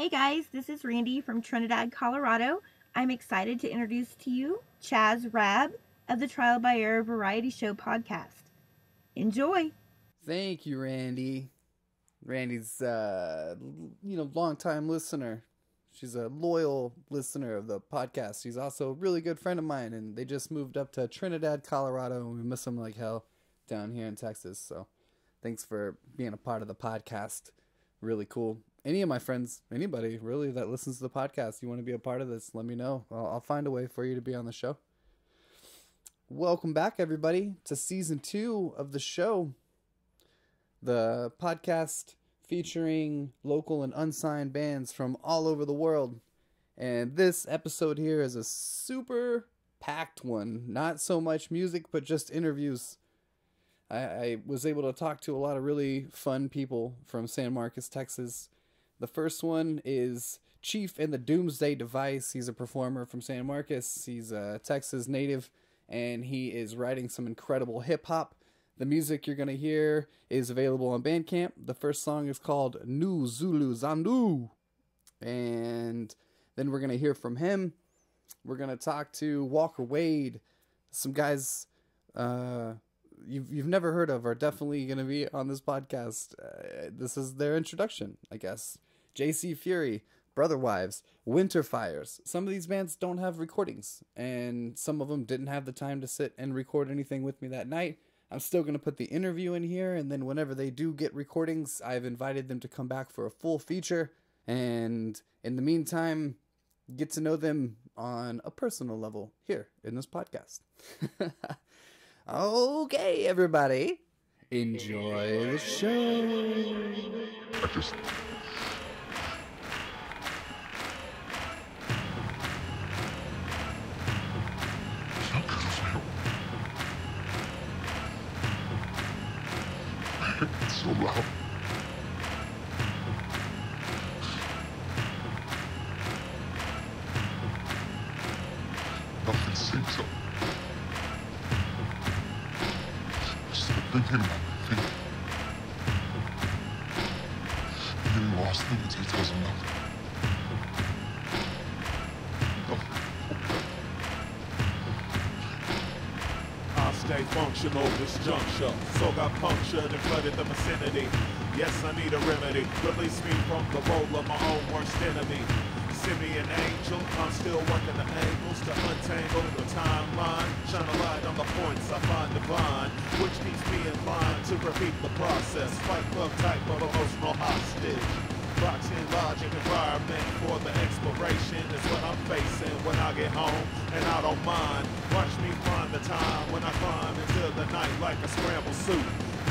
Hey guys, this is Randy from Trinidad, Colorado. I'm excited to introduce to you Chaz Rab of the Trial by Error Variety Show podcast. Enjoy! Thank you, Randy. Randy's, long-time listener. She's a loyal listener of the podcast. She's also a really good friend of mine, and they just moved up to Trinidad, Colorado, and we miss them like hell down here in Texas. So thanks for being a part of the podcast. Really cool. Any of my friends, anybody really that listens to the podcast, you want to be a part of this, let me know. I'll find a way for you to be on the show. Welcome back, everybody, to season 2 of the show. The podcast featuring local and unsigned bands from all over the world. And this episode here is a super packed one. Not so much music, but just interviews. I was able to talk to a lot of really fun people from San Marcos, Texas. The first one is Chief and the Doomsday Device. He's a performer from San Marcos. He's a Texas native, and he is writing some incredible hip-hop. The music you're going to hear is available on Bandcamp. The first song is called Nu Zulu Zandu. And then we're going to hear from him. We're going to talk to Walker Wade. Some guys you've never heard of are definitely going to be on this podcast. This is their introduction, I guess. JC Fury, Brother Wives, Winter Fires. Some of these bands don't have recordings, and some of them didn't have the time to sit and record anything with me that night. I'm still going to put the interview in here, and then whenever they do get recordings, I've invited them to come back for a full feature, and in the meantime, get to know them on a personal level here in this podcast. Okay, everybody, enjoy the show. So loud. Nothing syncs up. Just been thinking about my thing. Getting lost in the details of nothing. Stay functional, this juncture, so got punctured and flooded the vicinity. Yes, I need a remedy, release me from the role of my own worst enemy. Send me an angel, I'm still working the angles to untangle the timeline. Shine a light on the points I find divine, which keeps me in line to repeat the process. Fight club type of emotional hostage. Box in logic environment for the exploration is what I'm facing when I get home, and I don't mind. Watch me find the time when I climb into the night like a scrambled suit.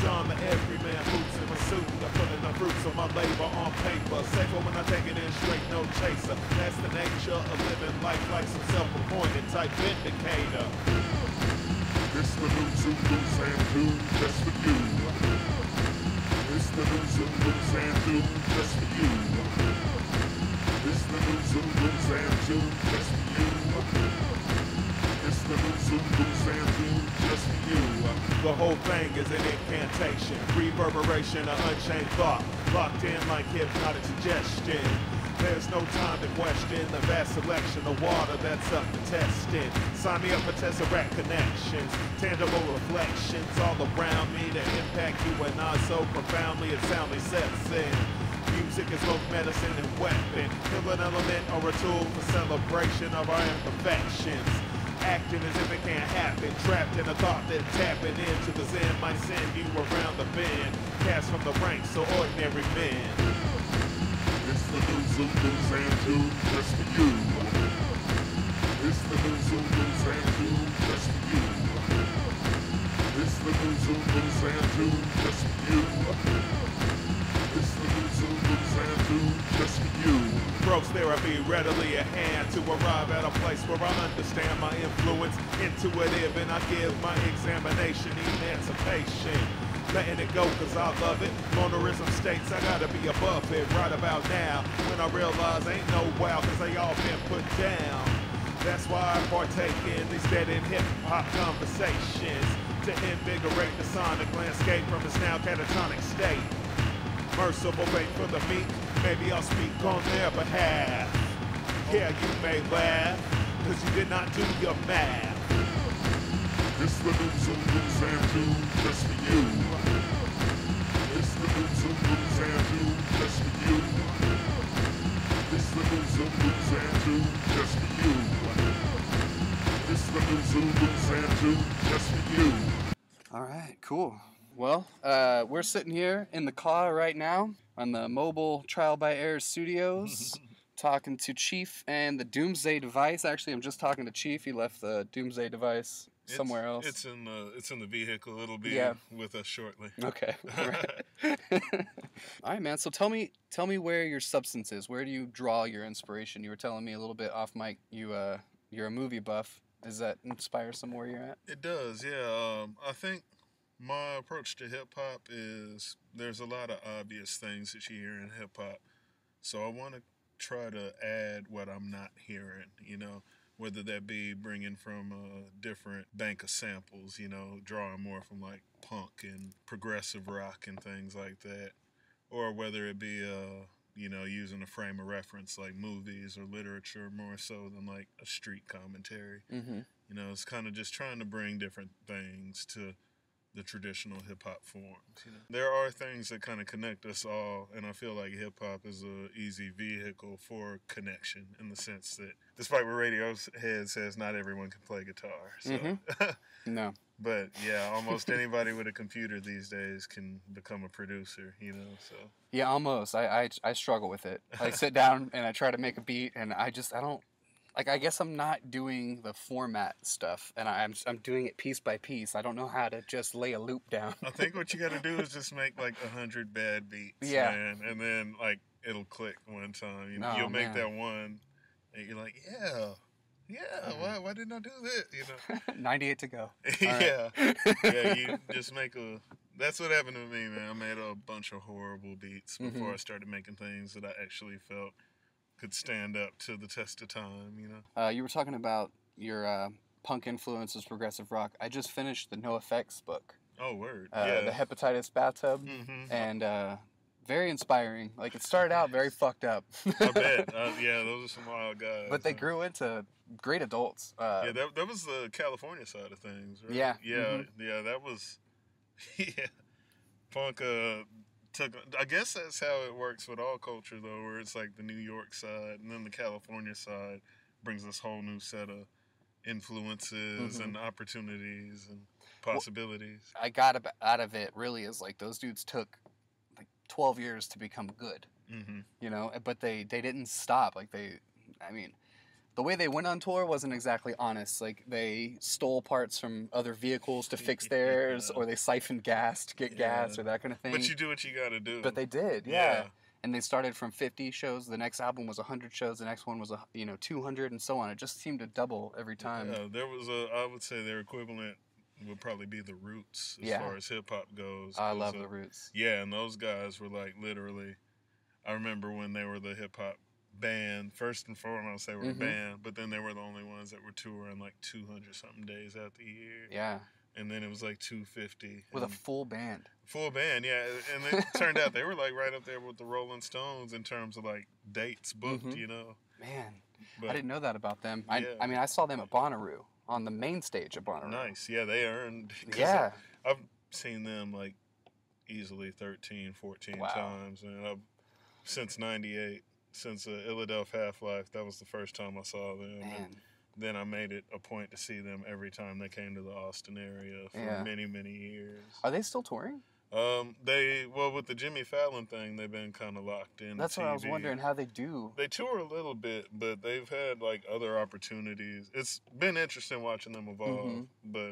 Don the everyman boots in pursuit. I put in the fruits of my labor on paper. Safer when I take it in straight, no chaser. That's the nature of living life like some self-appointed type vindicator. This the new Zulu Zandu, just for you. It's the new Zulu Zandu, just for you. It's the new Zulu Zandu, just for you. It's the new Zulu Zandu, just for you. The whole thing is an incantation, reverberation of unchained thought, locked in like hypnotic suggestion. There's no time to question the vast selection of water that's up to testing. Sign me up for Tesseract connections, tangible reflections all around me that impact you and I so profoundly it soundly sets in. Music is both medicine and weapon, kill an element or a tool for celebration of our imperfections. Acting as if it can't happen, trapped in a thought that tapping into the zen might send you around the bend. Cast from the ranks so ordinary men. It's the new Zulu Zandu, just for you. It's the new Zulu Zandu, just for you. It's the new Zulu Zandu, just for you. It's the new Zulu Zandu, just for you. Gross therapy readily at hand to arrive at a place where I understand my influence, intuitive, and I give my examination emancipation. Letting it go cause I love it. Monorism states I gotta be above it right about now. When I realize ain't no wow cause they all been put down. That's why I partake in these dead and hip hop conversations to invigorate the sonic landscape from its now catatonic state. merciful way for the meek. Maybe I'll speak on their behalf. Yeah, you may laugh, cause you did not do your math. It's the news and news and news just for you. It's the news and news and news just for you. It's the news and news and news just for you. It's the news and news and news just for you. All right, cool. Well, we're sitting here in the car right now on the mobile Trial by Error Studios, talking to Chief and the Doomsday Device. Actually, I'm just talking to Chief. He left the Doomsday Device somewhere else. It's in the vehicle. It'll be with us shortly. Okay. All right. All right, man. So tell me where your substance is. Where do you draw your inspiration? You were telling me a little bit off mic. You're a movie buff. Does that inspire some where you're at? It does. Yeah. I think my approach to hip-hop is there's a lot of obvious things that you hear in hip-hop, so I want to try to add what I'm not hearing, you know, whether that be bringing from a different bank of samples, you know, drawing more from like punk and progressive rock and things like that, or whether it be, you know, using a frame of reference like movies or literature more so than like a street commentary. Mm-hmm. You know, it's kind of just trying to bring different things to the traditional hip-hop forms. Yeah. There are things that kind of connect us all, and I feel like hip-hop is an easy vehicle for connection in the sense that, despite what Radiohead says, not everyone can play guitar. So. Mm-hmm. No. But, yeah, almost anybody with a computer these days can become a producer, you know, so. Yeah, almost. I struggle with it. I sit down and I try to make a beat, and I don't. Like, I guess I'm not doing the format stuff, and I'm doing it piece by piece. I don't know how to just lay a loop down. I think what you got to do is just make, like, 100 bad beats, man, and then, like, it'll click one time. You'll make that one, and you're like, why didn't I do that, you know? 98 to go. You just make a... That's what happened to me, man. I made a bunch of horrible beats before I started making things that I actually felt could stand up to the test of time, you know. You were talking about your punk influences, progressive rock. I just finished the No Effects book. Oh, word. The Hepatitis Bathtub, and very inspiring. Like, it started out very fucked up. I bet. Those are some wild guys. But they grew into great adults. That was the California side of things, right? That was... Yeah. Punk... I guess that's how it works with all culture, though, where it's like the New York side and then the California side brings this whole new set of influences and opportunities and possibilities. What I got out of it really is like those dudes took like 12 years to become good, you know, but they didn't stop. Like the way they went on tour wasn't exactly honest. Like, they stole parts from other vehicles to fix theirs, or they siphoned gas to get gas, or that kind of thing. But you do what you gotta do. But they did, yeah. And they started from 50 shows. The next album was 100 shows. The next one was, 200, and so on. It just seemed to double every time. Yeah, there was I would say their equivalent would probably be the Roots as far as hip-hop goes. I love the Roots. Yeah, and those guys were, like, literally... I remember when they were the hip-hop band, first and foremost, they were a band, but then they were the only ones that were touring like 200 something days out the year. Yeah. And then it was like 250 with a full band. Full band, yeah. And it turned out they were like right up there with the Rolling Stones in terms of like dates booked, you know. Man, but I didn't know that about them. I mean, I saw them at Bonnaroo on the main stage at Bonnaroo. Nice, yeah, they earned. Yeah, I've seen them like easily 13, 14 times, and I've since '98. Since Illadelph Half-Life, that was the first time I saw them. Man. And then I made it a point to see them every time they came to the Austin area for many, many years. Are they still touring? With the Jimmy Fallon thing, they've been kind of locked in. That's what I was wondering, how they do. They tour a little bit, but they've had, like, other opportunities. It's been interesting watching them evolve, but...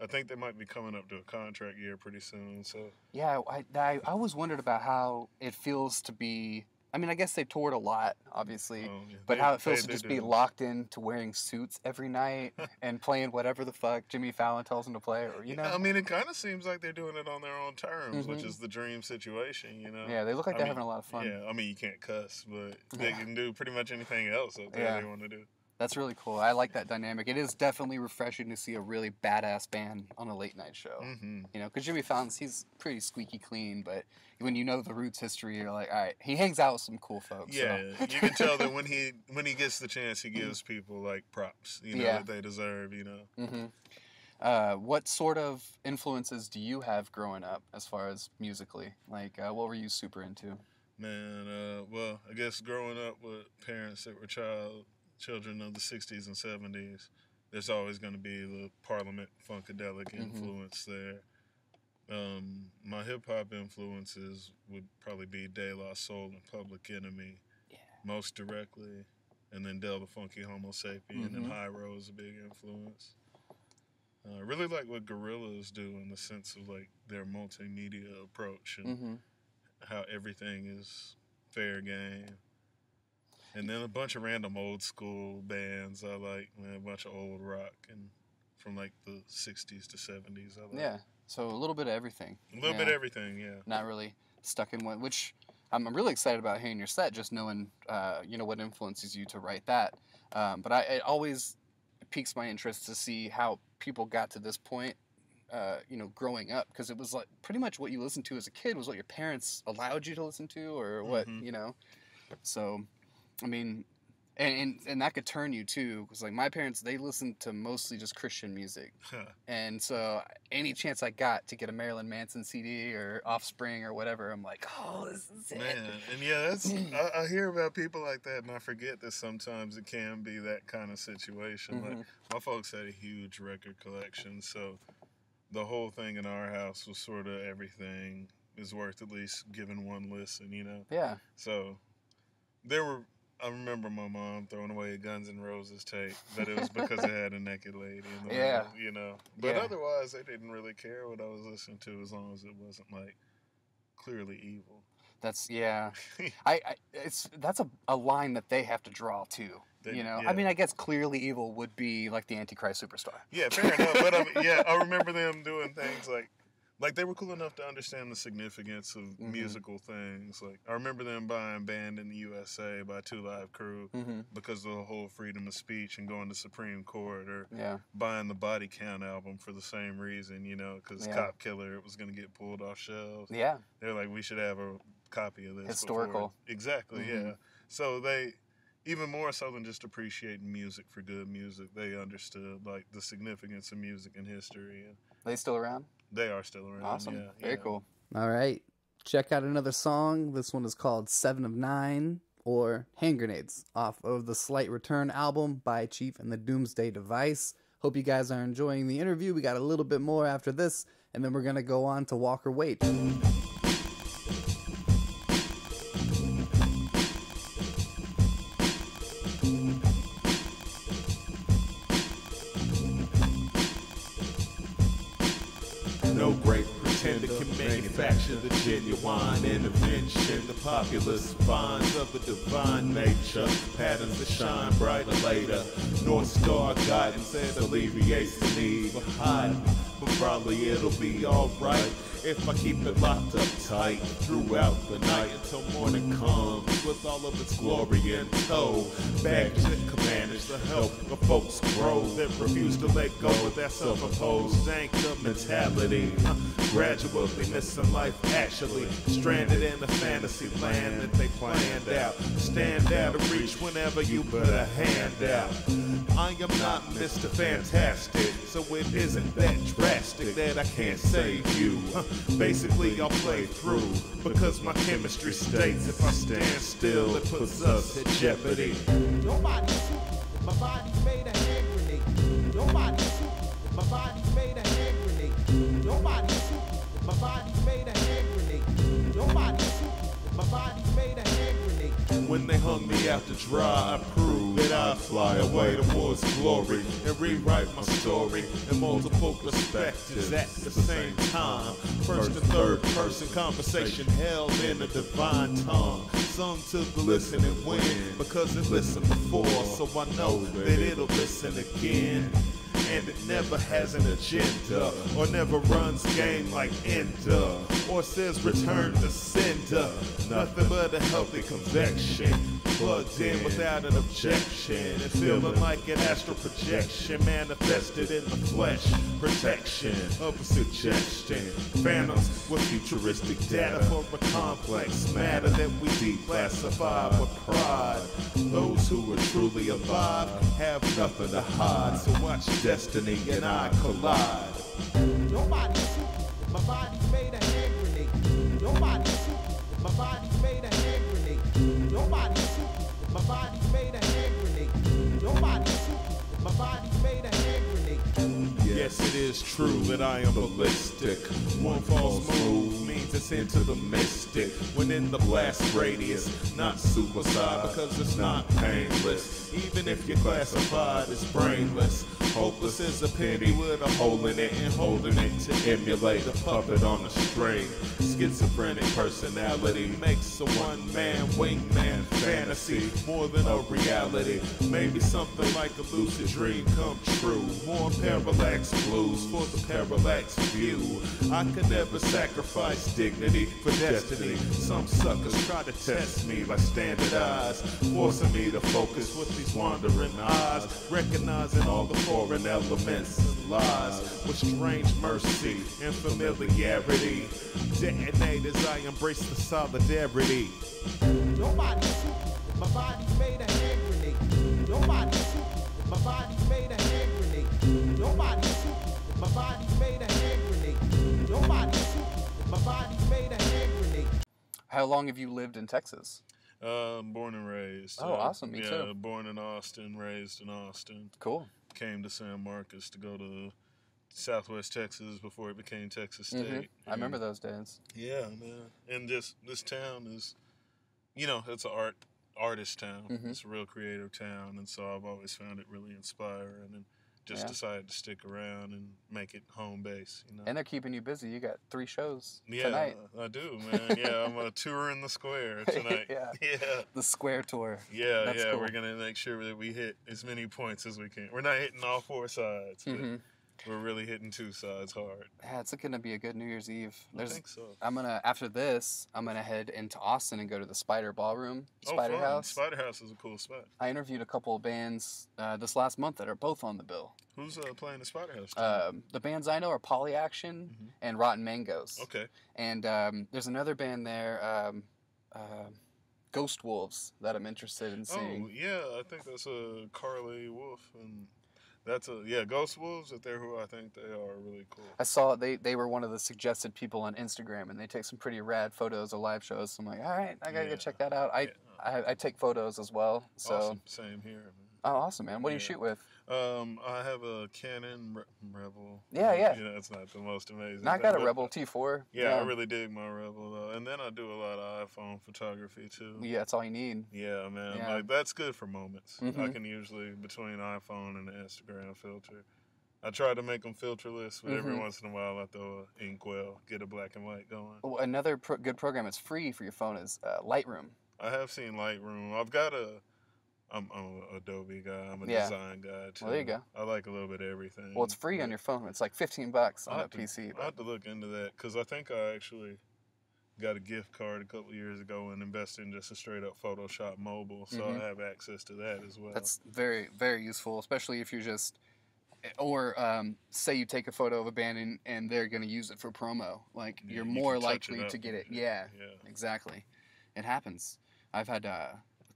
I think they might be coming up to a contract year pretty soon, so... Yeah, I always wondered about how it feels to be... I mean, I guess they toured a lot, obviously, but how it feels to just be locked into wearing suits every night and playing whatever the fuck Jimmy Fallon tells them to play, or, you know. Yeah, I mean, it kind of seems like they're doing it on their own terms, which is the dream situation, you know. Yeah, they look like they're having a lot of fun. Yeah, I mean, you can't cuss, but they can do pretty much anything else up there they want to do. That's really cool. I like that dynamic. It is definitely refreshing to see a really badass band on a late night show. Mm-hmm. You know, because Jimmy Fallon's, he's pretty squeaky clean, but when you know the Roots history, you're like, all right, he hangs out with some cool folks. Yeah, so. You can tell that when he gets the chance, he gives people like props, you know, that they deserve, you know. Mm-hmm. What sort of influences do you have growing up as far as musically? Like, what were you super into? Man, well, I guess growing up with parents that were children of the 60s and 70s, there's always going to be the Parliament Funkadelic influence there. My hip-hop influences would probably be De La Soul and Public Enemy most directly, and then Del the Funky Homo Sapien and Hi-Ro is a big influence. I really like what Gorillaz do in the sense of like their multimedia approach and how everything is fair game. And then a bunch of random old school bands I like, man, a bunch of old rock and from like the 60s to 70s I like. Yeah, so a little bit of everything. A little bit of everything, yeah. Not really stuck in one, which I'm really excited about hearing your set, just knowing, you know, what influences you to write that. But it always piques my interest to see how people got to this point, you know, growing up, because it was like pretty much what you listened to as a kid was what your parents allowed you to listen to or what, you know. So... I mean, and that could turn you, too, because, like, my parents, they listened to mostly just Christian music. Huh. And so any chance I got to get a Marilyn Manson CD or Offspring or whatever, I'm like, oh, this is it. Man, and, yeah, that's, I hear about people like that, and I forget that sometimes it can be that kind of situation. Like, my folks had a huge record collection, so the whole thing in our house was sort of everything is worth at least giving one listen, you know? Yeah. So there were... I remember my mom throwing away a Guns N' Roses tape, but it was because it had a naked lady in the room, you know. But otherwise, they didn't really care what I was listening to as long as it wasn't, like, clearly evil. That's, yeah. That's a line that they have to draw, too. You know, I mean, I guess clearly evil would be, like, the Antichrist superstar. Yeah, fair enough. But, I mean, yeah, I remember them doing things like, they were cool enough to understand the significance of musical things. Like, I remember them buying Band in the USA by Two Live Crew because of the whole freedom of speech and going to Supreme Court, or buying the Body Count album for the same reason, you know, because Cop Killer, it was going to get pulled off shelves. Yeah. They're like, we should have a copy of this. Historical. Exactly, yeah. So they... Even more so than just appreciating music for good music, they understood like the significance of music in history. Are they still around? They are still around. Awesome. Yeah, very cool. All right. Check out another song. This one is called 7 of 9, or Hand Grenades, off of the Slight Return album by Chief and the Doomsday Device. Hope you guys are enjoying the interview. We got a little bit more after this, and then we're going to go on to Walker Wade. Manufacture the genuine intervention. The populace finds of a divine nature, patterns that shine brighter later. North Star guidance that alleviates the need for hiding, but probably it'll be alright if I keep it locked up tight throughout the night until morning comes with all of its glory in tow. Bags that can manage the help of folks grow that refuse to let go of their self-imposed anchor mentality. Gradually missing life, actually stranded in a fantasy land that they planned out. Stand out of reach whenever you put a hand out. I am not Mr. Fantastic, so it isn't that drastic that I can't save you. Basically, I'll play through because my chemistry states if I stand still, it puts us at jeopardy. Nobody's shooting, my body's made a hand grenade. Nobody's shooting, my body's made a hand grenade. Nobody's shooting, my body's made a hand grenade. Nobody's shooting, my body's made a hand grenade. When they hung me out to dry, I proved that I fly away towards glory and rewrite my story in multiple perspectives at the same time. First and third person conversation held in a divine tongue, sung to the listening wind because it listened before, so I know that it'll listen again. And it never has an agenda or never runs game like Ender. or says return to sender. Nothing but a healthy convection, plugged in without an objection. It's feeling like an astral projection, manifested in the flesh. Protection of a suggestion, phantoms with futuristic data for a complex matter that we declassify with pride. Those who are truly alive have nothing to hide, so watch destiny and I collide. Nobody's super, my body's made a hand grenade. Nobody's super, my body's made a hand grenade. Nobody's super, my body's made a hand grenade. Nobody's super, my body's made a hand grenade. Yes, it is true that I am ballistic. One false move means it's into the mystic. When in the blast radius, not suicide, because it's not painless. Even if you're classified as brainless, hopeless as a penny with a hole in it, and holding it to emulate a puppet on a string. Schizophrenic personality makes a one-man wingman fantasy more than a reality. Maybe something like a lucid dream come true. More parallax blues for the parallax view. I could never sacrifice dignity for destiny. Some suckers try to test me like standardized, forcing me to focus with these wandering eyes, recognizing all the foreign elements and lies with strange mercy and familiarity. Detonators, I embrace the solidarity. Nobody's super, my body's made a hand grenade. Nobody's super, my body's made a hand grenade. Nobody's super, my body's made a hand grenade. Nobody's super, my body's made a hand grenade. How long have you lived in Texas? Born and raised. Oh, awesome. Me too. Born in Austin, raised in Austin. Cool. Came to San Marcos to go to Southwest Texas before it became Texas State. Mm-hmm. I remember those days. Yeah, man. And this town is, you know, it's an artist town. Mm-hmm. It's a real creative town, and so I've always found it really inspiring, and just decided to stick around and make it home base. You know? And they're keeping you busy. You got 3 shows tonight. Yeah, I do, man. Yeah, I'm touring the square tonight. Yeah. The square tour. Yeah, That's cool. We're going to make sure that we hit as many points as we can. We're not hitting all 4 sides, but we're really hitting 2 sides hard. Yeah, it's going to be a good New Year's Eve. I think so. After this, I'm going to head into Austin and go to the Spider Ballroom, Spider House. Spider House is a cool spot. I interviewed a couple of bands this last month that are both on the bill. Who's playing the Spider House? The bands I know are Polyaction and Rotten Mangoes. Okay. And there's another band there, Ghost Wolves, that I'm interested in seeing. Oh, yeah. I think that's Carly Wolf and... Ghost Wolves, if they're who I think they are, really cool. I saw they were one of the suggested people on Instagram, and they take some pretty rad photos of live shows. So I'm like, all right, I gotta go check that out. I take photos as well. So awesome. Same here, man. Oh, awesome, man. What do you shoot with? I have a Canon Rebel. Yeah. You know, it's not the most amazing. I got a Rebel T4. Yeah, I really dig my Rebel, though. And then I do a lot of iPhone photography, too. Yeah, that's all you need. Yeah, man. Yeah. Like, that's good for moments. Mm-hmm. I can usually, between iPhone and the Instagram filter, I try to make them filterless, but every once in a while I throw an inkwell, get a black and white going. Well, another good program that's free for your phone is Lightroom. I have seen Lightroom. I've got I'm an Adobe guy. I'm a design guy, too. Well, there you go. I like a little bit of everything. Well, it's free on your phone. It's like $15 on a PC. I'll have to look into that, because I think I actually got a gift card a couple years ago and invested in just a straight-up Photoshop mobile, so I have access to that as well. That's very, very useful, especially if you're just... Or say you take a photo of a band and they're going to use it for promo. Like, you're more likely to get it. Yeah, exactly. It happens. I've had...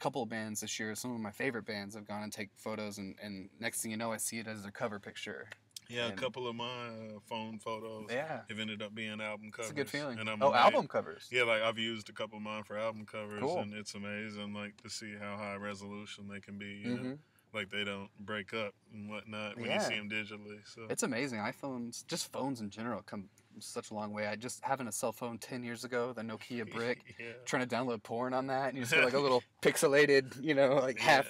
couple of bands this year, some of my favorite bands have gone and take photos, and next thing you know I see it as their cover picture. Yeah, and a couple of my phone photos have ended up being album covers. It's a good feeling. And I'm album covers. Yeah, like I've used a couple of mine for album covers, and it's amazing, like, to see how high resolution they can be, you know? Like, they don't break up and whatnot when you see them digitally. So it's amazing. iPhones, just phones in general, come such a long way. I just having a cell phone 10 years ago, the Nokia brick, trying to download porn on that, and you just get like a little pixelated, you know, like half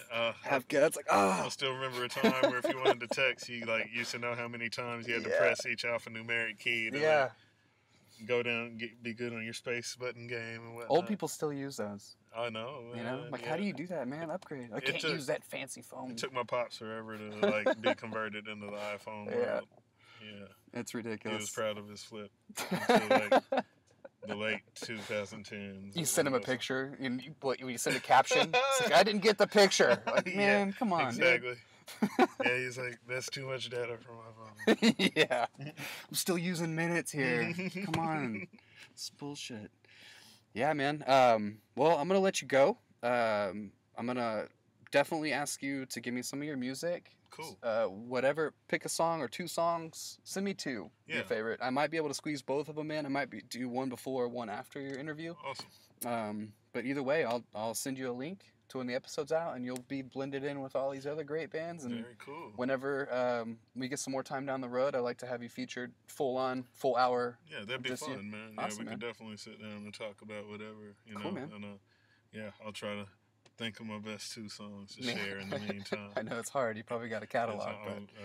guts. Like, I still remember a time where if you wanted to text, you like used to know how many times you had to press each alphanumeric key to like, go down and be good on your space button game and whatnot. Old people still use those. I know. Man. You know, like, how do you do that, man? Upgrade. I can't use that fancy phone. It took my pops forever to like be converted into the iPhone world. Yeah. It's ridiculous. He was proud of his flip until like the late 2010s. You send him a picture. You send a caption. It's like, I didn't get the picture. Like, man, yeah, come on. Exactly. Yeah, he's like, that's too much data for my phone. Yeah. I'm still using minutes here. Come on. It's bullshit. Yeah, man. Well, I'm going to let you go. I'm going to definitely ask you to give me some of your music. Cool. Whatever, pick a song or two songs. Send me two. Yeah. Your favorite. I might be able to squeeze both of them in. I might do one before, one after your interview. Awesome. But either way, I'll send you a link to when the episode's out, and you'll be blended in with all these other great bands. And very cool. Whenever we get some more time down the road, I'd like to have you featured full hour. Yeah, that'd be fun, you. Man. Awesome, yeah, we could definitely sit down and talk about whatever. Cool, man. And, yeah, I'll try to think of my best two songs to share in the meantime. I know it's hard. You probably got a catalog. I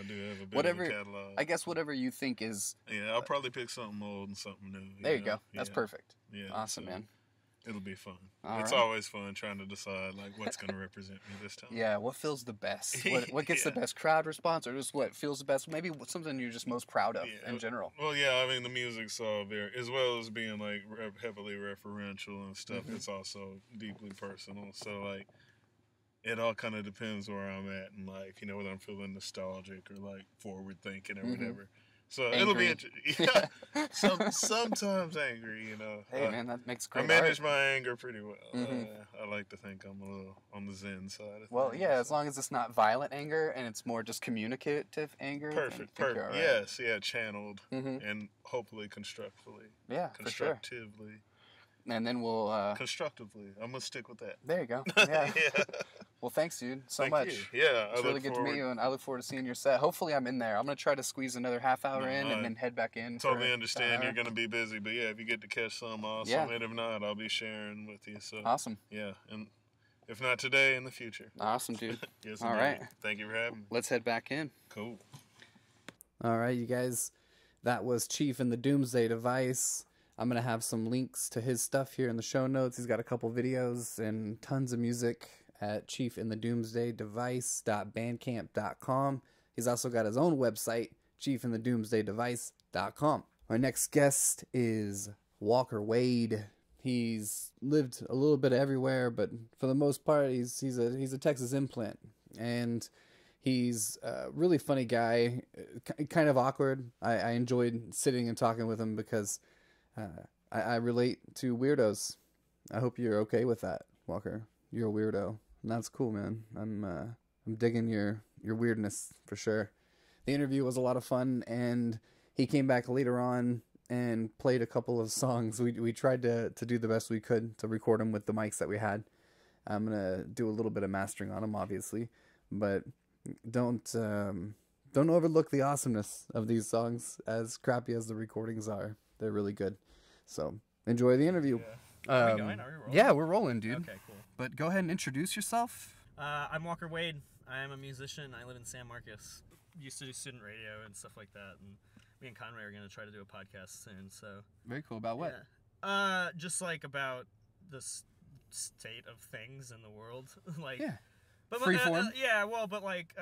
do have a bit of a catalog. I guess whatever you think is... Yeah, I'll probably pick something old and something new. There you go. That's perfect. Yeah, awesome, so, man. It'll be fun. It's always fun trying to decide, like, what's going to represent me this time. Yeah, what feels the best? What gets the best crowd response, or just what feels the best? Maybe something you're just most proud of in general. Well, yeah, I mean, the music's all very, as well as being, like, heavily referential and stuff, it's also deeply personal. So, like, it all kind of depends where I'm at and, like, you know, whether I'm feeling nostalgic or, like, forward-thinking or whatever. So angry. It'll be interesting. Yeah. Sometimes angry, you know. Hey, man, that makes great art. I manage my anger pretty well. I like to think I'm a little on the zen side of things. Yeah, so. As long as it's not violent anger and it's more just communicative anger. Perfect. Right. Yes, yeah, channeled and hopefully constructively. Yeah, constructively. For sure. And then we'll... Constructively. I'm going to stick with that. There you go. Yeah. Yeah. Well, thanks, dude, so much. You. Yeah. It's really good to meet you, and I look forward to seeing your set. Hopefully I'm in there. I'm going to try to squeeze another half hour in and then head back in. Totally understand you're going to be busy, but, yeah, if you get to catch some, awesome. Yeah. And if not, I'll be sharing with you. So awesome. Yeah, and if not today, in the future. Awesome, dude. Yes, all right. Thank you for having me. Let's head back in. Cool. All right, you guys. That was Chief and the Doomsday Device. I'm going to have some links to his stuff here in the show notes. He's got a couple videos and tons of music at chiefinthedoomsdaydevice.bandcamp.com. He's also got his own website, chiefinthedoomsdaydevice.com. Our next guest is Walker Wade. He's lived a little bit everywhere, but for the most part, he's a Texas implant. And he's a really funny guy, kind of awkward. I enjoyed sitting and talking with him because... I relate to weirdos. I hope you're okay with that, Walker. You're a weirdo, and that's cool, man. I'm digging your weirdness for sure. The interview was a lot of fun, and he came back later on and played a couple of songs. We tried to do the best we could to record them with the mics that we had. I'm gonna do a little bit of mastering on them, obviously, but don't overlook the awesomeness of these songs, as crappy as the recordings are. They're really good. So, enjoy the interview. Yeah. Are we going? Are we rolling? Yeah, we're rolling, dude. Okay, cool. But go ahead and introduce yourself. I'm Walker Wade. I am a musician. I live in San Marcos. Used to do student radio and stuff like that. And me and Conway are going to try to do a podcast soon. So very cool. About what? Yeah. Just like about the state of things in the world. Like, yeah. But freeform. Yeah, well, but like,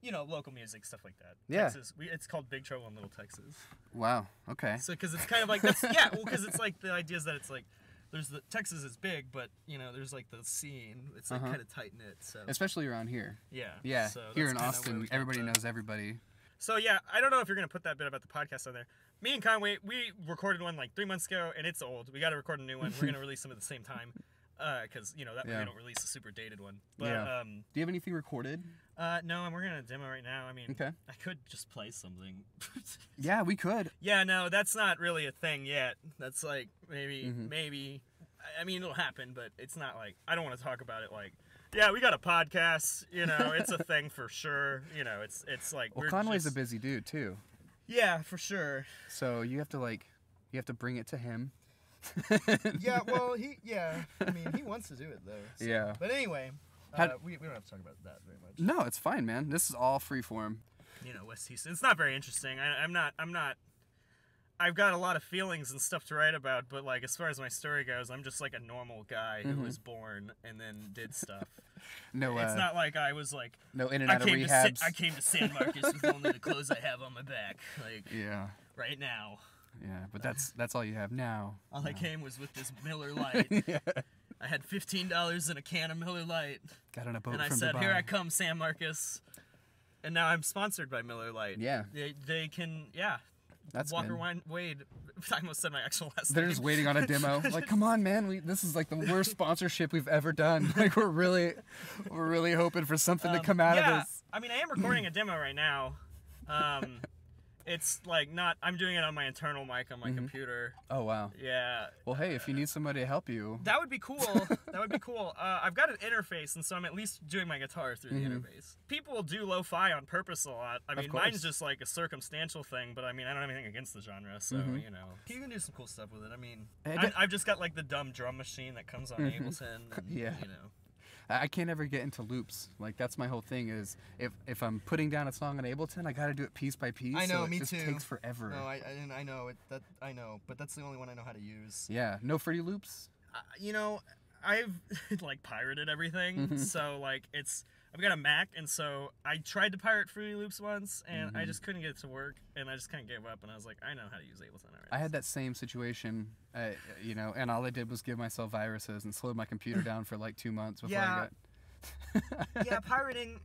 you know, local music, stuff like that. Yeah. Texas, it's called Big Trouble in Little Texas. Wow. Okay. So, because it's kind of like, that's, yeah, well, because it's like the idea is that it's like, there's the, Texas is big, but, you know, there's like the scene. It's like kind of tight knit. So. Especially around here. Yeah. Yeah. So here in Austin, everybody knows everybody. So, yeah, I don't know if you're going to put that bit about the podcast on there. Me and Conway, we recorded one like 3 months ago, and it's old. We got to record a new one. We're going to release them at the same time. Because, you know, that way I don't release a super dated one. But, yeah. Do you have anything recorded? No, I'm working on a demo right now. I mean, I could just play something. Yeah, we could. Yeah, no, that's not really a thing yet. That's like, maybe, I mean, it'll happen, but it's not like, I don't want to talk about it like, yeah, we got a podcast, you know, it's a thing for sure. You know, it's like. Well, Conway's a busy dude, too. Yeah, for sure. So you have to like, you have to bring it to him. Yeah, well, I mean, he wants to do it, though. So. Yeah. But anyway, we don't have to talk about that very much. No, it's fine, man. This is all free form. You know, West Houston. It's not very interesting. I'm not. I've got a lot of feelings and stuff to write about, but, like, as far as my story goes, I'm just, like, a normal guy who was born and then did stuff. No, it's not like I was, like... No in-and-out of rehabs. I came to San Marcos with only the clothes I have on my back. Like, yeah. Right now. Yeah, but that's all you have now. All I came was with this Miller Lite. Yeah. I had $15 in a can of Miller Lite. Got on a boat from Dubai. And I said, here I come, San Marcos. And now I'm sponsored by Miller Lite. Yeah. They can, yeah. That's Walker Wade. I almost said my actual last name. They're just waiting on a demo. Like, come on, man. This is like the worst sponsorship we've ever done. Like, we're really hoping for something to come out of this. I mean, I am recording a demo right now. It's like I'm doing it on my internal mic on my computer. Oh, wow. Yeah. Well, hey, if you need somebody to help you. That would be cool. That would be cool. I've got an interface, and so I'm at least doing my guitar through the interface. People do lo-fi on purpose a lot. I mean, mine's just like a circumstantial thing, but I mean, I don't have anything against the genre, so, you know. You can do some cool stuff with it. I mean, I've just got like the dumb drum machine that comes on Ableton. And, yeah. You know. I can't ever get into loops. Like, that's my whole thing is if I'm putting down a song on Ableton, I got to do it piece by piece. I know, so it just takes forever. No, I know it. That I know, but that's the only one I know how to use. Yeah, no Fruity Loops. You know, I've like pirated everything, so like I've got a Mac, and so I tried to pirate Fruity Loops once, and I just couldn't get it to work, and I just kind of gave up, and I was like, I know how to use Ableton already. I had that same situation, you know, and all I did was give myself viruses and slowed my computer down for like 2 months before I got... Yeah, pirating,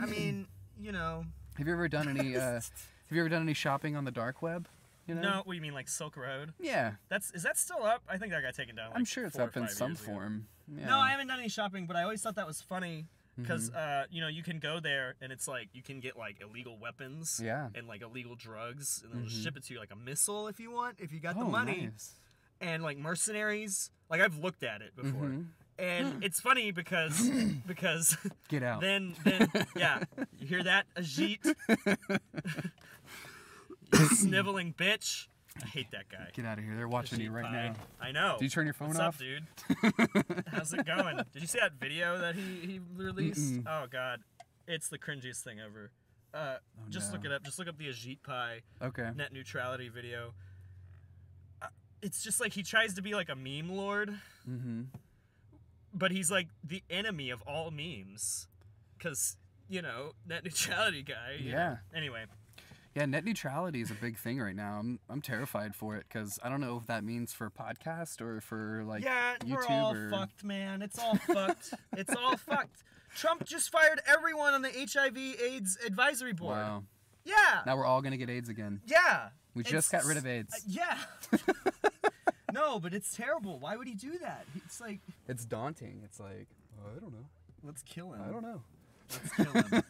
I mean, you know... Have you ever done any shopping on the dark web? You know? No, what do you mean, like Silk Road? Yeah. Is that still up? I think that got taken down like 4 or 5 years ago. I'm sure it's up in some form. Yeah. No, I haven't done any shopping, but I always thought that was funny. Because, you know, you can go there, and it's like, you can get, like, illegal weapons and, like, illegal drugs, and they'll just ship it to you, like, a missile if you want, if you got the money. Nice. And, like, mercenaries. Like, I've looked at it before. And it's funny because... Get out. Then yeah. You hear that, Ajit? You sniveling bitch. I hate that guy. Get out of here. They're watching you right now. I know. Did you turn your phone off? What's up, dude? How's it going? Did you see that video that he released? Oh, God. It's the cringiest thing ever. Just look it up. Just look up the Ajit Pai net neutrality video. It's just like he tries to be like a meme lord, but he's like the enemy of all memes because, you know, net neutrality guy. Yeah. Anyway. Yeah, net neutrality is a big thing right now. I'm terrified for it because I don't know if that means for podcast or for like YouTube. We're all fucked, man. It's all fucked. It's all fucked. Trump just fired everyone on the HIV/AIDS advisory board. Wow. Yeah. Now we're all gonna get AIDS again. Yeah. We just got rid of AIDS. Yeah. No, but it's terrible. Why would he do that? It's like. It's daunting. It's like I don't know. Let's kill him. I don't know. Let's kill him.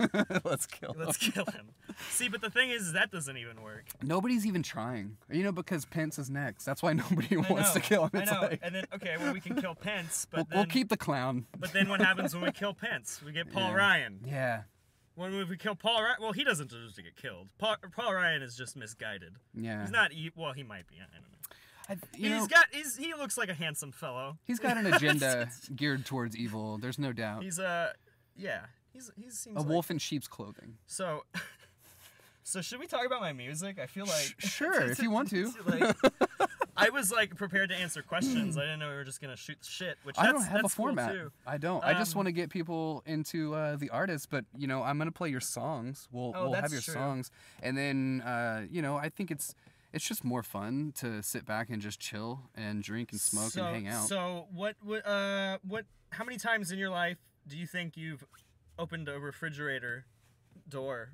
Let's kill him. Let's kill him. See, but the thing is, that doesn't even work. Nobody's even trying. You know, because Pence is next. That's why nobody wants to kill him. It's like... And then, okay, well, we can kill Pence, but we'll keep the clown. But then what happens when we kill Pence? We get Paul Ryan. Yeah. When we kill Paul Ryan... Well, he doesn't deserve to get killed. Paul Ryan is just misguided. Yeah. He's not... Well, he might be. I don't know. He looks like a handsome fellow. He's got an agenda geared towards evil. There's no doubt. He's a... Yeah. He seems a wolf in sheep's clothing. So should we talk about my music? I feel like sure, if you want to. Like, I was like prepared to answer questions. I didn't know we were just gonna shoot shit. Which I don't have a format. Cool too. I don't. I just want to get people into the artist. But you know, I'm gonna play your songs. We'll have your songs, and then you know, I think it's just more fun to sit back and just chill and drink and smoke and hang out. So what? How many times in your life do you think you've opened a refrigerator door?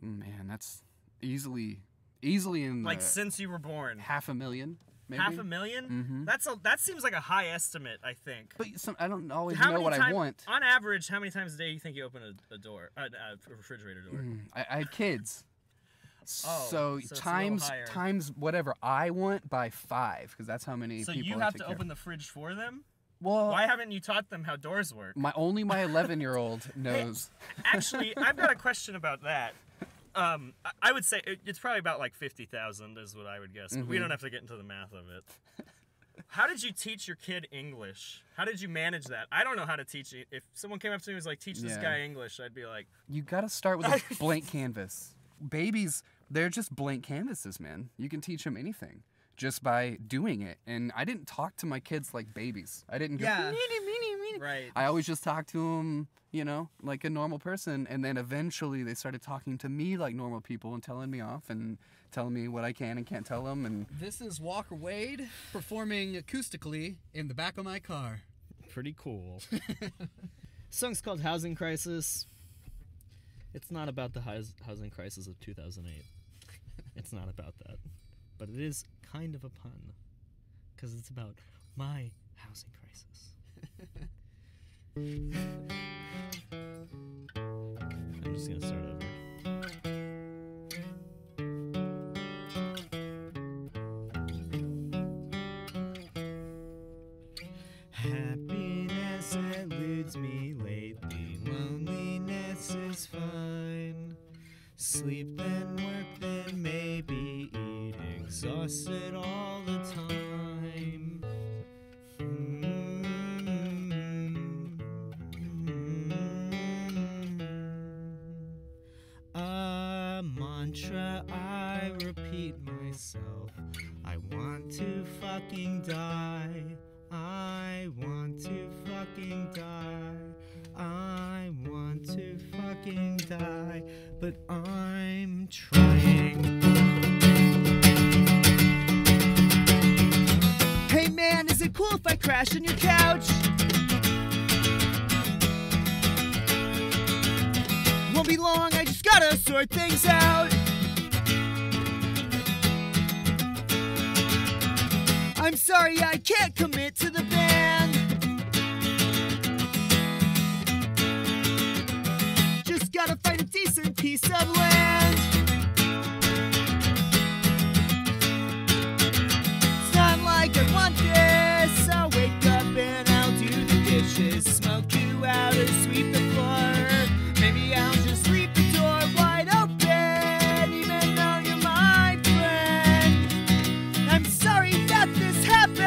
Man, that's easily in like since you were born. $500,000 maybe? $500,000? That seems like a high estimate, I think. But I don't always know what I want. On average, how many times a day do you think you open a refrigerator door? I had kids. So times whatever I want by 5, because that's how many people. So you have to open the fridge for them? Well, why haven't you taught them how doors work? Only my 11-year-old knows. Hey, actually, I've got a question about that. I would say it's probably about like 50,000 is what I would guess. But we don't have to get into the math of it. How did you teach your kid English? How did you manage that? I don't know how to teach it. If someone came up to me and was like, teach this guy English, I'd be like... You got to start with a blank canvas. Babies, they're just blank canvases, man. You can teach them anything. Just by doing it. And I didn't talk to my kids like babies. I didn't go, meeny, meeny, mean? Right. I always just talked to them, you know, like a normal person. And then eventually they started talking to me like normal people and telling me off and telling me what I can and can't tell them. And this is Walker Wade performing acoustically in the back of my car. Pretty cool. Song's called Housing Crisis. It's not about the housing crisis of 2008. It's not about that. But it is kind of a pun. Because it's about my housing crisis. I'm just going to start over. Happiness eludes me lately. Loneliness is fine. Sleep then work then maybe eat. Exhausted all the time. I repeat myself. I want to fucking die. I want to fucking die. I want to fucking die. But I'm trying. Hey man, is it cool if I crash on your couch? Won't be long, I just gotta sort things out. I'm sorry, I can't commit to the band. Just gotta find a decent piece of land. It's not like I want this. I'll wake up and I'll do the dishes. Smoke you out and sweep the floor. Maybe I'll just leave the door wide open, even though you're my friend. I'm sorry that this happened.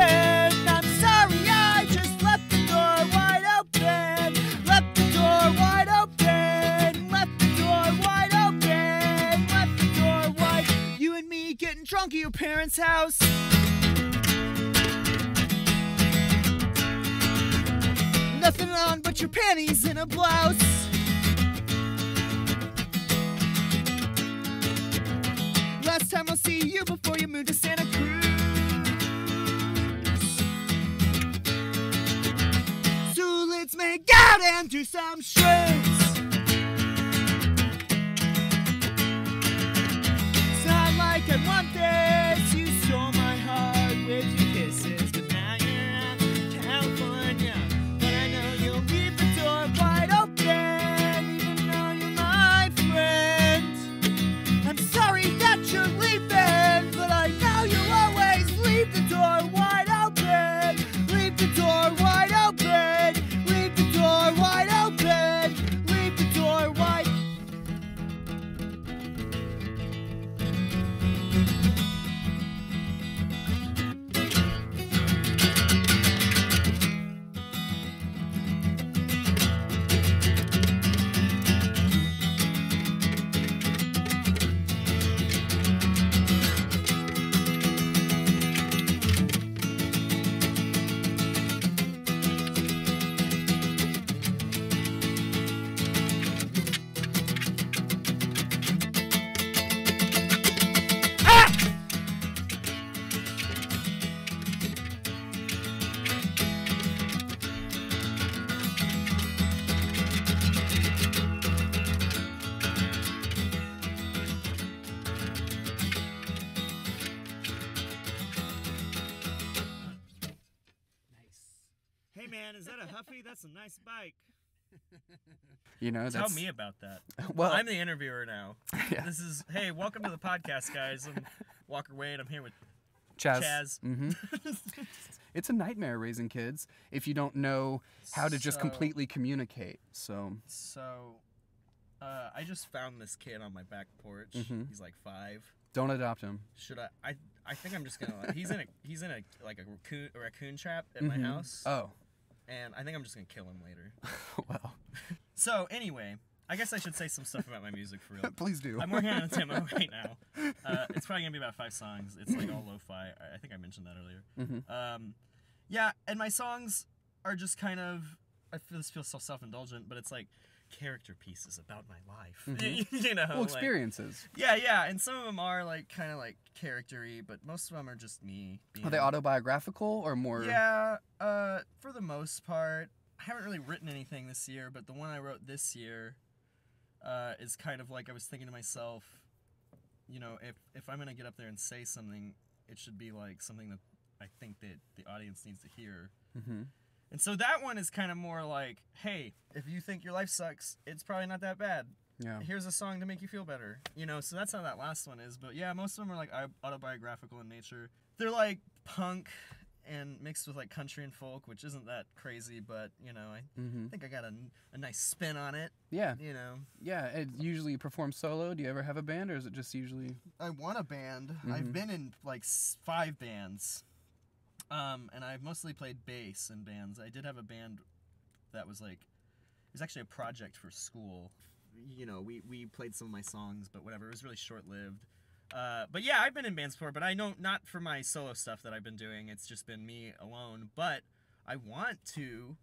I'm sorry, I just left the door wide open. Left the door wide open. Left the door wide open. Left the door wide. You and me getting drunk at your parents' house. Nothing on but your panties and a blouse. Last time I'll see you before you move to Santa Cruz. So let's make out and do some shrooms. It's not like I want this. You stole my heart with your kisses. But now you're out in California. But I know you'll leave the door wide open, even though you're my friend. I'm sorry that you're leaving, but I know you'll always leave the door wide open. Leave the door wide open. That's a nice bike. You know, tell me about that. Well, I'm the interviewer now. Yeah. This is, hey, welcome to the podcast, guys. I'm Walker Wade. I'm here with Chaz. Mm-hmm. It's a nightmare raising kids if you don't know how to just completely communicate. So I just found this kid on my back porch. Mm-hmm. He's like 5. Don't adopt him. Should I? I think I'm just gonna. He's in a like a raccoon trap at mm-hmm. my house. Oh. And I think I'm just going to kill him later. Wow. So, anyway, I guess I should say some stuff about my music for real. Please do. I'm working on a demo right now. It's probably going to be about 5 songs. It's like all lo-fi. I think I mentioned that earlier. Mm-hmm. Yeah, and my songs are just kind of this feels so self-indulgent, but it's like character pieces about my life. Mm-hmm. You know, well, experiences. Like, yeah, yeah, and some of them are like kind of like character-y, but most of them are just me. Being... Are they autobiographical or more? Yeah, for the most part, I haven't really written anything this year, but the one I wrote this year is kind of like I was thinking to myself, you know, if I'm gonna get up there and say something, it should be like something that I think that the audience needs to hear. Mm-hmm. And so that one is kind of more like, hey, if you think your life sucks, it's probably not that bad. Yeah. Here's a song to make you feel better. You know, so that's how that last one is. But yeah, most of them are like autobiographical in nature. They're like punk and mixed with like country and folk, which isn't that crazy, but you know, I think I got a nice spin on it. Yeah. You know. Yeah, it usually performs solo. Do you ever have a band, or is it just usually? I want a band. Mm-hmm. I've been in like 5 bands. And I've mostly played bass in bands. I did have a band that was like, it was actually a project for school. You know, we played some of my songs, but whatever, it was really short-lived. But yeah, I've been in bands before, but I know not for my solo stuff that I've been doing. It's just been me alone, but I want to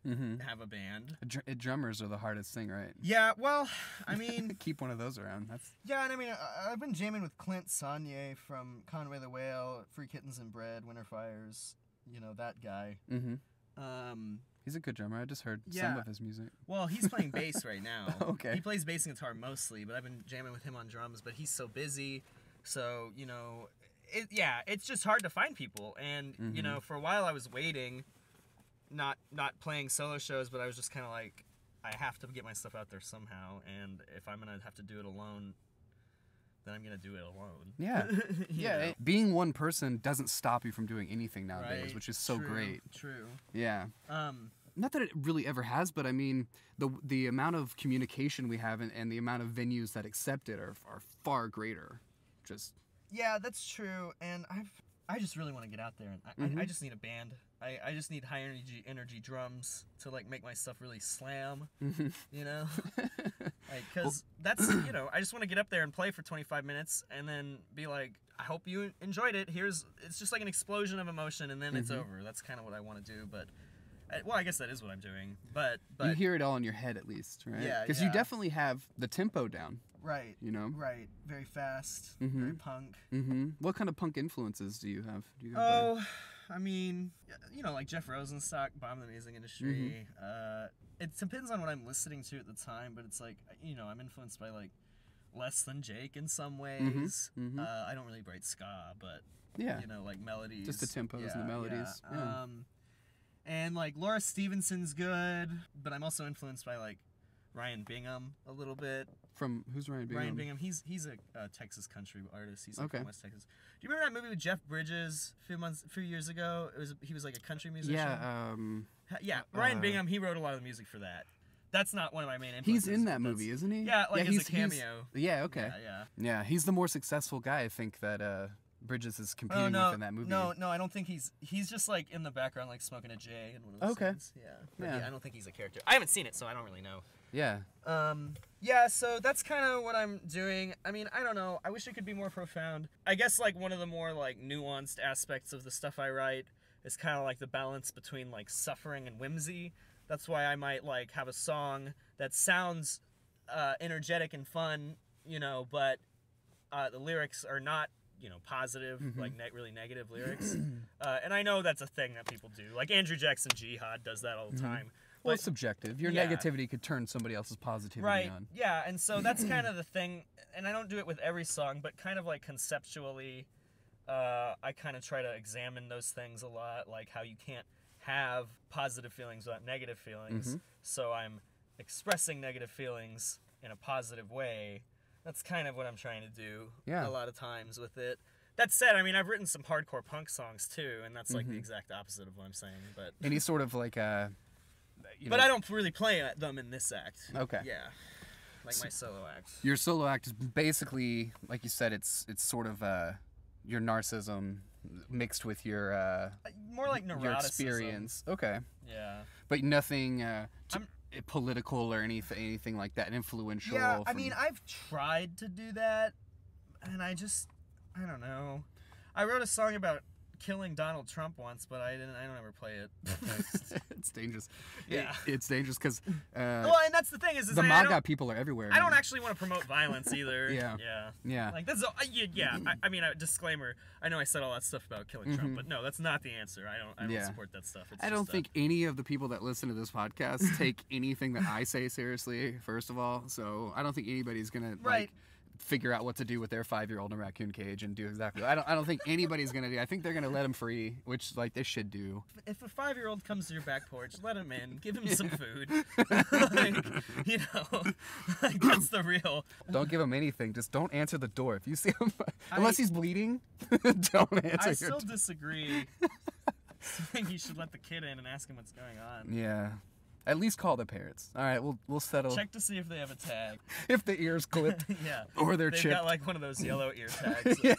have a band. Drummers are the hardest thing, right? Yeah, well, I mean... Keep one of those around. That's... Yeah, and I mean, I've been jamming with Clint Saunier from Conway the Whale, Free Kittens and Bread, Winter Fires... You know, that guy. Mm-hmm. He's a good drummer. I just heard some of his music. Well, he's playing bass right now. Okay. He plays bass and guitar mostly, but I've been jamming with him on drums. But he's so busy. So, you know, it's just hard to find people. And, you know, for a while I was waiting, not playing solo shows, but I was just kind of like, I have to get my stuff out there somehow. And if I'm going to have to do it alone, then I'm going to do it alone. Yeah. Yeah. Being one person doesn't stop you from doing anything nowadays, right? Which is so great. True. Yeah. Not that it really ever has, but I mean, the amount of communication we have and the amount of venues that accept it are far greater. Just. Yeah, that's true. And I just really want to get out there. And I just need a band. I just need high energy drums to like make my stuff really slam, you know, because that's, you know, I just want to get up there and play for 25 minutes and then be like, I hope you enjoyed it. It's just like an explosion of emotion, and then it's over. That's kind of what I want to do, but well, I guess that is what I'm doing, but you hear it all in your head at least, right? Yeah, because you definitely have the tempo down. Right. You know? Right. Very fast. Very punk. What kind of punk influences do you have? I mean, you know, like Jeff Rosenstock, Bomb the Amazing Industry. It depends on what I'm listening to at the time, but it's like, you know, I'm influenced by like Less Than Jake in some ways. I don't really write ska, but, you know, like melodies. Just the tempos and the melodies. Yeah. Yeah. And like Laura Stevenson's good, but I'm also influenced by like Ryan Bingham a little bit. From who's Ryan Bingham? Ryan Bingham, he's a Texas country artist. He's like from West Texas. Do you remember that movie with Jeff Bridges a few years ago? He was like a country musician. Yeah. Ryan Bingham, he wrote a lot of the music for that. That's not one of my main influences. He's in that movie, isn't he? Yeah, like as a cameo. Yeah. Okay. Yeah, he's the more successful guy, I think, that Bridges is competing with in that movie. No, I don't think he's just like in the background, like smoking a J and one of those things. Yeah, I don't think he's a character. I haven't seen it, so I don't really know. Yeah. Yeah, so that's kind of what I'm doing. I mean, I don't know. I wish it could be more profound. I guess like one of the more like nuanced aspects of the stuff I write is kind of like the balance between like suffering and whimsy. That's why I might like have a song that sounds energetic and fun, you know, but the lyrics are not, you know, positive, like really negative lyrics. And I know that's a thing that people do. Like Andrew Jackson Jihad does that all the time. Well, it's subjective. Your negativity could turn somebody else's positivity on. Yeah, and so that's kind of the thing. And I don't do it with every song, but kind of like conceptually, I kind of try to examine those things a lot, like how you can't have positive feelings without negative feelings. So I'm expressing negative feelings in a positive way. That's kind of what I'm trying to do a lot of times with it. That said, I mean, I've written some hardcore punk songs too, and that's like the exact opposite of what I'm saying. But any sort of like but I don't really play them in this act. Okay. Yeah. Like so my solo act. Your solo act is basically, like you said, it's sort of your narcissism mixed with your more like neuroticism. Your experience. Okay. Yeah. But nothing political or anything like that, influential. Yeah, I mean, I've tried to do that, and I don't know. I wrote a song about killing Donald Trump once, but I don't ever play it. It's dangerous. Yeah, it's dangerous because. Well, and that's the thing is the MAGA people are everywhere. I don't actually want to promote violence either. Yeah. Like that's I mean, disclaimer. I know I said all that stuff about killing Trump, but no, that's not the answer. I don't support that stuff. It's I don't think any of the people that listen to this podcast take anything that I say seriously. First of all, so I don't think anybody's gonna like figure out what to do with their 5-year-old in a raccoon cage and do exactly. I don't think anybody's gonna do. I think they're gonna let him free, which like they should do. If a 5-year-old comes to your back porch, let him in, give him some food. Like, you know, like that's the real. Don't give him anything. Just don't answer the door if you see him, unless he's bleeding. Don't answer. I still disagree. I think you should let the kid in and ask him what's going on. Yeah. At least call the parents. All right, we'll settle. Check to see if they have a tag. If the ears clipped. Yeah. Or they're chipped. They've got like one of those yellow ear tags. Yeah.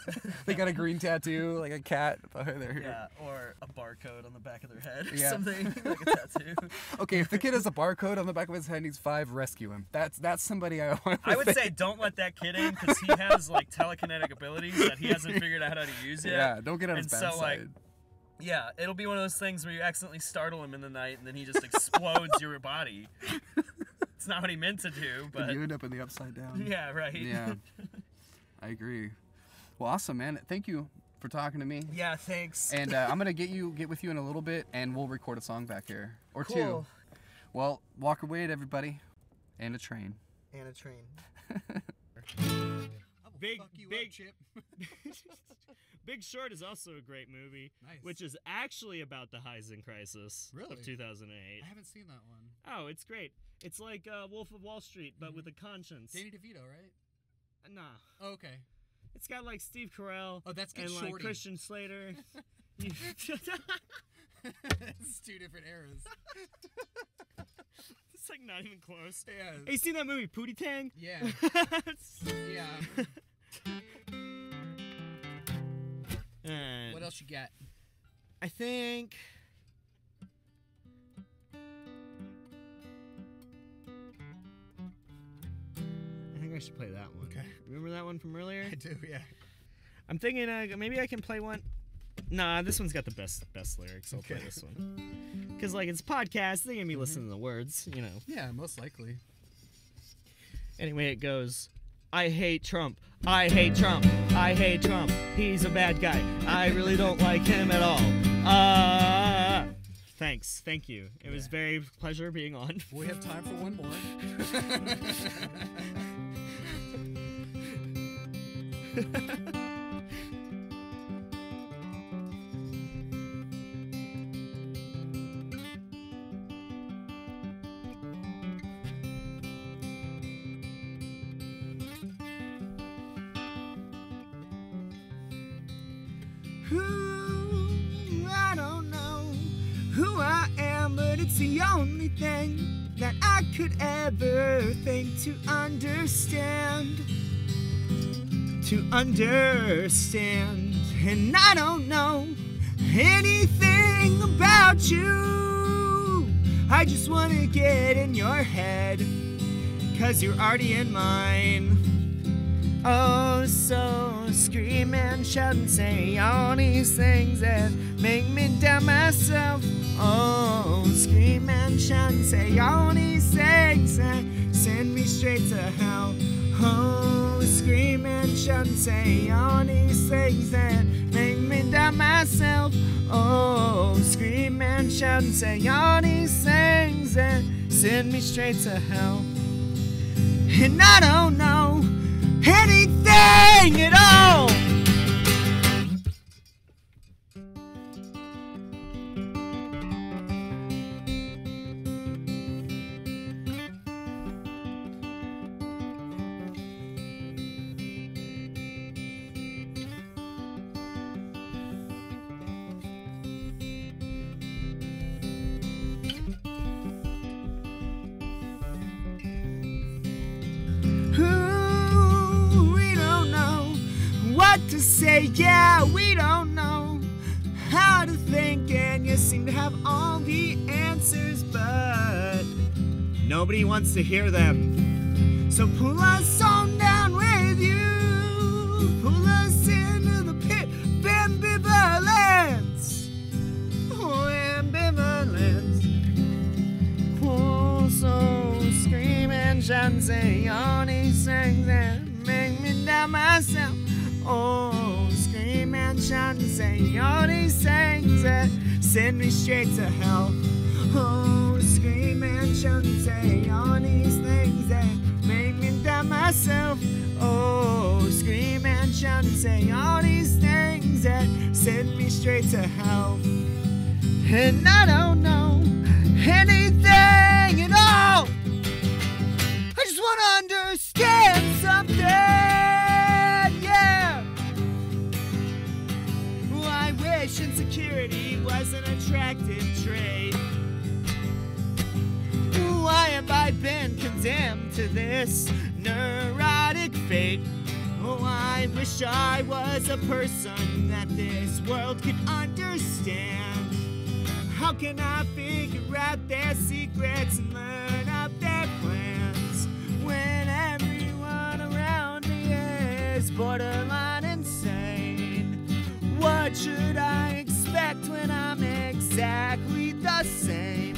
They got a green tattoo, like a cat. Yeah, or a barcode on the back of their head or something. Like a tattoo. Okay, if the kid has a barcode on the back of his head and he's 5, rescue him. That's somebody I want to say don't let that kid in because he has like telekinetic abilities that he hasn't figured out how to use yet. Yeah, don't get on his bad side. Yeah, it'll be one of those things where you accidentally startle him in the night and then he just explodes your body. It's not what he meant to do, but... You end up in the upside down. Yeah, right. Yeah, I agree. Well, awesome, man. Thank you for talking to me. Yeah, thanks. And I'm going to get with you in a little bit and we'll record a song back here. Or cool. Two. Well, Walker Wade, everybody. And a train. And a train. Big Chip. Big Short is also a great movie, which is actually about the Heisen crisis of 2008. I haven't seen that one. Oh, it's great. It's like Wolf of Wall Street, but with a conscience. Danny DeVito, right? Nah. Oh, okay. It's got like Steve Carell and like Christian Slater. It's two different eras. It's like not even close. Yeah. Hey, you seen that movie Pootie Tang? Yeah. Yeah. What else you got? I think. I should play that one. Okay. Remember that one from earlier? I do. Yeah. I'm thinking maybe I can play one. Nah, this one's got the best lyrics. I'll play this one. Because, like, it's a podcast. They're going to be listening to the words, you know. Yeah, most likely. Anyway, it goes, I hate Trump. I hate Trump. I hate Trump. He's a bad guy. I really don't like him at all. Thanks. Thank you. It was very pleasure being on. We have time for one more. The only thing that I could ever think to understand, and I don't know anything about you. I just want to get in your head, cause you're already in mine. Oh, so scream and shout and say all these things that make me doubt myself. Oh, scream and shout and say all these things and send me straight to hell. Oh, scream and shout and say all these things that make me doubt myself. Oh, scream and shout and say all these things and send me straight to hell. And I don't know anything at all. Yeah, we don't know how to think, and you seem to have all the answers, but nobody wants to hear them. So pull us on down with you, pull us into the pit, bambi, and say all these things that make me doubt myself. Oh, scream and shout and say all these things that send me straight to hell. Oh, scream and shout and say all these things that make me doubt myself. Oh, scream and shout and say all these things that send me straight to hell. And I don't know anything at all. I just want to understand something, yeah. Well, I wish insecurity was an attractive trait. Why have I been condemned to this neurotic fate? Oh, I wish I was a person that this world could understand. How can I figure out their secrets and learn of their plans when everyone around me is borderline insane? What should I expect when I'm exactly the same?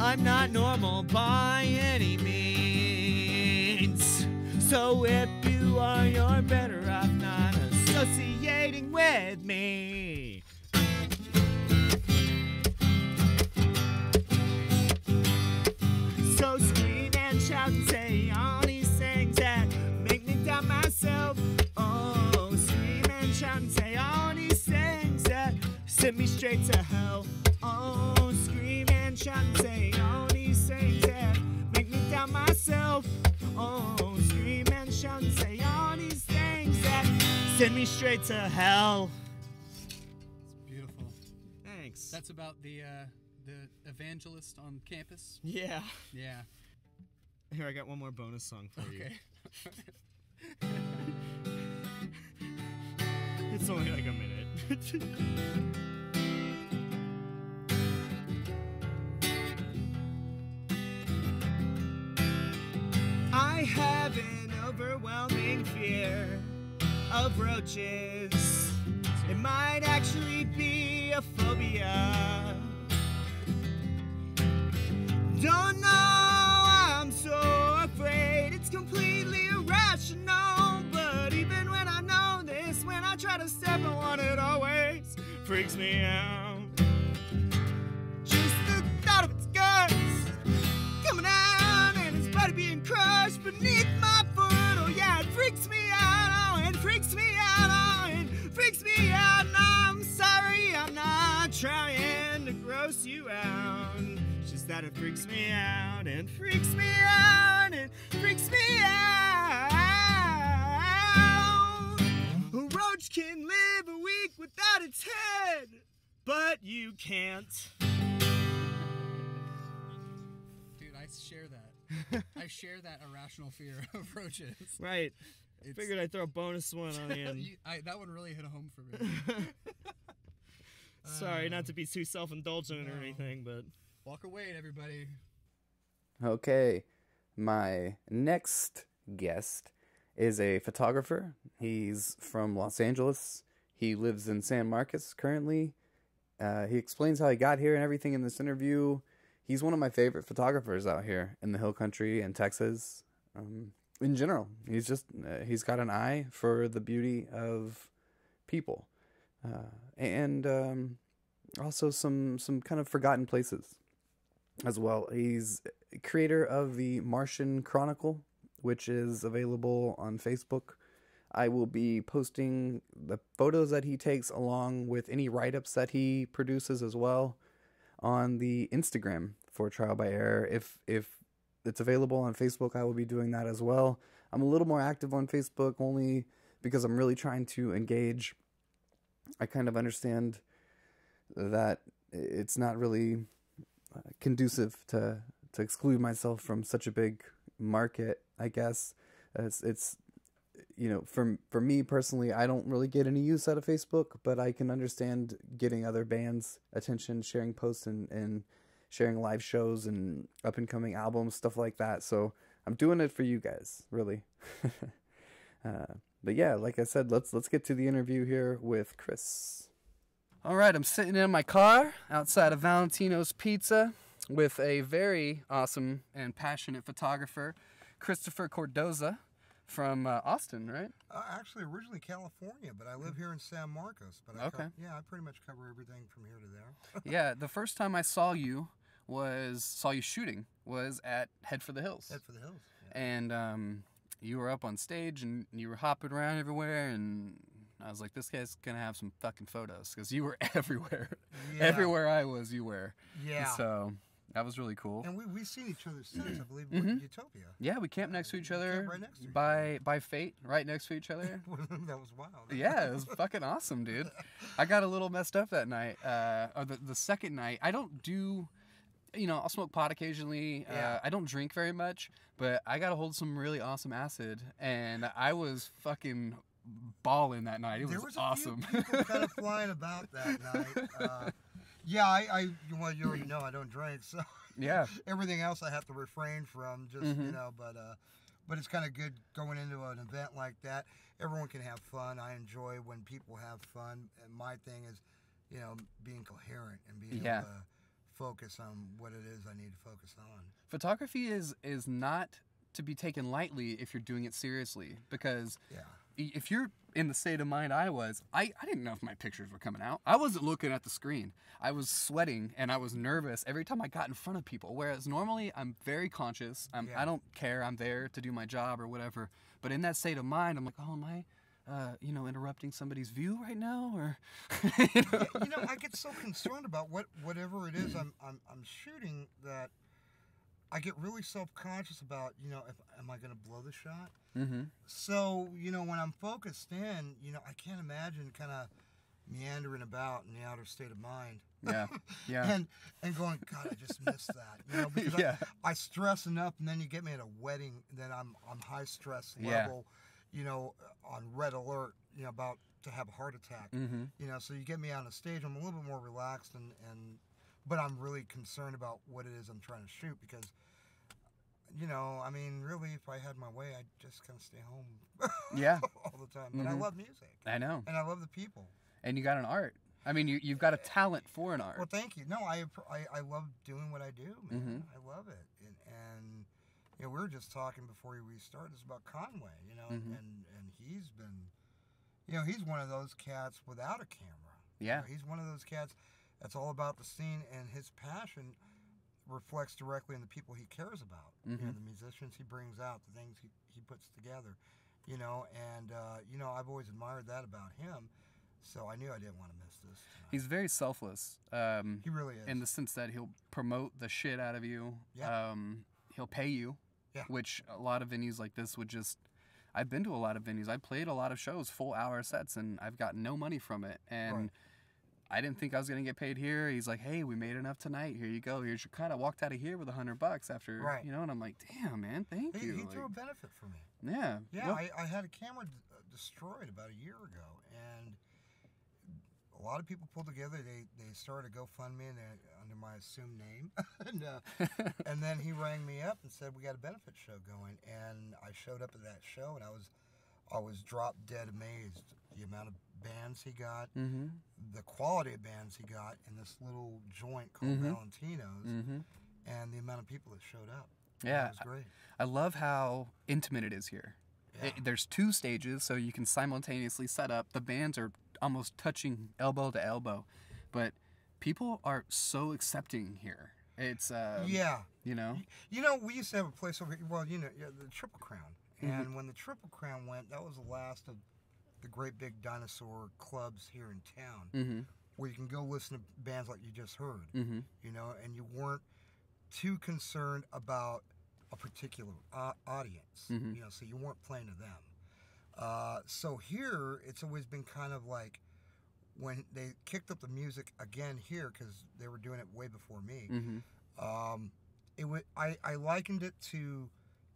I'm not normal by any means. So if you are, you're better off not associating with me. So scream and shout and say all these things that make me doubt myself. Oh, scream and shout and say all these things that send me straight to hell. Oh, scream and shout and say all these things that make me doubt myself. Oh, scream and shout and say all these things that send me straight to hell. It's beautiful. Thanks. That's about the evangelist on campus? Yeah. Yeah. Here, I got one more bonus song for you. Okay. It's only like a minute. I have an overwhelming fear of roaches. It might actually be a phobia. Don't know, I'm so afraid. It's completely irrational. But even when I know this, when I try to step on one, it always freaks me out. Just the thought of its guts coming out and its body being crushed beneath my foot. Oh yeah, it freaks me out. Oh, it freaks me out. Oh, it freaks me out. And I'm sorry, I'm not trying to gross you out. That it freaks me out, and freaks me out, and freaks me out. A roach can live a week without its head, but you can't. Dude, I share that. I share that irrational fear of roaches. Right. I figured I'd throw a bonus one on in. That one really hit home for me. Sorry, not to be too self-indulgent or anything, but... Walker Wade, everybody. Okay, my next guest is a photographer. He's from Los Angeles. He lives in San Marcos currently. He explains how he got here and everything in this interview. He's one of my favorite photographers out here in the Hill Country and Texas. In general, he's just he's got an eye for the beauty of people, and also some kind of forgotten places. As well, he's creator of The Martian Chronicle, which is available on Facebook. I will be posting the photos that he takes along with any write-ups that he produces as well on the Instagram for Trial by Error. If it's available on Facebook, I will be doing that as well. I'm a little more active on Facebook only because I'm really trying to engage. I kind of understand that it's not really... conducive to exclude myself from such a big market, I guess. It's you know, for me personally, I don't really get any use out of Facebook, but I can understand getting other bands' attention, sharing posts and sharing live shows and up and coming albums, stuff like that. So I'm doing it for you guys, really. But yeah, like I said, let's get to the interview here with Chris. All right, I'm sitting in my car outside of Valentino's Pizza with a very awesome and passionate photographer, Christopher Cordoza from Austin, right? Actually, originally California, but I live here in San Marcos. But I pretty much cover everything from here to there. Yeah, the first time I saw you shooting was at Head for the Hills. Head for the Hills. Yeah. And you were up on stage and you were hopping around everywhere, and I was like, this guy's gonna have some fucking photos, because you were everywhere. Yeah. Everywhere I was, you were. Yeah. So that was really cool. And we've seen each other since, I believe, in Utopia. Yeah, we camped next to each other, right next to by fate, right next to each other. That was wild. Yeah, it was fucking awesome, dude. I got a little messed up that night, or the second night. I don't do... You know, I'll smoke pot occasionally. Yeah. I don't drink very much, but I got a hold of some really awesome acid, and I was fucking balling that night. There was awesome. There was a few people kind of flying about that night. Yeah, well, you already know I don't drink, so yeah, everything else I have to refrain from. Just you know, but it's kind of good going into an event like that. Everyone can have fun. I enjoy when people have fun, and my thing is, you know, being coherent and being able to focus on what it is I need to focus on. Photography is not to be taken lightly if you're doing it seriously, because if you're in the state of mind I was, I didn't know if my pictures were coming out. I wasn't looking at the screen. I was sweating and I was nervous every time I got in front of people, whereas normally I'm very conscious. I don't care. I'm there to do my job or whatever. But in that state of mind, I'm like, oh, am I you know, interrupting somebody's view right now, or you know? Yeah, you know, I get so concerned about whatever it is I'm shooting that I get really self-conscious about, you know, am I going to blow the shot? So, you know, when I'm focused in, you know, I can't imagine kind of meandering about in the outer state of mind. Yeah. and going, God, I just missed that. You know, because I stress enough, and then you get me at a wedding that I'm high stress level. Yeah. You know, on red alert, you know, about to have a heart attack. You know, so you get me on a stage, I'm a little bit more relaxed, but I'm really concerned about what it is I'm trying to shoot, because, you know, I mean, really, if I had my way, I'd just kind of stay home all the time. But I love music. I know. And I love the people. And you got an art. I mean, you've got a talent for an art. Well, thank you. No, I love doing what I do, man. I love it. And you know, we were just talking before we started about Conway, you know, and he's been, you know, he's one of those cats without a camera. Yeah. You know, he's one of those cats that's all about the scene, and his passion reflects directly in the people he cares about. You know, the musicians he brings out, the things he puts together, you know, and, you know, I've always admired that about him. So I knew I didn't want to miss this tonight. He's very selfless. He really is. In the sense that he'll promote the shit out of you. Yeah. He'll pay you. Yeah. Which a lot of venues like this would just... I've been to a lot of venues. I played a lot of shows, full-hour sets, and I've gotten no money from it. And I didn't think I was going to get paid here. He's like, hey, we made enough tonight. Here you go. Here's your cut. I walked out of here with $100 after, you know, and I'm like, damn, man, thank you. He threw a benefit for me. Yeah. Yeah, well, I had a camera destroyed about a year ago, and a lot of people pulled together. They started a GoFundMe under my assumed name. And then he rang me up and said, we got a benefit show going. And I showed up at that show, and I was drop dead amazed the amount of bands he got, the quality of bands he got in this little joint called Valentino's, and the amount of people that showed up. Yeah. It was great. I love how intimate it is here. Yeah. There's two stages, so you can simultaneously set up. The bands are almost touching elbow to elbow, but people are so accepting here. It's you know we used to have a place over here, well, you know, the Triple Crown, and when the Triple Crown went, that was the last of the great big dinosaur clubs here in town, where you can go listen to bands like you just heard, you know, and you weren't too concerned about a particular audience, you know, so you weren't playing to them. So here, it's always been kind of like, when they kicked up the music again here, because they were doing it way before me, I likened it to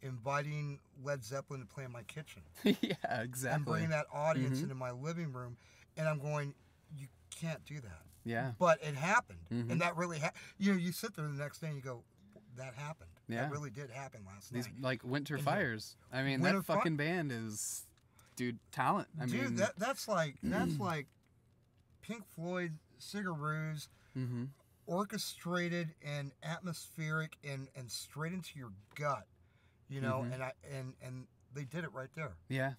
inviting Led Zeppelin to play in my kitchen. Yeah, exactly. And bringing that audience into my living room, and I'm going, you can't do that. Yeah. But it happened, and that really you know, you sit there the next day and you go, that happened. Yeah. That really did happen last night. Like Winter Fires. I mean, that fucking band is... Dude, talent. I mean, that's like Pink Floyd, Cigaroos, orchestrated and atmospheric and straight into your gut, you know, and they did it right there. Yeah.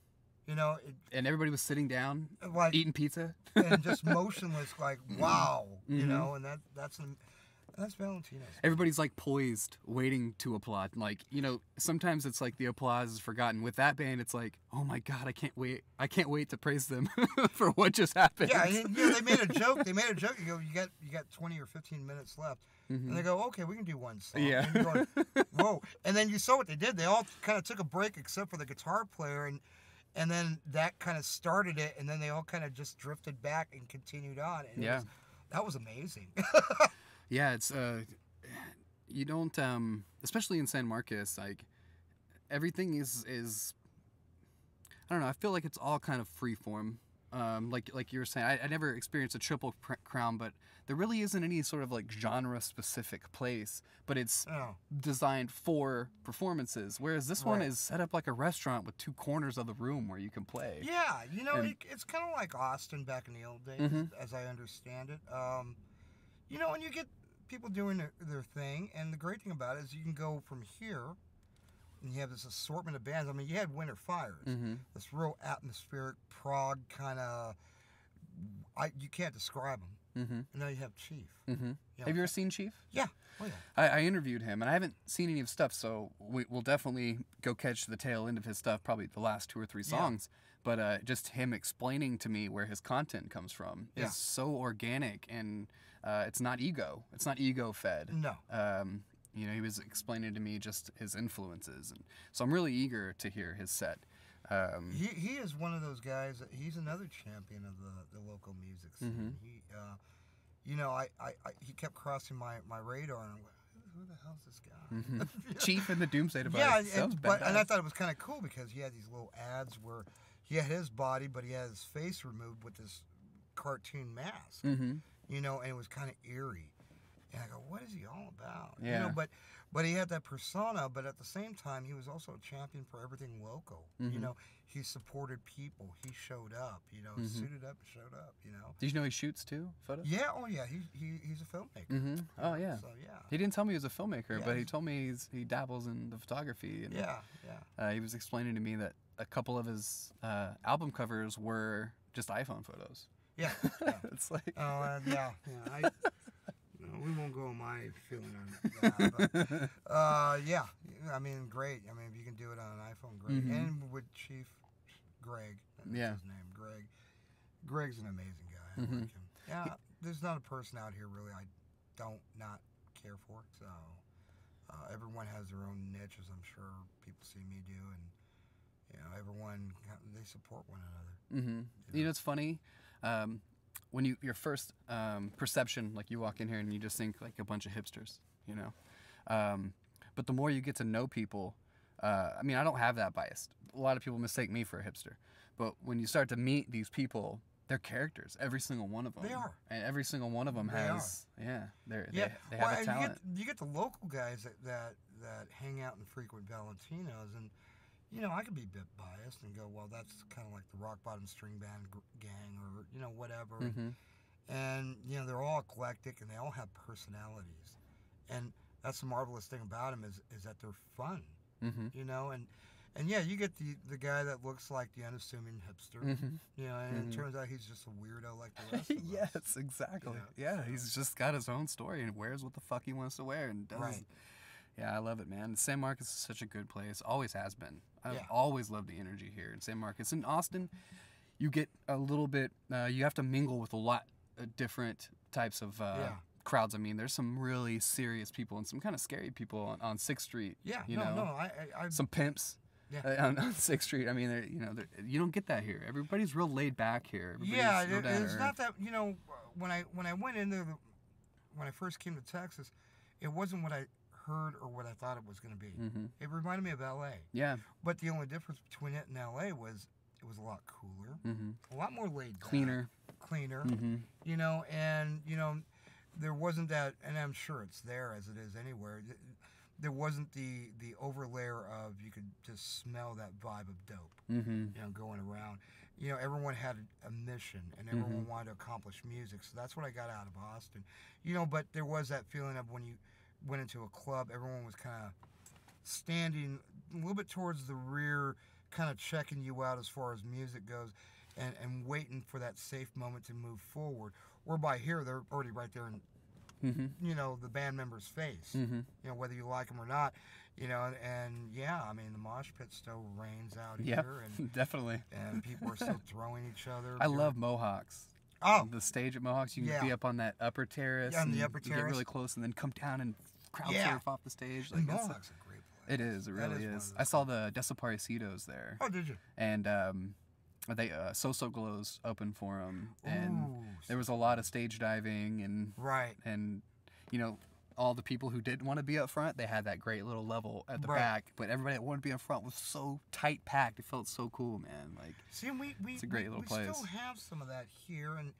You know, and everybody was sitting down, like eating pizza, and just motionless, like wow, you know, and that's Valentino's. Everybody's like poised, waiting to applaud. Like, you know, sometimes it's like the applause is forgotten. With that band, it's like, oh my God, I can't wait to praise them for what just happened. Yeah, and, you know, they made a joke. They made a joke. You go, you got 20 or 15 minutes left, and they go, okay, we can do one song. Yeah. And you're going, whoa, and then you saw what they did. They all kind of took a break, except for the guitar player and. And then that kind of started it, and then they all kind of just drifted back and continued on. And yeah, that was amazing. Yeah, it's you don't, especially in San Marcos, like everything is I don't know. I feel like it's all kind of free form. Like you were saying, I never experienced a triple crown, but there really isn't any sort of like genre specific place, but it's designed for performances. Whereas this one is set up like a restaurant with two corners of the room where you can play. Yeah. You know, it's kind of like Austin back in the old days, as I understand it. You know, and you get people doing their thing. And the great thing about it is you can go from here and you have this assortment of bands. I mean, you had Winter Fires, this real atmospheric prog kind of. You can't describe them. And now you have Chief. You know, have you ever seen Chief? Yeah. Oh, yeah. I interviewed him, and I haven't seen any of his stuff, so we'll definitely go catch the tail end of his stuff, probably the last 2 or 3 songs. Yeah. But just him explaining to me where his content comes from is so organic, and it's not ego. It's not ego-fed. No. You know, he was explaining to me just his influences, and so I'm really eager to hear his set. He is one of those guys. He's another champion of the local music scene. He, you know, he kept crossing my radar, and I'm like, who the hell is this guy? Chief and the Doomsday Device. Yeah, and I thought it was kind of cool because he had these little ads where he had his body, but he had his face removed with this cartoon mask. You know, and it was kind of eerie. And I go, what is he all about? Yeah. You know, but he had that persona, but at the same time, he was also a champion for everything local. You know, he supported people. He showed up, you know, suited up and showed up, you know. Did you know he shoots too, photos? Yeah, oh yeah, he's a filmmaker. Oh yeah. So yeah. He didn't tell me he was a filmmaker, but he told me he dabbles in the photography. And, he was explaining to me that a couple of his album covers were just iPhone photos. Yeah. It's like... Oh, yeah. No, we won't go on my feeling on that, but, yeah, I mean, great. I mean, if you can do it on an iPhone, great. And with Chief Greg, that's his name, Greg. Greg's an amazing guy. I like him. Yeah, there's not a person out here really I don't care for. So everyone has their own niche, as I'm sure people see me do, and you know, everyone they support one another. You know, it's funny. When your first perception, like you walk in here and you just think like a bunch of hipsters, you know. But the more you get to know people, I mean, I don't have that bias. A lot of people mistake me for a hipster. But when you start to meet these people, they're characters, every single one of them. They are. And every single one of them has, they have a talent. You get the local guys that hang out and frequent Valentino's, and you know, I could be a bit biased and go, well, that's kind of like the Rock Bottom String Band gang or, you know, whatever. And, you know, they're all eclectic and they all have personalities. And that's the marvelous thing about them is that they're fun, you know. And yeah, you get the guy that looks like the unassuming hipster, you know, and it turns out he's just a weirdo like the rest of us. Yes, exactly. You know? Yeah, he's just got his own story and wears what the fuck he wants to wear and does. Right. Yeah, I love it, man. San Marcos is such a good place. Always has been. I've always loved the energy here in San Marcos. In Austin, you get a little bit, you have to mingle with a lot of different types of crowds. I mean, there's some really serious people and some kind of scary people on 6th Street. Yeah, you know? Some pimps on 6th Street. I mean, you don't get that here. Everybody's real laid back here. Everybody's there's not that, you know, when I went in there, when I first came to Texas, it wasn't what I heard or what I thought it was going to be. It reminded me of LA. Yeah. But the only difference between it and LA was it was a lot cooler, a lot more laid down, cleaner. You know, and you know, there wasn't that, and I'm sure it's there as it is anywhere. There wasn't the overlayer of you could just smell that vibe of dope, you know, going around. you know, everyone had a mission and everyone wanted to accomplish music. So that's what I got out of Austin. You know, but there was that feeling of when you went into a club, everyone was kind of standing a little bit towards the rear, kind of checking you out as far as music goes, and waiting for that safe moment to move forward. Whereby here, they're already right there in, you know, the band member's face, you know, whether you like them or not, you know, and yeah, I mean, the mosh pit still rains out here. And definitely. And people are still throwing each other. I love Mohawks. Oh. The stage at Mohawks, you can be up on that upper terrace. Yeah, on the upper terrace. You get really close and then come down and crowd surf off the stage. Like, Mohawks are great. It is. It really is. I saw the Desaparecidos there. Oh, did you? And they So-So Glow's open for them, and there was a lot of stage diving and and you know, all the people who didn't want to be up front, they had that great little level at the back, but everybody that wanted to be up front was so tight packed. It felt so cool, man. Like, see, it's a great little place. We still have some of that here, and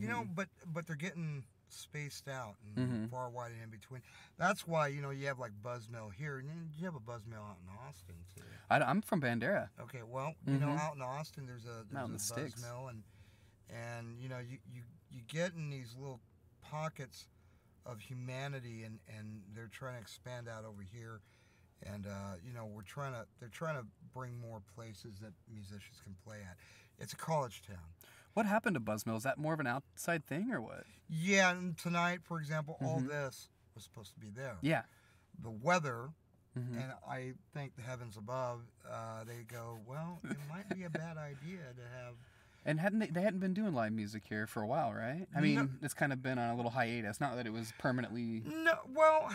you know, but they're getting spaced out and far, wide, and in between. That's why, you know, you have like Buzzmill here, and you have a Buzzmill out in Austin too. I'm from Bandera. Okay, well, you know, out in Austin there's a Buzzmill, and you know, you get in these little pockets of humanity, and they're trying to expand out over here, and you know, they're trying to bring more places that musicians can play at. It's a college town. What happened to Buzzmill? Is that more of an outside thing or what? Yeah, and tonight, for example, all this was supposed to be there. Yeah. The weather, and I think the heavens above, they go, well, it might be a bad idea to have... And they hadn't been doing live music here for a while, right? I mean, it's kind of been on a little hiatus. Not that it was permanently... No, well,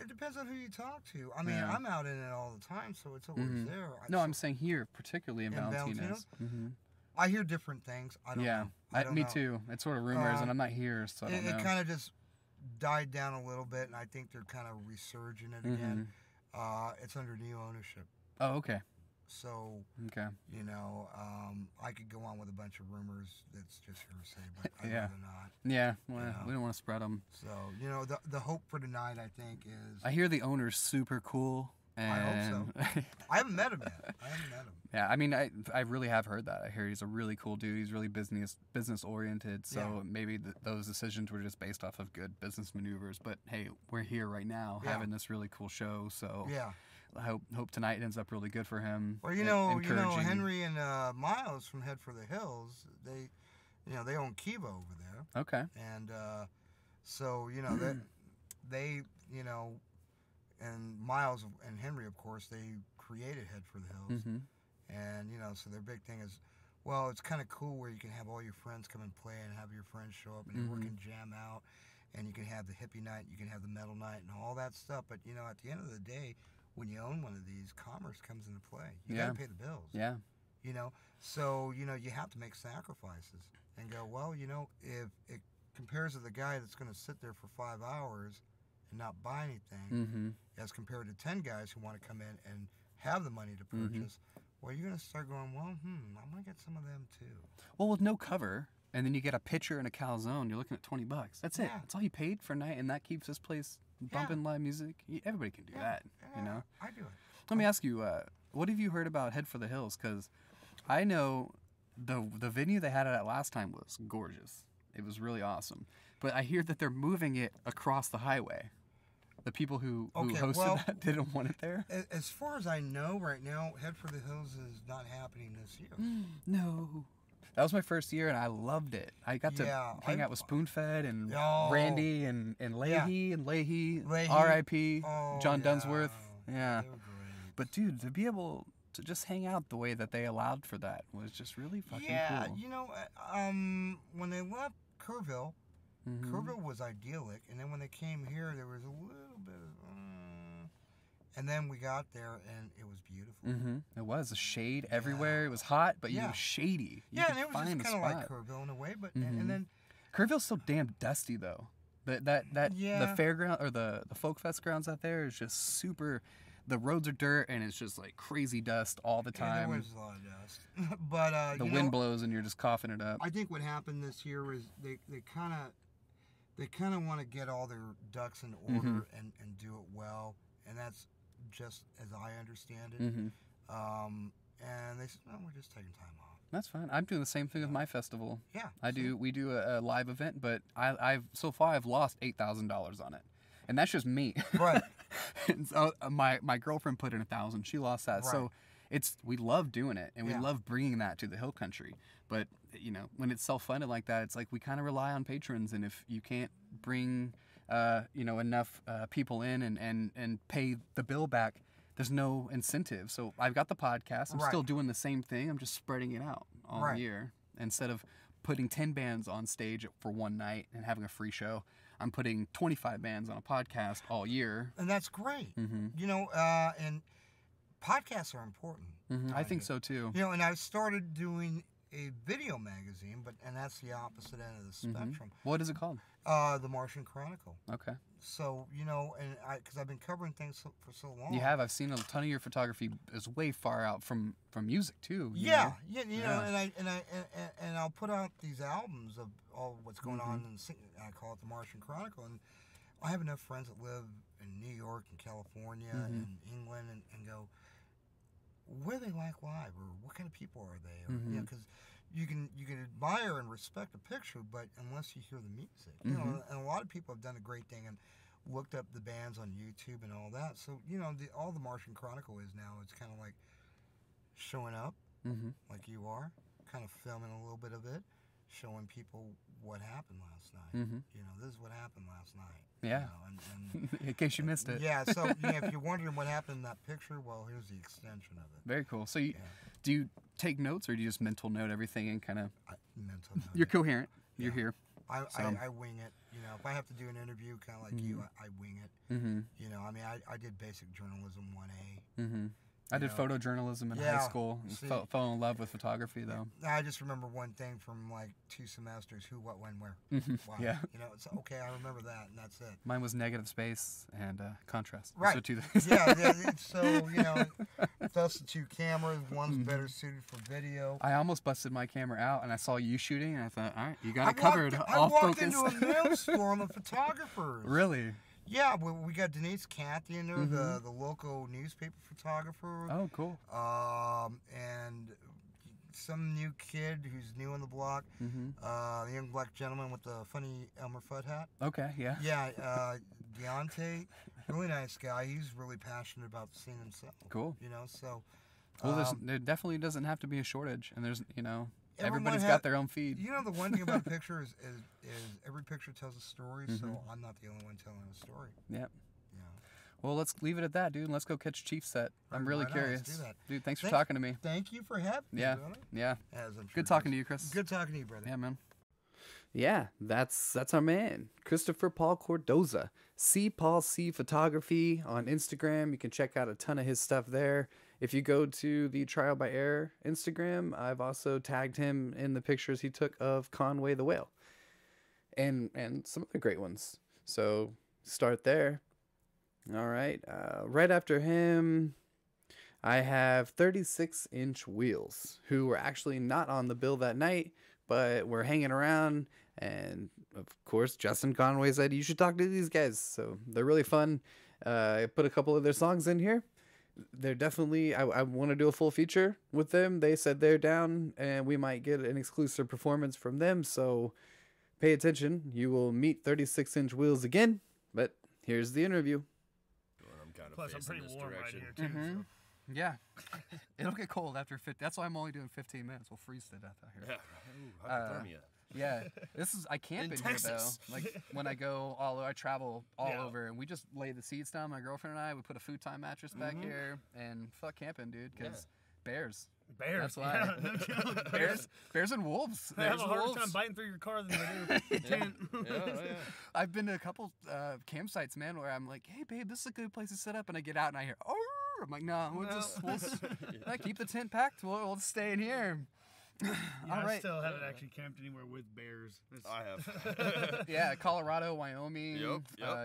it depends on who you talk to. I mean, I'm out in it all the time, so it's always there. No, I'm saying here, particularly in Valentino's. I hear different things. I don't know. Me too. It's sort of rumors, and I'm not here, so I don't know. It kind of just died down a little bit, and I think they're kind of resurging it again. It's under new ownership. Oh, okay. So, you know, I could go on with a bunch of rumors that's just hearsay, but I'd rather not. Yeah, well, we don't want to spread them. So, you know, the hope for tonight, I think, is... I hear the owner's super cool. And... I hope so. I haven't met him yet. I haven't met him. Yeah, I mean, I really have heard that. I hear he's a really cool dude. He's really business-oriented, so maybe those decisions were just based off of good business maneuvers. But, hey, we're here right now having this really cool show, so... Yeah. I hope tonight ends up really good for him. Well, you know, Henry and Miles from Head for the Hills, they own Kiva over there. Okay. And so, you know, you know, and Miles and Henry, of course, they created Head for the Hills. And, you know, so their big thing is, well, it's kind of cool where you can have all your friends come and play and have your friends show up and everyone can jam out, and you can have the hippie night, you can have the metal night and all that stuff. But, you know, at the end of the day, when you own one of these, commerce comes into play. You gotta pay the bills. Yeah. You know, so, you know, you have to make sacrifices and go, well, you know, if it compares to the guy that's gonna sit there for 5 hours and not buy anything, as compared to 10 guys who wanna come in and have the money to purchase, well, you're gonna start going, well, I'm gonna get some of them too. Well, with no cover, and then you get a pitcher and a calzone, you're looking at $20. That's it. That's all you paid for a night, and that keeps this place bumping live music. Everybody can do that, you know? I do it. Let me ask you, what have you heard about Head for the Hills? Because I know the venue they had it at last time was gorgeous. It was really awesome. But I hear that they're moving it across the highway. The people who hosted that didn't want it there? As far as I know right now, Head for the Hills is not happening this year. No. That was my first year, and I loved it. I got to hang out with Spoonfed and Randy and Leahy and Leahy, R.I.P., John Dunsworth. Yeah. They were great. But, dude, to be able to just hang out the way that they allowed for that was just really fucking cool. Yeah, you know, when they left Kerrville, Kerrville was idyllic, and then when they came here, there was a little bit of... And then we got there, and it was beautiful. It was a shade everywhere. It was hot, but it was shady. And it was just kind of like Kerrville in a way, but and then Kerrville's so damn dusty though. The fairground or the folk fest grounds out there is just super. The roads are dirt, and it's just like crazy dust all the time. There was a lot of dust, but the wind blows, and you're just coughing it up. I think what happened this year is they kind of want to get all their ducks in order and do it well, and that's. Just as I understand it, and they said, "No, we're just taking time off." That's fine. I'm doing the same thing with my festival. Yeah. We do a live event, but I've so far I've lost $8,000 on it. And that's just me. Right. And so my girlfriend put in 1,000. She lost that. Right. So we love doing it, and we love bringing that to the hill country. But, you know, when it's self-funded like that, it's like we kind of rely on patrons, and if you can't bring, you know, enough people in and pay the bill back, there's no incentive. So I've got the podcast. I'm still doing the same thing. I'm just spreading it out all year. Instead of putting 10 bands on stage for one night and having a free show, I'm putting 25 bands on a podcast all year. And that's great. Mm-hmm. You know, and podcasts are important. Mm-hmm. I think so, too. You know, and I started doing a video magazine, and that's the opposite end of the spectrum. Mm-hmm. What is it called? The Martian Chronicle. Okay. So, you know, and because I've been covering things for so long. You have. I've seen a ton of your photography is way far out from music too. You know, and I'll put out these albums of all what's going on in the city. I call it the Martian Chronicle, and I have enough friends that live in New York and California and England, and go, where they like live, or what kind of people are they? Or, you know, because you can admire and respect a picture, but unless you hear the music, you know. And a lot of people have done a great thing and looked up the bands on YouTube and all that. So, you know, all the Martian Chronicle is now, it's kind of like showing up, like you are, kind of filming a little bit of it, showing people what happened last night. You know, this is what happened last night. Yeah. You know, in case you missed it. Yeah. So, yeah, if you're wondering what happened in that picture, well, here's the extension of it. Very cool. So, do you take notes, or do you just mental note everything and kind of? Mental note. You're coherent. Yeah. You're here. I wing it. You know, if I have to do an interview, kind of like you, I wing it. You know, I mean, I did basic journalism 1A. I did photojournalism in high school. Fell in love with photography, though. I just remember one thing from like 2 semesters: who, what, when, where. Wow. Yeah. You know, it's okay. I remember that, and that's it. Mine was negative space and contrast. Right. Those are 2 things. Yeah. So, you know, that's the 2 cameras. One's better suited for video. I almost busted my camera out, and I saw you shooting, and I thought, all right, you got it covered. All focus. I walked into a mailstorm of photographers. Really. Yeah, we got Denise Cathy in there, the local newspaper photographer. Oh, cool. And some new kid who's new on the block, the young black gentleman with the funny Elmer Fudd hat. Okay, yeah. Yeah, Deontay, really nice guy. He's really passionate about the scene himself. Cool. You know, so. Well, there definitely doesn't have to be a shortage, and there's, you know. Everybody's got their own feed. You know, the one thing about a picture is every picture tells a story, so I'm not the only one telling a story. Yep. Yeah. Well, let's leave it at that, dude, and let's go catch Chief's set. I'm really curious. Let's do that. Dude, thanks for talking to me. Thank you for having me. Yeah. Yeah. As I'm sure good talking to you, Chris. Good talking to you, brother. Yeah, man. Yeah, that's our man, Christopher Paul Cordoza. See Paul C Photography on Instagram. You can check out a ton of his stuff there. If you go to the Trial by Error Instagram, I've also tagged him in the pictures he took of Conway the Whale and some other great ones. So start there. All right. Right after him, I have 36-inch wheels, who were actually not on the bill that night, but were hanging around. And, of course, Justin Conway said, you should talk to these guys. So they're really fun. I put a couple of their songs in here. They're definitely, I want to do a full feature with them. They said they're down, and we might get an exclusive performance from them. So pay attention. You will meet 36-inch wheels again. But here's the interview. I'm kind of I'm pretty warm direction. Right here, too. So. Yeah. It'll get cold after 50. That's why I'm only doing 15 minutes. We'll freeze to death out here. Yeah. Ooh, hypothermia. Yeah, this is, I camp in here, though. Like, when I go I travel all over, and we just lay the seeds down, my girlfriend and I, we put a futon mattress back here, and fuck camping, dude, because bears. Bears. That's why. Yeah, no bears and wolves. They have a harder time biting through your car than they do. I've been to a couple campsites, man, where I'm like, hey, babe, this is a good place to set up, and I get out, and I hear, oh, I'm like, no, we'll keep the tent packed, we'll stay in here. I still haven't actually camped anywhere with bears. I have. Yeah, Colorado, Wyoming,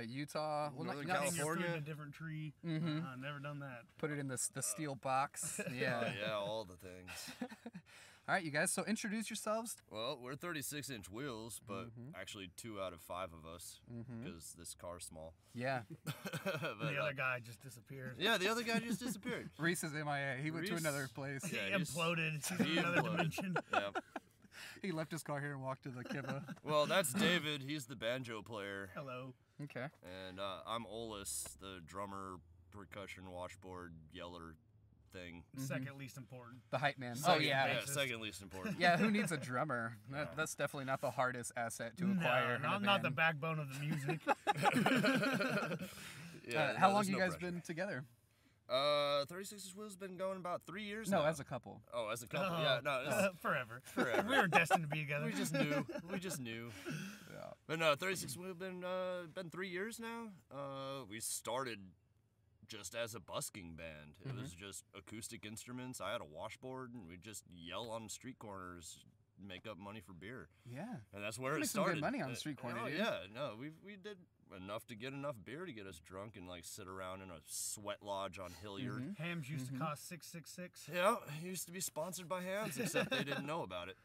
Utah, Northern California. A different tree. I've never done that. Put it in the steel box. Yeah, all the things. All right, you guys, so introduce yourselves. Well, we're 36-inch wheels, but actually 2 out of 5 of us, because this car's small. Yeah. But the other guy just disappeared. Yeah, the other guy just disappeared. Reese is MIA. He went to another place. Yeah, he imploded. He another imploded. Dimension. Yeah. He left his car here and walked to the Kiva. Well, that's David. He's the banjo player. Hello. Okay. And I'm Olis, the drummer, percussion, washboard, yeller thing. Second least important. The hype man. Second, yeah, second least important. Yeah, who needs a drummer? That's definitely not the hardest asset to acquire. No, I'm not the backbone of the music. How long have you guys been together? 36 Wheels has been going about 3 years now. No, as a couple. Oh, as a couple. Yeah, no, forever. Forever. We were destined to be together. We just knew. We just knew. Yeah. But no, 36 Wheels have been 3 years now. We started just as a busking band. It was just acoustic instruments. I had a washboard, and we'd just yell on street corners, make up money for beer. Yeah. And that's where it started. Some good money on the street corner. Yeah. No, we did enough to get enough beer to get us drunk and like sit around in a sweat lodge on Hilliard. Hams used to cost $6.66. Yeah, it used to be sponsored by Hams, except they didn't know about it.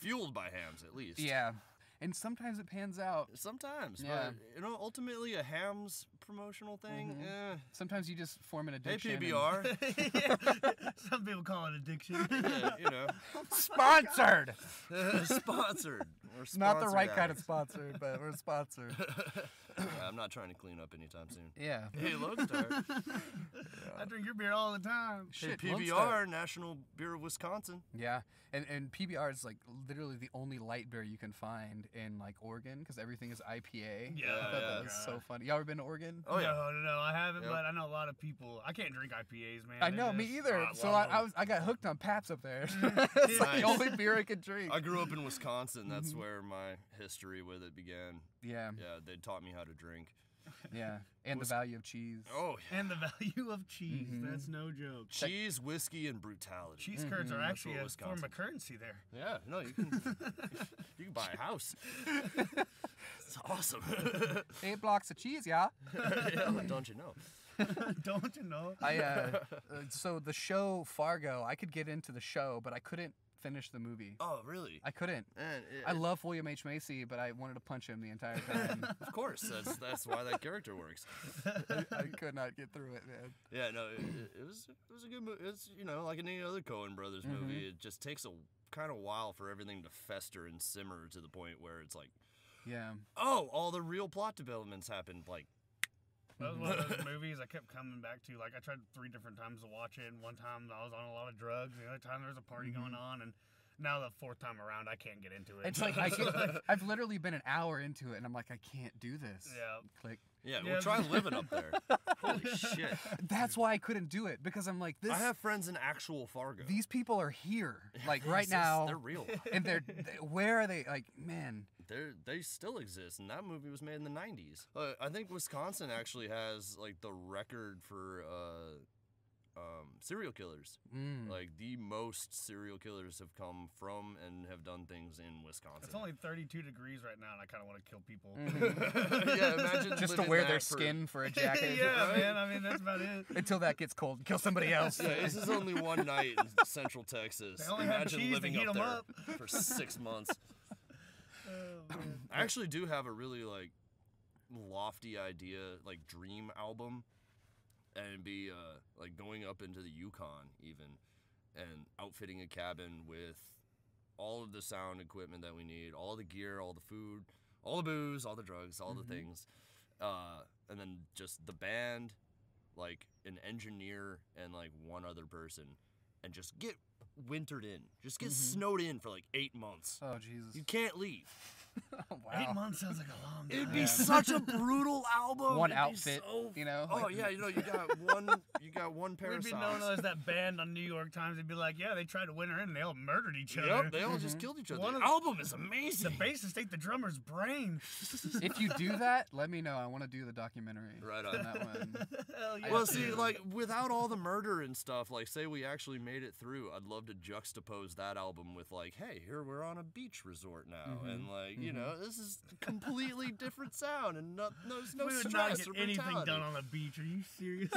Fueled by Hams, at least. Yeah. And sometimes it pans out. Sometimes, but you know, ultimately a Hams promotional thing. Sometimes you just form an addiction. Hey, PBR. Some people call it addiction. You know, sponsored. Sponsored. We're sponsored. Not the right kind of sponsored, but we're sponsored. I'm not trying to clean up anytime soon. Yeah. Hey, Lone Star. I drink your beer all the time. Shit, hey, PBR, National Beer of Wisconsin. Yeah, and PBR is like literally the only light beer you can find in like Oregon, because everything is IPA. Yeah, that was so funny. Y'all ever been to Oregon? Oh yeah. No, I haven't, but I know a lot of people. I can't drink IPAs, man. I know, me either. So I got hooked on Pabst up there. It's like the only beer I could drink. I grew up in Wisconsin. That's where my history with it began. Yeah. Yeah, they taught me how to drink. Yeah, and the value of cheese. Oh, yeah. And the value of cheese. That's no joke. Cheese, whiskey, and brutality. Cheese curds are actually a form of currency there. Yeah, no, you can buy a house. It's awesome. 8 blocks of cheese, yeah? Yeah, don't you know? Don't you know? So the show Fargo, I could get into the show, but I couldn't finish the movie. Oh, really? I couldn't. Man, I love William H. Macy, but I wanted to punch him the entire time. Of course. That's why that character works. I could not get through it, man. Yeah, no, it was a good movie. It's, you know, like any other Coen Brothers movie, it just takes a kind of while for everything to fester and simmer to the point where it's like, yeah. Oh, all the real plot developments happened, like, that was one of those movies I kept coming back to. Like, I tried 3 different times to watch it, and one time I was on a lot of drugs, and the other time there was a party going on, and now the 4th time around I can't get into it. It's like, I've literally been an hour into it, and I'm like, I can't do this. Yeah. Click. Yeah, we'll try living up there. Holy shit. That's why I couldn't do it, because I'm like, this... I have friends in actual Fargo. These people are here, like, right now. They're real. And where are they? Like, man. They still exist, and that movie was made in the 90s. I think Wisconsin actually has, like, the record for... serial killers. Like, the most serial killers have come from and have done things in Wisconsin. It's only 32 degrees right now, and I kind of want to kill people. Yeah, imagine just to wear their skin for a jacket. Yeah, right? Man, I mean, that's about it. Until that gets cold and kill somebody else. Yeah, this is only one night in Central Texas. Imagine living up there for 6 months. Oh, man. I actually do have a really, like, lofty idea, like, dream album. And it'd be, like, going up into the Yukon, even, and outfitting a cabin with all of the sound equipment that we need, all the gear, all the food, all the booze, all the drugs, all the things. And then just the band, like, an engineer, and, like, one other person, and just get wintered in. Just get snowed in for, like, 8 months. Oh, Jesus. You can't leave. Oh, wow. 8 months sounds like a long time. It'd be such a brutal album. One outfit, so... you know. Oh, like... yeah, you know, you got one pair of socks. We'd be known as that band on New York Times. They'd be like, yeah, they tried to win her in, and they all murdered each other. Yep, they all just killed each other. The album is amazing. The bassist ate the drummer's brain. If you do that, let me know. I want to do the documentary. Right on that one. Hell yeah. Well, see, like, without all the murder and stuff, like, say we actually made it through, I'd love to juxtapose that album with, like, hey, here we're on a beach resort now, and, like, you know, this is completely different sound, and no we would not get anything done on a beach. Are you serious?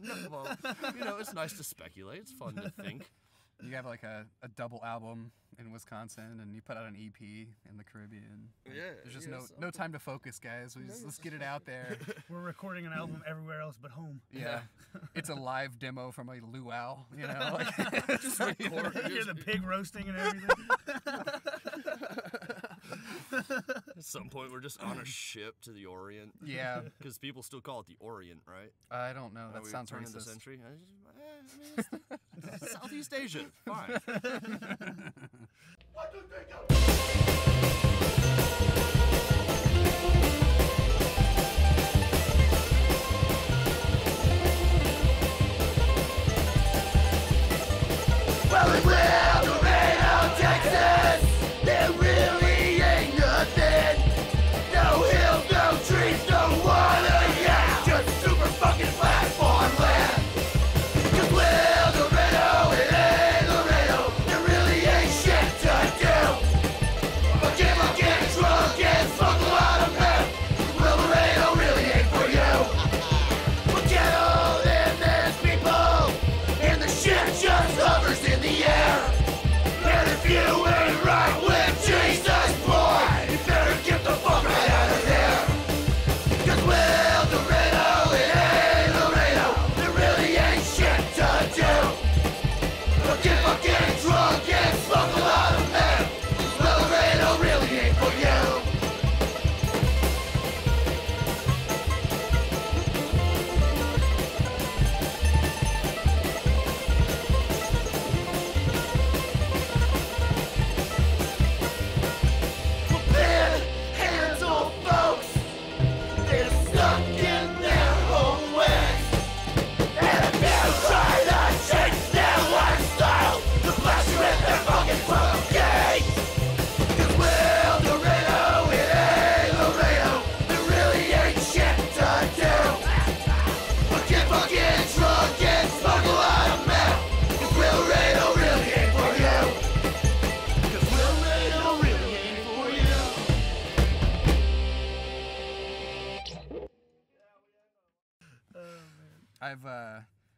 No, well, you know, it's nice to speculate. It's fun to think. You have like a double album in Wisconsin, and you put out an EP in the Caribbean. Yeah, there's just no time to focus, guys. We just, let's get it out there. We're recording an album everywhere else but home. Yeah, it's a live demo from a luau. You know, like, just record. You hear the pig roasting and everything. At some point, we're just on a ship to the Orient. Yeah, because people still call it the Orient, right? I don't know. That sounds racist. The century. It's Southeast Asia. Fine. One, two, three, go.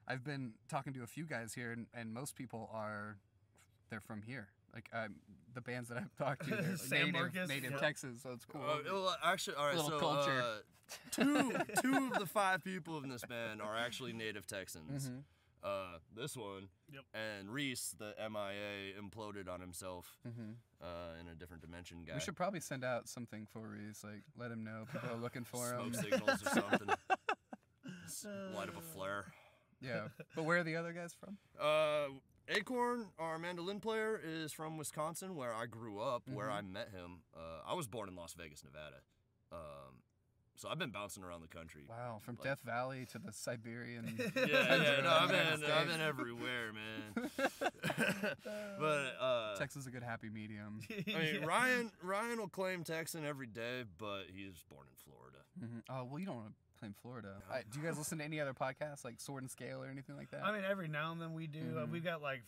I've been talking to a few guys here, and most people they're from here. Like the bands that I've talked to, they're native Texas, so it's cool. Well, actually, all right, so culture. Two of the five people in this band are actually native Texans. Mm-hmm. This one, and Reese, the MIA, imploded on himself in a different dimension guy. We should probably send out something for Reese, like let him know people are looking for him. Smoke signals or something. Light up a flare. Yeah, but where are the other guys from? Acorn, our mandolin player, is from Wisconsin, where I grew up, where I met him. I was born in Las Vegas, Nevada, so I've been bouncing around the country. Wow, from Death Valley to the Siberian. No, I've been everywhere, man. But Texas is a good happy medium. I mean, Ryan will claim Texan every day, but he was born in Florida. Oh well, you don't want to. In Florida. No. Do you guys listen to any other podcasts like Sword and Scale or anything like that? I mean, every now and then we do. We've got like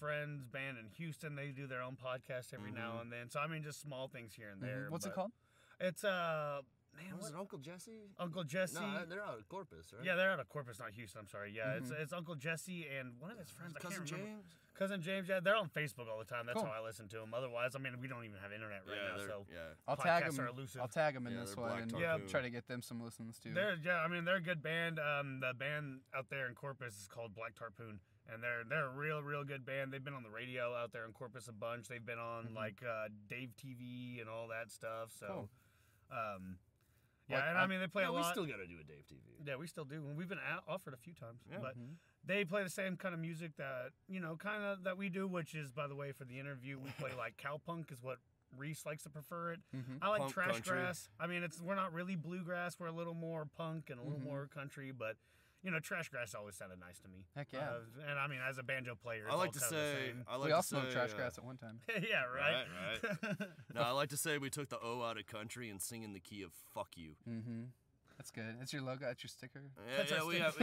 friends band in Houston. They do their own podcast every now and then. So I mean, just small things here and there. What's it called? It's was it Uncle Jesse? Uncle Jesse. No, they're out of Corpus, right? Yeah, they're out of Corpus, not Houston. I'm sorry. Yeah, it's Uncle Jesse and one of his friends. Cousin James. Cousin James. Yeah, they're on Facebook all the time. That's how I listen to them. Otherwise, I mean, we don't even have internet right now. So I'll tag them. I'll tag them in this one and try to get them some listens too. I mean, they're a good band. The band out there in Corpus is called Black Tarpoon. And they're a real good band. They've been on the radio out there in Corpus a bunch. They've been on like Dave TV and all that stuff. So. Cool. I mean, they play a lot. We still got to do a Dave TV. Yeah, we still do. And we've been offered a few times. Yeah. But they play the same kind of music that, you know, kind of that we do, which is, by the way, for the interview, we play like cowpunk is what Reese likes to prefer it. I like punk trash country. Grass. I mean, we're not really bluegrass. We're a little more punk and a little more country, but, you know, trash grass always sounded nice to me. Heck yeah. And, I mean, as a banjo player, it's we all smoked trash grass at one time. Yeah, right. No, I like to say we took the O out of country and sing in the key of fuck you. That's good. That's your logo. That's your sticker. Actually, we have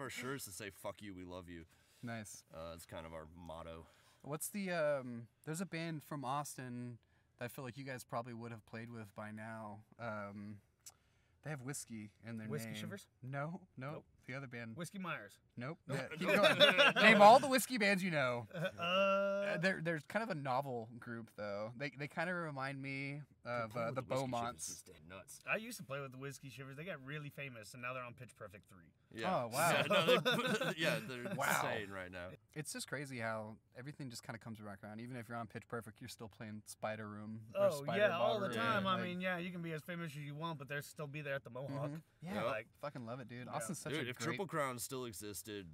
our shirts that say fuck you, we love you. Nice. It's kind of our motto. What's the, there's a band from Austin that I feel like you guys probably would have played with by now. They have whiskey in their name. Whiskey Shivers? No. Nope. the other band. Whiskey Myers. Nope. Yeah, keep going. Name all the whiskey bands you know. There's kind of a novel group, though. They kind of remind me of the Beaumonts. Nuts. I used to play with the Whiskey Shivers. They got really famous, and now they're on Pitch Perfect 3. Yeah. Oh, wow. They're insane right now. It's just crazy how everything just kind of comes back around. Even if you're on Pitch Perfect, you're still playing Spider Room. All the time. Like, I mean, yeah, you can be as famous as you want, but they'll still be there at the Mohawk. Mm-hmm. Yeah, like, fucking love it, dude. Yeah. Austin's such a great... If Triple Crown still existed,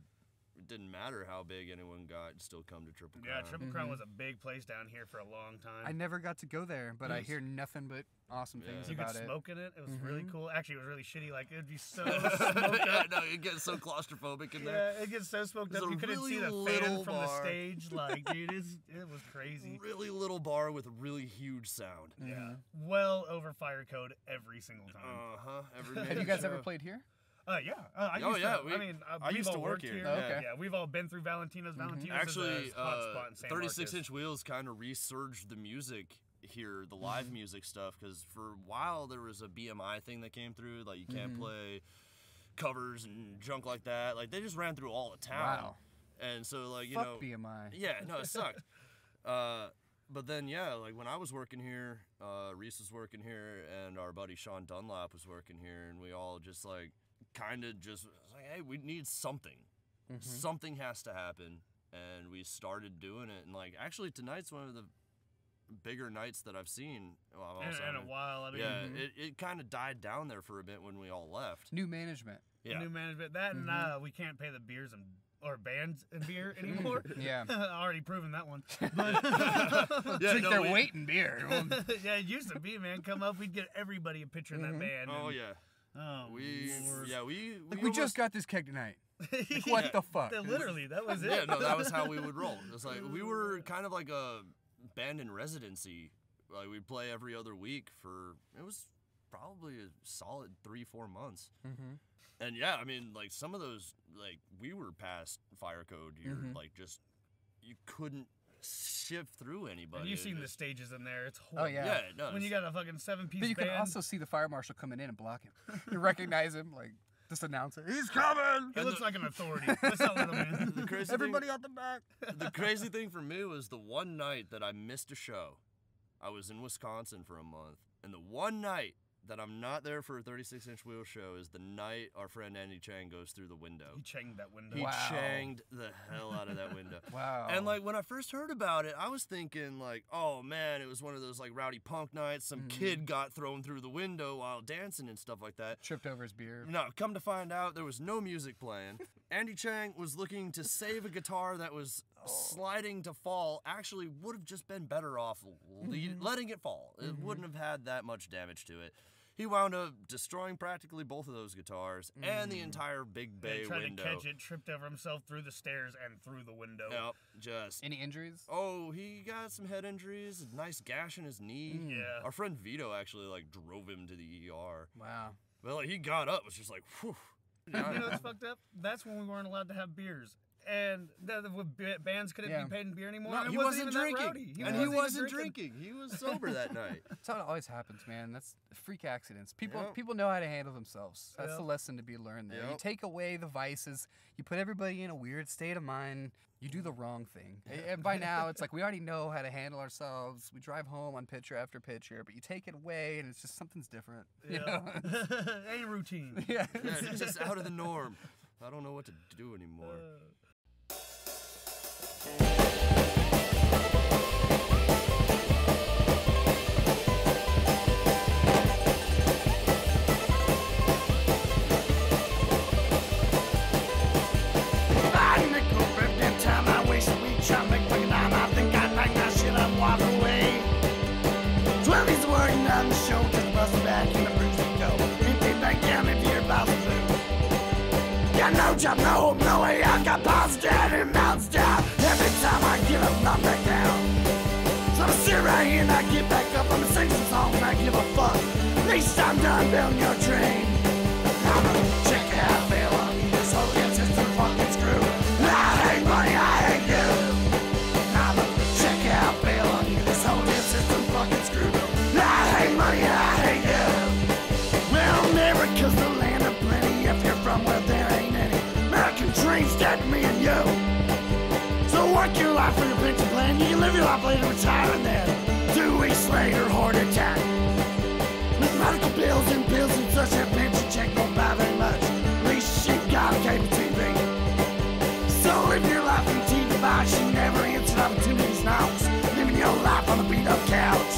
it didn't matter how big anyone got, you'd still come to Triple Crown. Yeah, Triple Crown was a big place down here for a long time. I never got to go there, but I hear nothing but awesome things about it. You could smoke in it. It was really cool. Actually, it was really shitty. Like, it would be so smoked up. No, it gets so claustrophobic in there. Yeah, it gets so smoked up. You couldn't really see the fan from the stage. Like, dude, it was crazy. Really little bar with a really huge sound. Yeah. Well over fire code every single time. Have you guys ever played here? Yeah. I used to work here. Oh, okay. Yeah, we've all been through Valentino's. Valentino's is a hot spot in San Marcos. 36-inch wheels kind of resurged the music here, the live music stuff, because for a while there was a BMI thing that came through, like you can't play covers and junk like that. Like, they just ran through all the town. Wow. And so, like, you know. BMI. Yeah, no, it sucked. But then, yeah, like when I was working here, Reese was working here, and our buddy Sean Dunlap was working here, and we all just like, kind of just like, hey, we need something. Something has to happen, and we started doing it. And like, actually, tonight's one of the bigger nights that I've seen in a while. I mean, it kind of died down there for a bit when we all left. New management. Yeah, new management. That and we can't pay the beers and. Or bands and beer anymore. Yeah. Already proven that one. But their weight in beer. Yeah, it used to be, man. Come up, we'd get everybody a picture in that band. Oh, yeah. Oh, we just got this keg tonight. Like, what the fuck? Literally, that was it. Yeah, no, that was how we would roll. It's like we were kind of like a band in residency. Like, we'd play every other week for it was probably a solid 3-4 months. And yeah, I mean, like some of those, like we were past fire code here. Like, just you couldn't shift through anybody. And you've seen the stages in there. It's horrible. Oh, yeah. It does. When you got a fucking 7-piece band. But you can also see the fire marshal coming in and block him. You recognize him, like, this announcer. He's coming! He looks like an authority. Let's not let him in. Everybody out the back. The crazy thing for me was the one night that I missed a show. I was in Wisconsin for a month, and the one night that I'm not there for a 36-inch wheel show is the night our friend Andy Chang goes through the window. He changed that window. He changed the hell out of that window. Wow. And, like, when I first heard about it, I was thinking, like, oh, man, it was one of those, like, rowdy punk nights. Some kid got thrown through the window while dancing and stuff like that. Tripped over his beer. No, come to find out, there was no music playing. Andy Chang was looking to save a guitar that was sliding to fall. Actually, would have just been better off letting it fall. It wouldn't have had that much damage to it. He wound up destroying practically both of those guitars and the entire big bay window. He tried to catch it, tripped over himself through the stairs and through the window. Yep, just... Any injuries? Oh, he got some head injuries, a nice gash in his knee. Yeah. Our friend Vito actually, like, drove him to the ER. Wow. But, like, he got up, was just like, whew. You know what's fucked up? That's when we weren't allowed to have beers. And the bands couldn't be paid in beer anymore. No, he wasn't drinking. He was sober that night. That's how it always happens, man. That's freak accidents. People know how to handle themselves. That's the lesson to be learned there. You take away the vices. You put everybody in a weird state of mind. You do the wrong thing. And by now, it's like we already know how to handle ourselves. We drive home on picture after picture, but you take it away, and it's just something's different. Yeah. You know? A routine. Yeah. It's just out of the norm. I don't know what to do anymore. I nickel every time I waste a week trying to make fucking time. I think I like my shit, I'm walking away. 12's working on the show, cause the bus is back in the bridge we go. Repeat back down if you're about to move. Got no job, no hope, no way out. Got balls down and mouths down. Every time I get up, I'm back down. So I'm sit right here and I get back up. I'm gonna sing some songs and I give a fuck. At least I'm done building your train. I'm gonna check it out, bail on me. This whole damn system fucking screw. I hate money, I hate you. I'm gonna check it out, bail on you. This whole damn system fucking screw. I hate money, I hate you. Well, America's the land of plenty. If you're from where there ain't any. work your life for your pension plan. You can live your life later, retire, and then 2 weeks later, heart attack. With medical bills and such, that pension check won't buy very much. At least she got cable TV. So live your life on TV device. You never answered opportunities now. Living your life on a beat-up couch.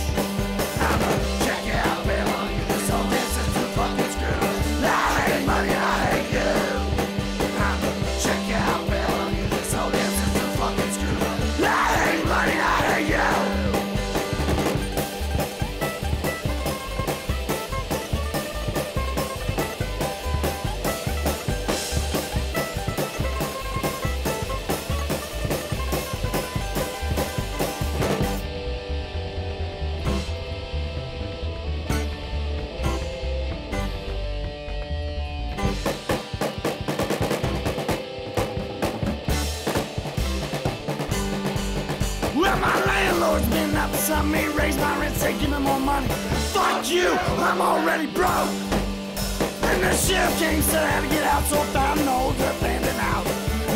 I'm a me, raise my rent, say give me more money. Fuck you, I'm already broke. And the sheriff came, said I had to get out, so I found an old abandoned house,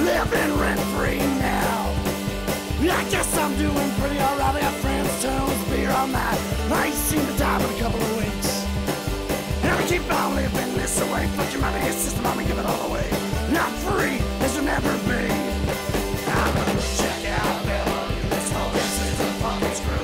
living rent free now. I guess I'm doing pretty alright. I got friends, tunes, beer all night. I ain't seen the time in a couple of weeks. And I keep on living this away. Fuck your money, your system, I'm gonna give it all away. Not free as you'll never be. I'm gonna check out Bella, this whole business is a fucking screw.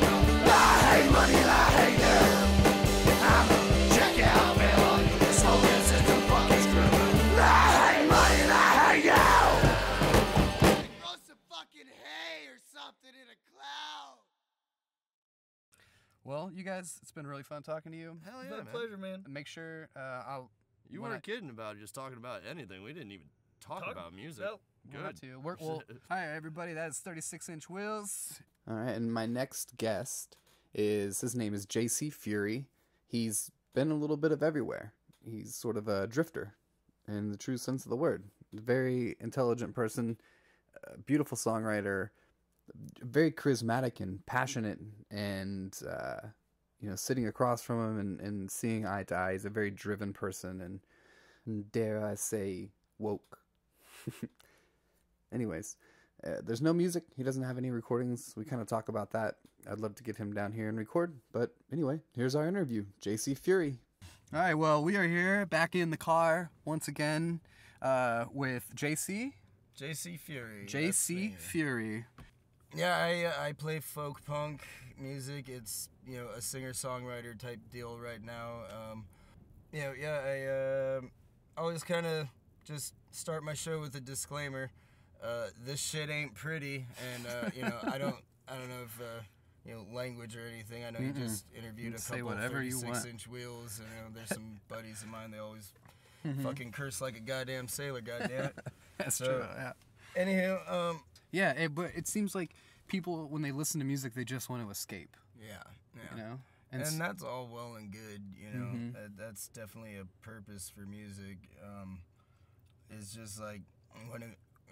Money and I hate you. I'm a check out, man. This whole system fucking screwed. I hate money and I hate you. Throw some fucking hay or something in a cloud. Well, you guys, it's been really fun talking to you. Hell yeah, man. Pleasure, man. Make sure I'll. You weren't kidding about just talking about anything. We didn't even talk about music. Nope. Good. Well, hi everybody. That is 36-inch wheels. All right, and my next guest. His name is JC Fury. He's been a little bit of everywhere. He's sort of a drifter in the true sense of the word. Very intelligent person, beautiful songwriter, very charismatic and passionate, and you know, sitting across from him and seeing eye to eye, he's a very driven person and dare I say woke. Anyways, there's no music. He doesn't have any recordings. We kind of talk about that. I'd love to get him down here and record. But anyway, here's our interview. JC Fury. All right. Well, we are here back in the car once again with JC. JC Fury. JC Fury. Yeah, I play folk punk music. It's, you know, a singer-songwriter type deal right now. You know, yeah, I always kind of just start my show with a disclaimer. This shit ain't pretty, and you know, I don't know if you know, language or anything. I know you just interviewed a couple of 36-inch wheels, and you know, there's some buddies of mine. They always fucking curse like a goddamn sailor, goddamn it. That's so true. Yeah. Anywho, yeah, but it seems like people when they listen to music, they just want to escape. Yeah. Yeah. You know, and that's all well and good. You know, that's definitely a purpose for music. It's just like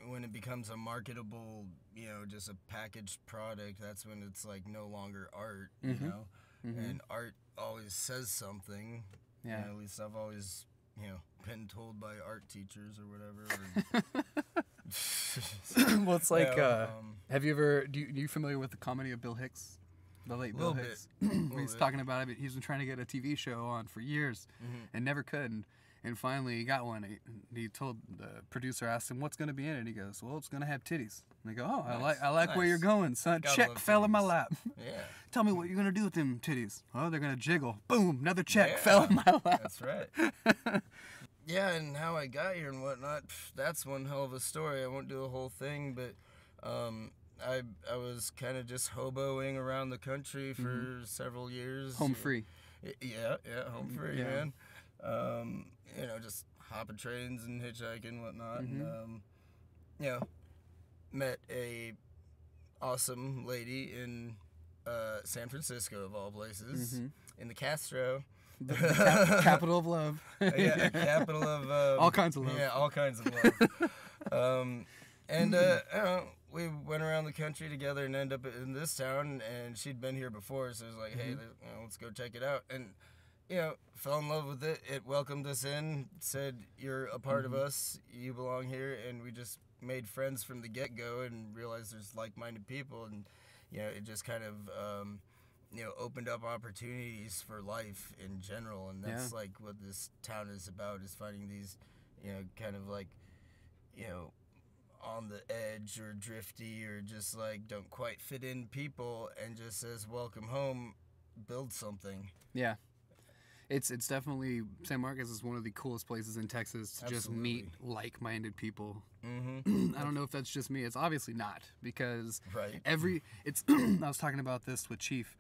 when it becomes a marketable, you know, just a packaged product, that's when it's like no longer art, you know? And art always says something. Yeah. You know, at least I've always, you know, been told by art teachers or whatever. Or well, it's like, yeah, have you ever, are you familiar with the comedy of Bill Hicks? The late Bill Hicks. He's talking about it. He's been trying to get a TV show on for years and never could. And finally, he got one. He told the producer, asked him, "What's going to be in it?" And he goes, "Well, it's going to have titties." And they go, "Oh, nice. I like where you're going, son. Gotta check fell in my lap. Yeah. Tell me what you're going to do with them titties. Oh, they're going to jiggle. Boom, another check fell in my lap." That's right. Yeah, and how I got here and whatnot. That's one hell of a story. I won't do the whole thing, but I was kind of just hoboing around the country for several years. Home free. Yeah, home free, man. You know, just hopping trains and hitchhiking and whatnot. And, you know, met a awesome lady in San Francisco, of all places, in the Castro. The capital of love. Yeah, capital of... all kinds of love. Yeah, all kinds of love. And I don't know, we went around the country together and ended up in this town, and she'd been here before, so it was like, hey, you know, let's go check it out. And you know, fell in love with it. It welcomed us in, said, you're a part of us, you belong here, and we just made friends from the get-go and realized there's like-minded people, and, you know, it just kind of, you know, opened up opportunities for life in general, and that's, like, what this town is about, is finding these, you know, kind of, like, you know, on the edge or drifty or just, like, don't quite fit in people, and just says, welcome home, build something. Yeah. It's definitely, San Marcos is one of the coolest places in Texas to just meet like-minded people. Mm-hmm. I don't know if that's just me. It's obviously not, because I was talking about this with Chief.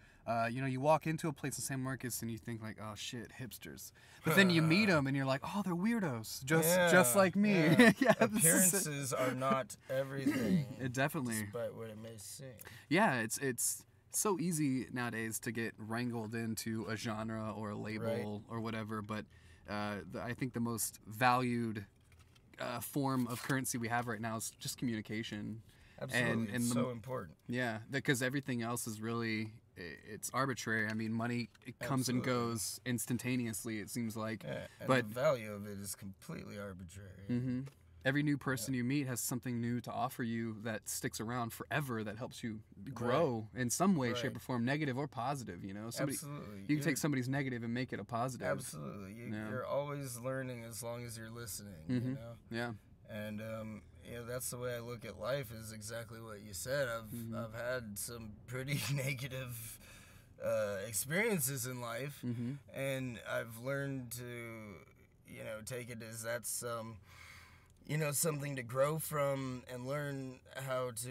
You know, you walk into a place in San Marcos and you think like, oh shit, hipsters. But then you meet them and you're like, oh, they're weirdos, just like me. Yeah. Appearances are not everything. It definitely, despite what it may seem. Yeah, it's so easy nowadays to get wrangled into a genre or a label or whatever, but I think the most valued form of currency we have right now is just communication. Absolutely, and it's so important. Yeah, because everything else is really, it's arbitrary. I mean, money comes and goes instantaneously, it seems like. Yeah, and but the value of it is completely arbitrary. Mm-hmm. Every new person you meet has something new to offer you that sticks around forever, that helps you grow in some way, shape, or form, negative or positive, you know? Absolutely. You can take somebody's negative and make it a positive. Absolutely. You're always learning as long as you're listening, you know? Yeah. And, you know, that's the way I look at life, is exactly what you said. I've had some pretty negative experiences in life, and I've learned to, you know, take it as that's... you know, something to grow from and learn how to,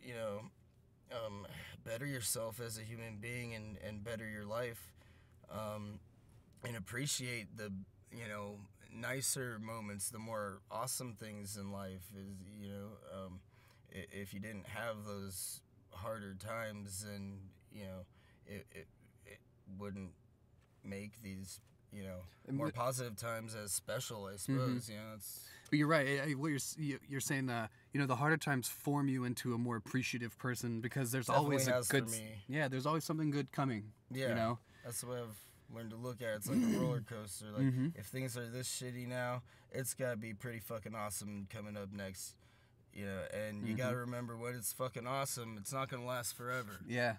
you know, better yourself as a human being and better your life, and appreciate the, you know, nicer moments, the more awesome things in life is, you know, if you didn't have those harder times, then, you know, it wouldn't make these, you know, more positive times as special, I suppose. You know, it's... But you're right. What you're saying, you know, the harder times form you into a more appreciative person, because there's always a good... For me. Yeah, there's always something good coming. Yeah, you know? That's the way I've learned to look at it. It's like a roller coaster. Like, if things are this shitty now, it's got to be pretty fucking awesome coming up next. You know, and you got to remember, when it's fucking awesome, it's not going to last forever. Yeah.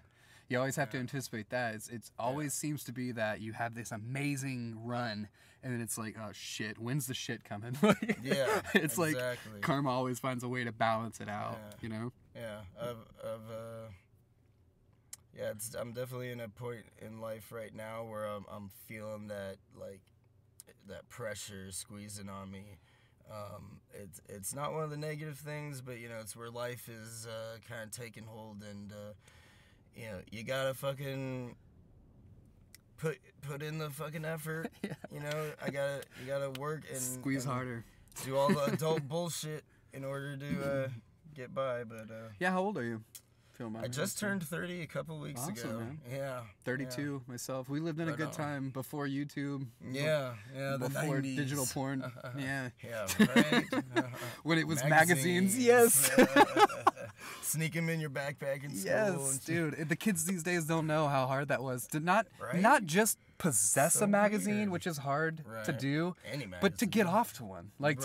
You always have to anticipate that. It's always seems to be that you have this amazing run, and then it's like, oh shit, when's the shit coming? It's exactly. Like karma always finds a way to balance it out. You know. Yeah, I'm definitely in a point in life right now where I'm feeling that, like, that pressure squeezing on me. It's not one of the negative things, but, you know, it's where life is kind of taking hold, and. You know, you gotta fucking put in the fucking effort. You know, you gotta work and squeeze and harder, do all the adult bullshit in order to get by. But yeah, how old are you? I just turned 30 a couple weeks ago. Man. Yeah, 32 myself. We lived in a good time before YouTube. Yeah, before the 90s. Digital porn. When it was magazines. Sneak them in your backpack in school. Dude, the kids these days don't know how hard that was. To not just possess a magazine, which is hard to do, but to get off to one. Like,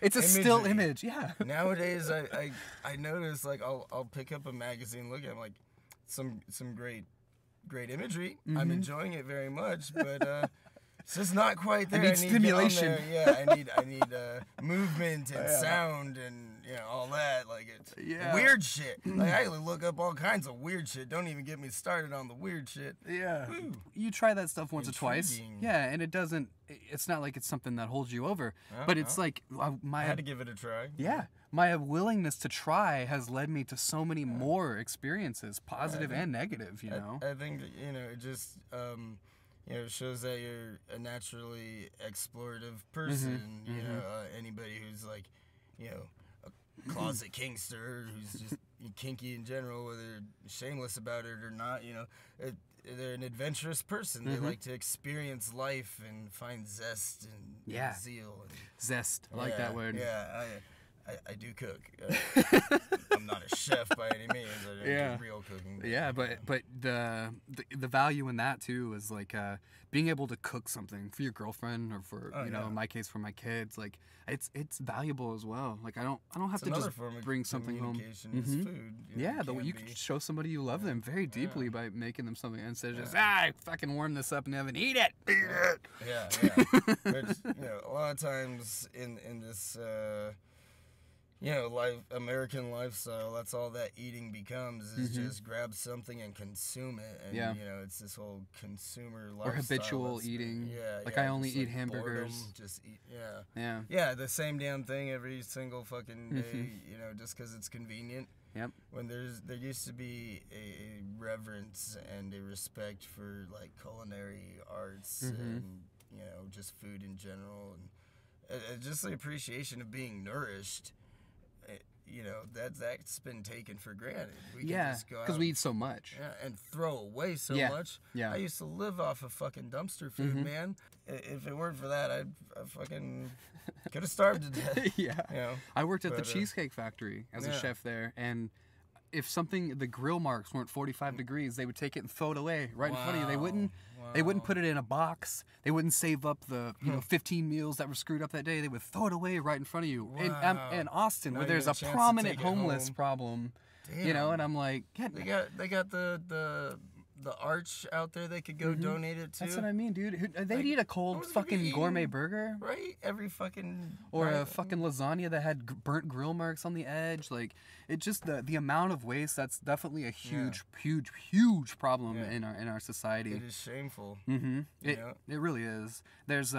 it's a still image. Yeah. Nowadays, I notice, like, I'll pick up a magazine, look at it, I'm like, some great imagery. I'm enjoying it very much, but it's just not quite there. I need stimulation. I need movement and sound and, you know, all that. Like, it's weird shit. Like, I look up all kinds of weird shit. Don't even get me started on the weird shit. Yeah. Woo. You try that stuff once or twice. Yeah, and it doesn't. It's not like it's something that holds you over, but it's like I had to give it a try. Yeah, my willingness to try has led me to so many more experiences, positive and negative. You know. I think you know it just. You know, it shows that you're a naturally explorative person, you know, anybody who's, like, you know, a closet kinkster, who's just kinky in general, whether shameless about it or not, you know, they're an adventurous person. They like to experience life and find zest and zeal. Zest. I like that word. Yeah, I do cook. I'm not a chef by any means. I do real cooking. Yeah, but the value in that too is like being able to cook something for your girlfriend or for you know, in my case for my kids. Like it's valuable as well. Like I don't have to just bring something home. Is food. You know, yeah, you can show somebody you love them very deeply by making them something instead of just I fucking warm this up and have and eat it. Yeah, Which, you know, a lot of times in this you know, American lifestyle, that's all that eating becomes is just grab something and consume it. And, you know, it's this whole consumer lifestyle. Or habitual eating. Yeah. Like, I only eat hamburgers. Boredom, just eat, yeah. Yeah, the same damn thing every single fucking day, you know, just because it's convenient. Yep. When there used to be a reverence and a respect for, like, culinary arts and, you know, just food in general. And just the appreciation of being nourished. You know, that's been taken for granted. We can just go out because we eat so much. Yeah, and throw away so much. Yeah. I used to live off of fucking dumpster food, man. If it weren't for that, I fucking could have starved to death. You know? I worked at the Cheesecake Factory as a chef there, and if the grill marks weren't 45 degrees, they would take it and throw it away right in front of you. They wouldn't put it in a box. They wouldn't save up the, you know, 15 meals that were screwed up that day. They would throw it away right in front of you. Wow. In Austin, where there's a prominent homeless problem, you know, and I'm like, they got the Arch out there they could go donate it to. That's what I mean, dude. They'd eat a cold fucking gourmet burger. Right? Every fucking... Or a fucking lasagna that had burnt grill marks on the edge. Like, it just... The amount of waste, that's definitely a huge, huge problem in our society. It is shameful. It really is. There's...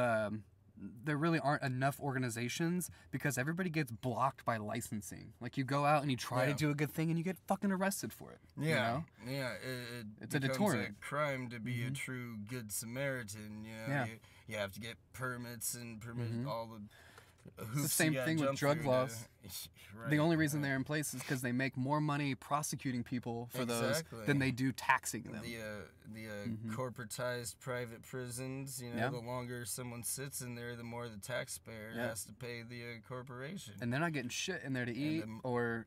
there really aren't enough organizations because everybody gets blocked by licensing. Like, you go out and you try to do a good thing and you get fucking arrested for it. Yeah. You know? Yeah. It's a deterrent. A crime to be a true good Samaritan. You know? You have to get permits and permit all the... It's the same thing with drug laws. The only reason they're in place is because they make more money prosecuting people for those than they do taxing them. The corporatized private prisons, you know, the longer someone sits in there, the more the taxpayer has to pay the corporation. And they're not getting shit in there to eat or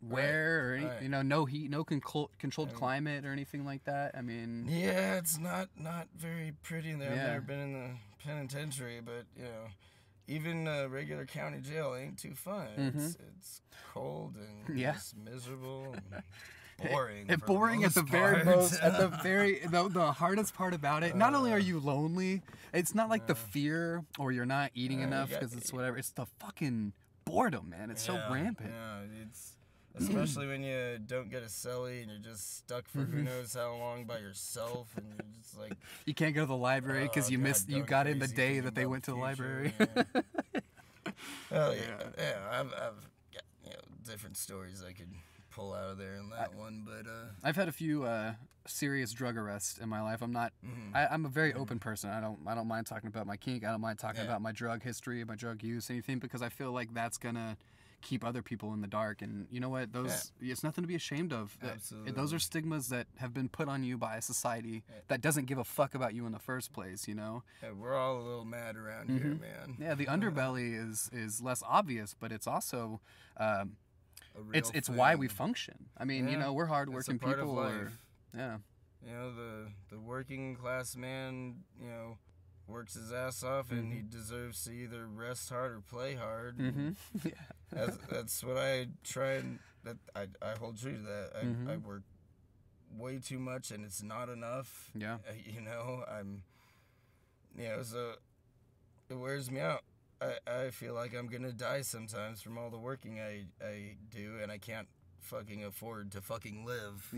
wear or any, you know, no heat, no controlled climate or anything like that. I mean... Yeah, it's not very pretty in there. I've never been in the penitentiary, but, you know... Even regular county jail ain't too fun. It's cold and it's miserable and boring. It's boring at the very most. At the very the hardest part about it. Not only are you lonely, it's not like the fear or you're not eating enough because it's whatever. It's the fucking boredom, man. It's so rampant. Yeah, it's especially when you don't get a celly and you're just stuck for who knows how long by yourself, and you're just like you can't go to the library because you got in the day that they went to the library. I've got, you know, different stories I could pull out of there in that one, but I've had a few serious drug arrests in my life. I'm not I'm a very open person. I don't mind talking about my kink. I don't mind talking about my drug history, my drug use, anything, because I feel like that's gonna keep other people in the dark. And you know what, those it's nothing to be ashamed of. Absolutely. Those are stigmas that have been put on you by a society that doesn't give a fuck about you in the first place, you know. We're all a little mad around here, man. The underbelly is less obvious, but it's also it's why we function. I mean, you know, we're hardworking people. You know, the working class man, you know, works his ass off, and he deserves to either rest hard or play hard. That's what I try, and I hold true to that. I work way too much, and it's not enough. You know, so it wears me out. I feel like I'm gonna die sometimes from all the working I do, and I can't fucking afford to fucking live.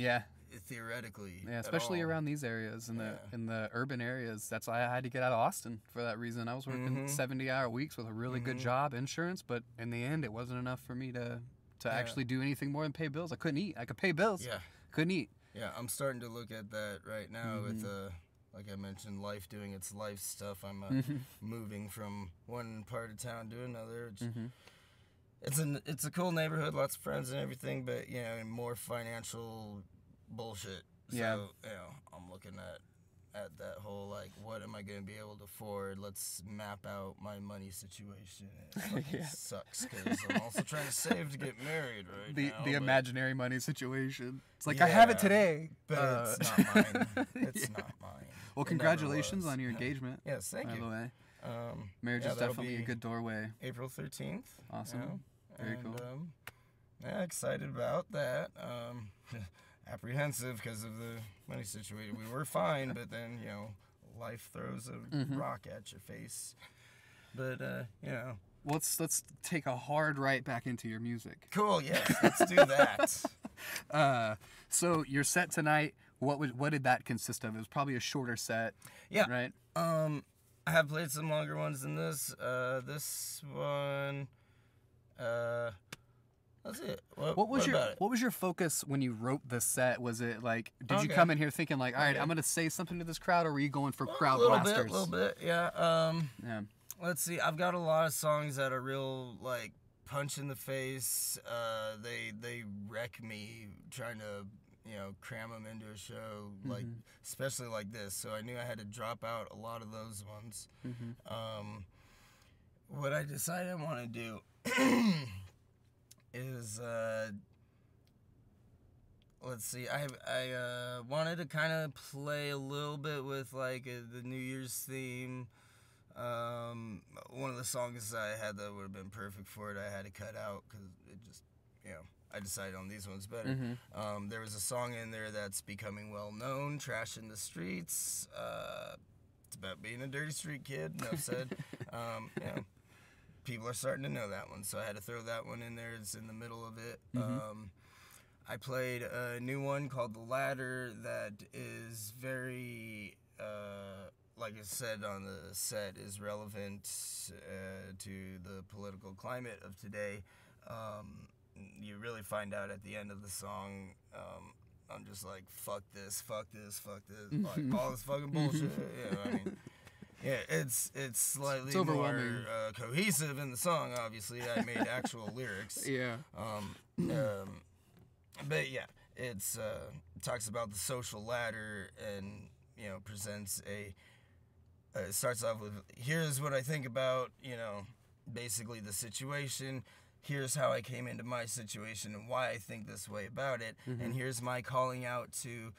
Theoretically. Especially around these areas, in the urban areas. That's why I had to get out of Austin for that reason. I was working 70-hour weeks with a really good job, insurance, but in the end, it wasn't enough for me to actually do anything more than pay bills. I couldn't eat. I could pay bills. Couldn't eat. I'm starting to look at that right now with like I mentioned, life doing its life stuff. I'm moving from one part of town to another. It's a cool neighborhood, lots of friends and everything, but you know, more financial bullshit. So, you know, I'm looking at at that whole, like, what am I going to be able to afford? Let's map out my money situation. It fucking sucks because I'm also trying to save to get married right now. The imaginary money situation. It's like, I have it today. But it's not mine. It's not mine. Well, congratulations on your engagement. Yes, thank you. By the way. Marriage is definitely a good doorway. April 13th. Awesome. You know? Very cool. Yeah, excited about that. Apprehensive because of the money situation. We were fine, but then, you know, life throws a rock at your face. But, you know. Well, let's take a hard right back into your music. Cool, yes. Let's do that. So your set tonight, what did that consist of? It was probably a shorter set. Yeah. Right? I have played some longer ones than this. This one... that's it. What was your focus when you wrote the set? Was it like, did you come in here thinking like, all right, I'm gonna say something to this crowd, or were you going for crowd blasters? A little bit, yeah. Let's see. I've got a lot of songs that are real like punch in the face. They wreck me trying to, you know, cram them into a show, like especially like this. So I knew I had to drop out a lot of those ones. What I decided I want to do. Is let's see. I wanted to kind of play a little bit with like the New Year's theme. One of the songs I had that would have been perfect for it, I had to cut out because it just, you know, I decided on these ones better. There was a song in there that's becoming well known, "Trash in the Streets." It's about being a dirty street kid. Enough said. You know, people are starting to know that one, so I had to throw that one in there. It's in the middle of it. I played a new one called The Ladder that is very, like I said on the set, is relevant to the political climate of today. You really find out at the end of the song, I'm just like, fuck this, fuck this, fuck this, like, all this fucking bullshit, you know what I mean? Yeah, it's slightly more cohesive in the song. Obviously, I made actual lyrics. Yeah. But yeah, it's talks about the social ladder, and you know, presents a. It starts off with, here's what I think about, you know, basically the situation. Here's how I came into my situation and why I think this way about it, and here's my calling out to.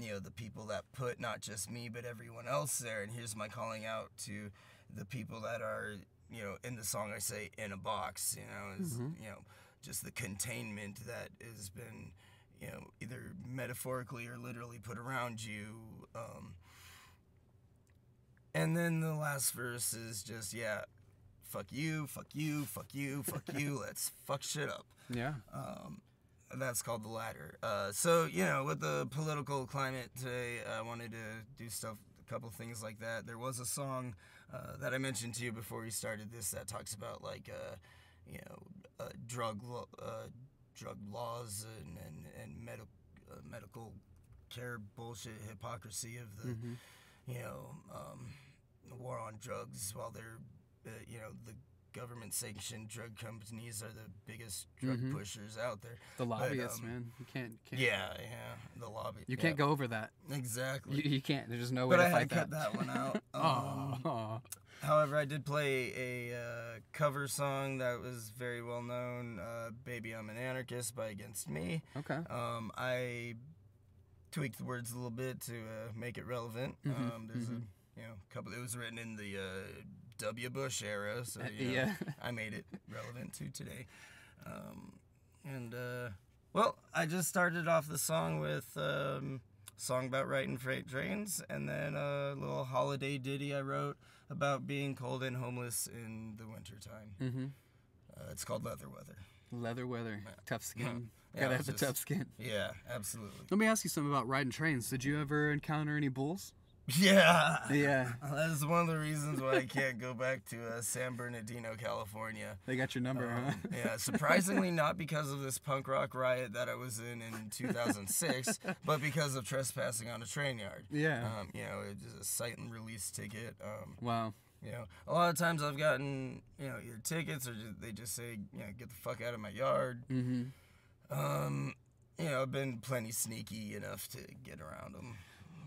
You know, the people that put not just me but everyone else there, and here's my calling out to the people that are, you know, in the song I say in a box, you know, is, you know, just the containment that has been, you know, either metaphorically or literally put around you. And then the last verse is just, yeah, fuck you, fuck you, fuck you, fuck you, let's fuck shit up. Yeah. That's called The Ladder. So, you know, with the political climate today, I wanted to do stuff, a couple things like that. There was a song that I mentioned to you before we started this that talks about, like, you know, drug laws and medical care bullshit, hypocrisy of the, you know, war on drugs, while they're, you know, the government-sanctioned drug companies are the biggest drug pushers out there. The lobbyists, man. You can't. Yeah, yeah. The lobby. You can't go over that. Exactly. You can't. There's just no way to fight that. But I had to cut that one out. However, I did play a cover song that was very well known, "Baby, I'm an Anarchist" by Against Me. Okay. I tweaked the words a little bit to make it relevant. There's a, you know, couple. It was written in the. W. Bush era, so you know, I made it relevant to today. Well, I just started off the song with a song about riding freight trains, and then a little holiday ditty I wrote about being cold and homeless in the wintertime. It's called Leather Weather. Leather weather, tough skin. Gotta have the tough skin. Yeah, absolutely. Let me ask you something about riding trains. Did you ever encounter any bulls? Yeah. Yeah. That is one of the reasons why I can't go back to San Bernardino, California. They got your number, huh? Yeah. Surprisingly, not because of this punk rock riot that I was in 2006, but because of trespassing on a train yard. Yeah. You know, it was a sight and release ticket. Wow. You know, a lot of times I've gotten, you know, either tickets or they just say, you know, get the fuck out of my yard. You know, I've been plenty sneaky enough to get around them.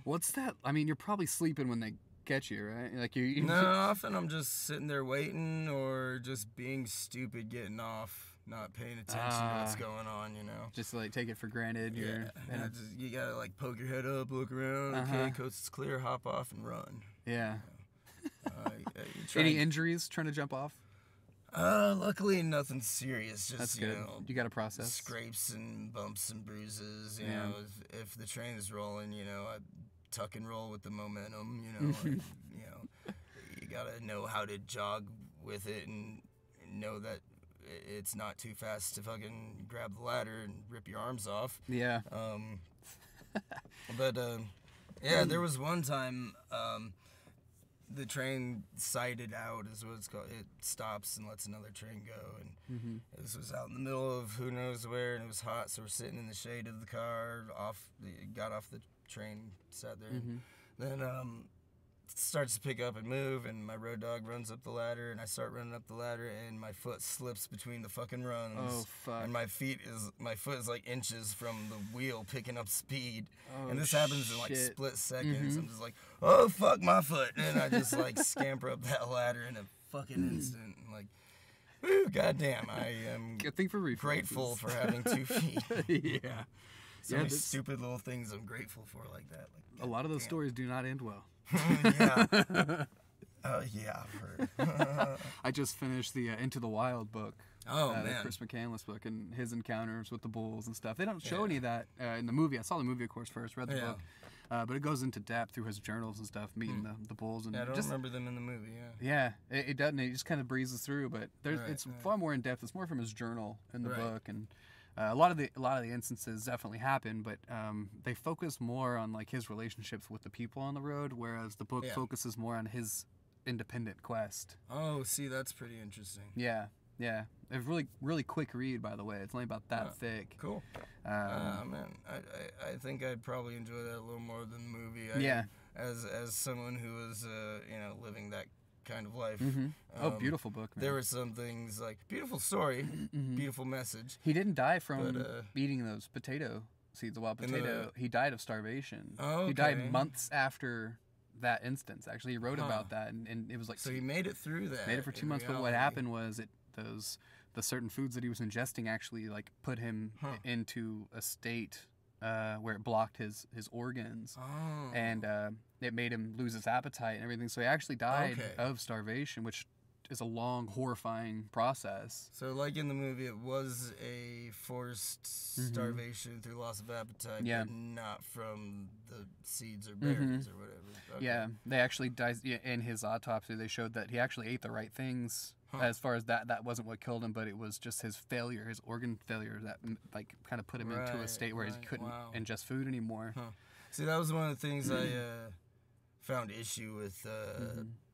What's that? I mean, you're probably sleeping when they catch you, right? Like you No, often I'm just sitting there waiting or just being stupid, getting off, not paying attention to what's going on, you know. Just like take it for granted. Yeah. You gotta like poke your head up, look around, okay, coast is clear, hop off and run. Yeah. Any injuries trying to jump off? Luckily nothing serious. Just that's good. You know, you got to process scrapes and bumps and bruises. You know, if the train is rolling, you know, I tuck and roll with the momentum. You know, and, you know, you gotta know how to jog with it and know that it's not too fast to fucking grab the ladder and rip your arms off. Yeah. But yeah, there was one time. The train sighted out is what it's called. It stops and lets another train go. And this was out in the middle of who knows where, and it was hot, so we're sitting in the shade of the car. Got off the train, sat there. And then it starts to pick up and move, and my road dog runs up the ladder, and I start running up the ladder, and my foot slips between the fucking runs. Oh, fuck. And my foot is like inches from the wheel picking up speed. Oh, and this happens in like split seconds. I'm just like, oh, fuck my foot. And I just like scamper up that ladder in a fucking instant. And like, woo, goddamn, I am grateful for having 2 feet. Yeah. So many stupid little things I'm grateful for like that. Like, a lot of those stories do not end well. Yeah. I just finished the Into the Wild book. Oh, man. Chris McCandless book and his encounters with the bulls and stuff. They don't show any of that in the movie. I saw the movie, of course, first, read the book. But it goes into depth through his journals and stuff, meeting the bulls. And I don't remember them in the movie, Yeah, it doesn't. It just kind of breezes through, but there's it's far more in-depth. It's more from his journal in the book, and... A lot of the instances definitely happen, but they focus more on like his relationships with the people on the road, whereas the book focuses more on his independent quest. Oh, see, that's pretty interesting. Yeah, yeah. It's really, really quick read, by the way. It's only about that thick. Cool. Man, I think I'd probably enjoy that a little more than the movie. As someone who was you know, living that kind of life. Oh, beautiful book, man. There were some things like beautiful story, beautiful message. He didn't die from eating those potato seeds, the wild potato. He died of starvation. Oh, okay. He died months after that instance. Actually, he wrote about that, and it was like so. He made it through that. Made it for 2 months, but what happened was the certain foods that he was ingesting actually like put him into a state where it blocked his organs, and it made him lose his appetite and everything. So he actually died of starvation, which is a long, horrifying process. So like in the movie, it was a forced starvation through loss of appetite, but not from the seeds or berries or whatever. Okay. Yeah, they actually died. In his autopsy, they showed that he actually ate the right things. As far as that wasn't what killed him, but it was just his failure, his organ failure, that like kind of put him into a state where he couldn't ingest food anymore. See, that was one of the things I found issue with,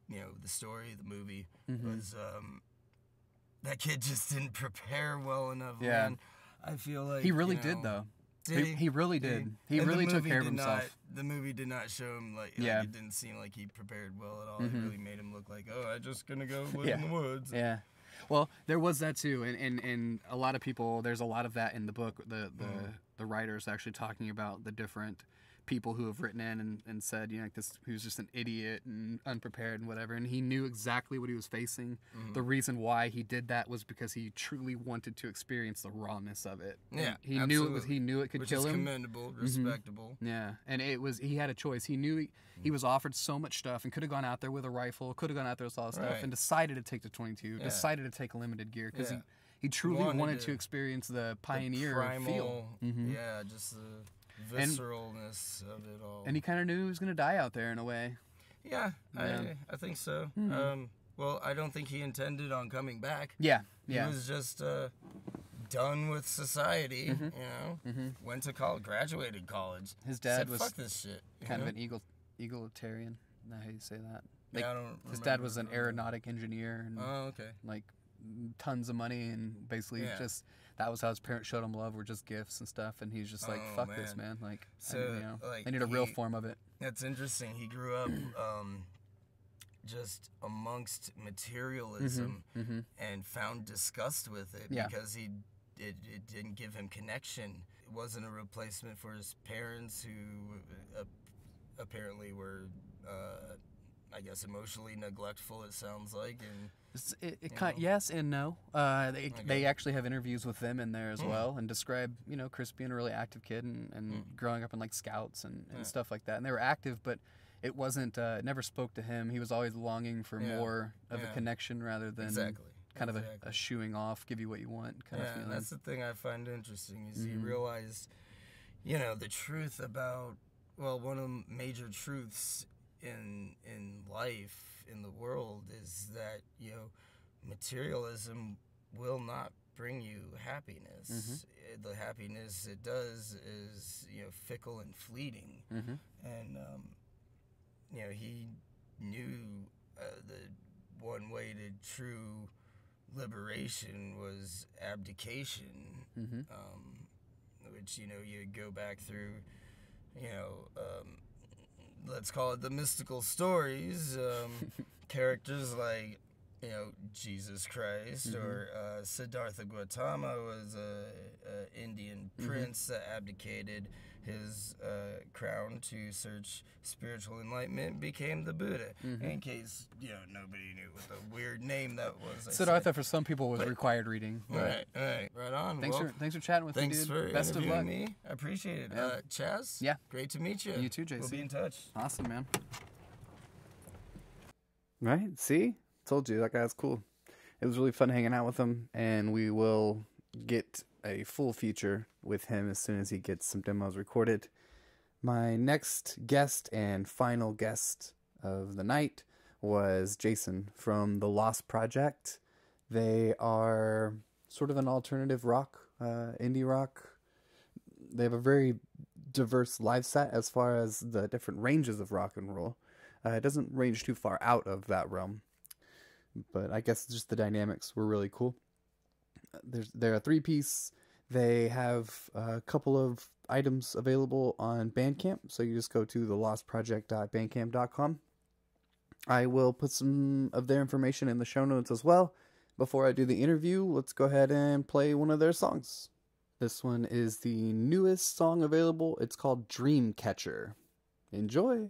you know, the story, the movie, was that kid just didn't prepare well enough. Yeah, man. I feel like he really did, though. He really did. He really took care of himself. The movie did not show him, like it didn't seem like he prepared well at all. It really made him look like, oh, I'm just going to go live in the woods. Yeah. Well, there was that, too. And a lot of people, there's a lot of that in the book. The writer's actually talking about the different people who have written in and said, you know, like this, he was just an idiot and unprepared and whatever. And he knew exactly what he was facing. The reason why he did that was because he truly wanted to experience the rawness of it. Yeah, he knew it could kill him. Which is commendable, respectable. Yeah, and it was he had a choice. He knew he was offered so much stuff and could have gone out there with a rifle, could have gone out there with all this stuff, and decided to take the .22, decided to take limited gear because he truly wanted to experience the pioneer feel. Yeah, just the visceralness of it all. And he kind of knew he was going to die out there in a way. Yeah, I think so. Well, I don't think he intended on coming back. Yeah. He was just done with society, you know. Went to college, graduated college. His dad said, was fuck this shit, kind of an egalitarian. I don't know how you say that. Like, yeah, I don't remember. His dad was an aeronautic engineer. And, like, tons of money and basically just... That was how his parents showed him love, were just gifts and stuff, and he's just like, fuck this, man. Like, so, you know, like I need a real form of it. That's interesting. He grew up just amongst materialism and found disgust with it because it didn't give him connection. It wasn't a replacement for his parents who apparently were, I guess, emotionally neglectful, it sounds like. And yes and no. They actually have interviews with them in there as well, and describe, you know, Chris being a really active kid and growing up in, like, scouts and stuff like that. And they were active, but it wasn't, it never spoke to him. He was always longing for more of a connection rather than kind of a shooing off, give you what you want kind of feeling. That's the thing I find interesting is you realize, you know, the truth about, well, one of the major truths in life, in the world, is that, you know, materialism will not bring you happiness. The happiness it does is, you know, fickle and fleeting. And you know, he knew the one way to true liberation was abdication, which, you know, you go back through, you know, let's call it the mystical stories, characters like, you know, Jesus Christ or Siddhartha Gautama was a Indian prince that abdicated his crown to search spiritual enlightenment, became the Buddha. In case, you know, nobody knew what the weird name that was. Siddhartha for some people was required reading. Right, right on. Thanks for chatting with me, dude. Best of luck. Me. I appreciate it. Chaz? Yeah. Great to meet you. You too, JC. We'll be in touch. Awesome, man. Right, see? Told you that guy was cool. It was really fun hanging out with him, and we will get a full feature with him as soon as he gets some demos recorded. My next guest and final guest of the night was Jason from The Lost Project. They are sort of an alternative rock, indie rock. They have a very diverse live set as far as the different ranges of rock and roll. It doesn't range too far out of that realm. But I guess just the dynamics were really cool. They're a three-piece. They have a couple of items available on Bandcamp. So you just go to thelostproject.bandcamp.com. I will put some of their information in the show notes as well. Before I do the interview, let's go ahead and play one of their songs. This one is the newest song available. It's called Dreamcatcher. Enjoy!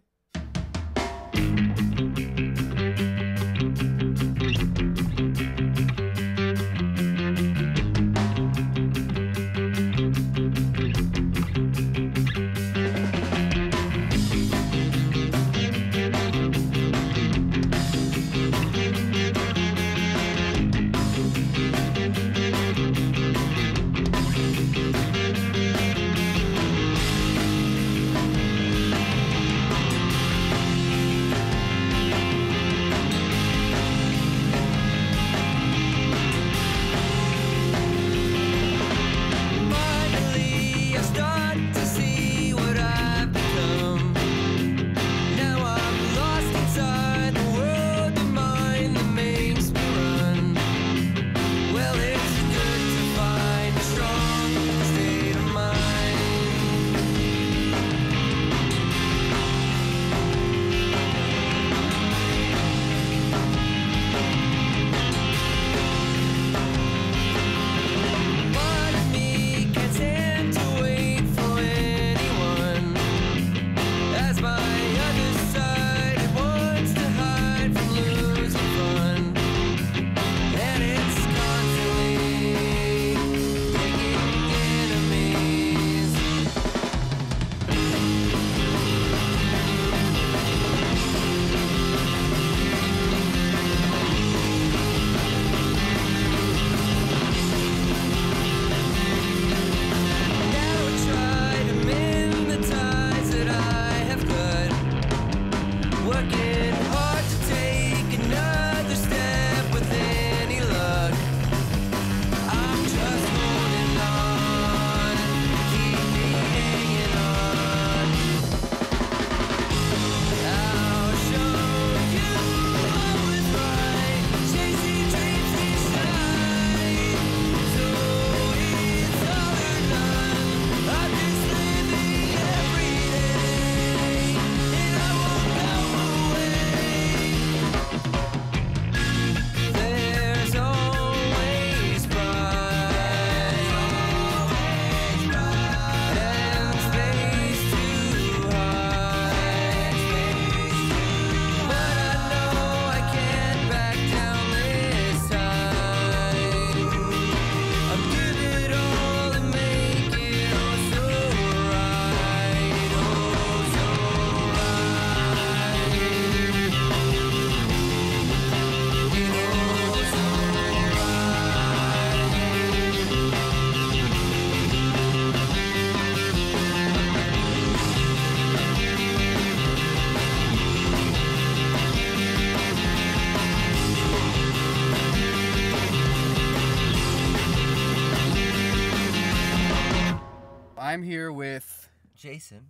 I'm here with Jason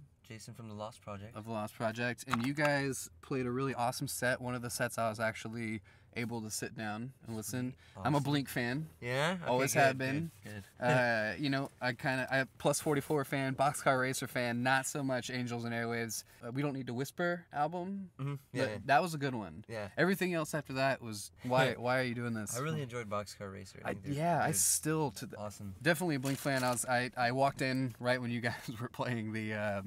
from The Lost Project. Of The Lost Project. And you guys played a really awesome set. One of the sets I was actually able to sit down and listen. Awesome. I'm a Blink fan. Yeah? Okay, always have been. Good. You know, I'm a Plus 44 fan, Boxcar Racer fan, not so much Angels and Airwaves. We Don't Need to Whisper album. Mm-hmm. Yeah. That was a good one. Yeah. Everything else after that was, why are you doing this? I really enjoyed Boxcar Racer. I still definitely a Blink fan. I walked in right when you guys were playing the,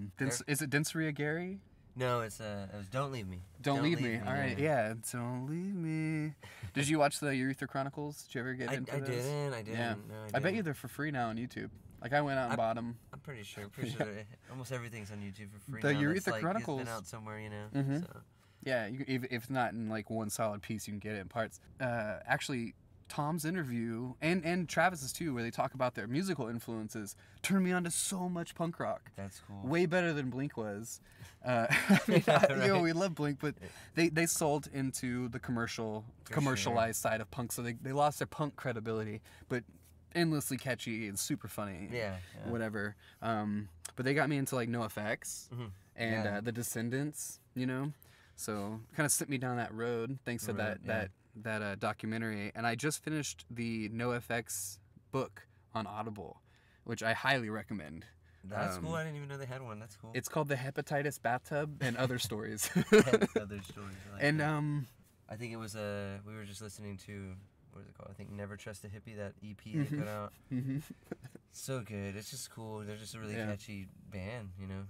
is it Denseria Gary? No, it was Don't Leave Me. Don't leave me. All right, yeah. Don't Leave Me. Did you watch the Urethra Chronicles? Did you ever get into those? I didn't. Yeah. No, I bet you they're for free now on YouTube. Like, I went out and bought them. I'm pretty sure. Almost everything's on YouTube for free now. The Urethra Chronicles. It's been out somewhere, you know. Mm-hmm. So. Yeah, if not in, like, one solid piece, you can get it in parts. Actually, Tom's interview, and Travis's too, where they talk about their musical influences, turned me on to so much punk rock. That's cool. Way better than Blink was. You know, we love Blink, but they sold into the commercialized side of punk, so they lost their punk credibility, but endlessly catchy and super funny. Yeah. Whatever. But they got me into, like, NoFX and The Descendants, you know? So kind of sent me down that road thanks to that documentary, and I just finished the NoFX book on Audible, which I highly recommend. That's cool. I didn't even know they had one. That's cool. It's called The Hepatitis Bathtub and Other Stories. I think it was we were just listening to, what is it called? I think Never Trust a Hippie, that EP they put out. So good. It's just cool. They're just a really catchy band, you know,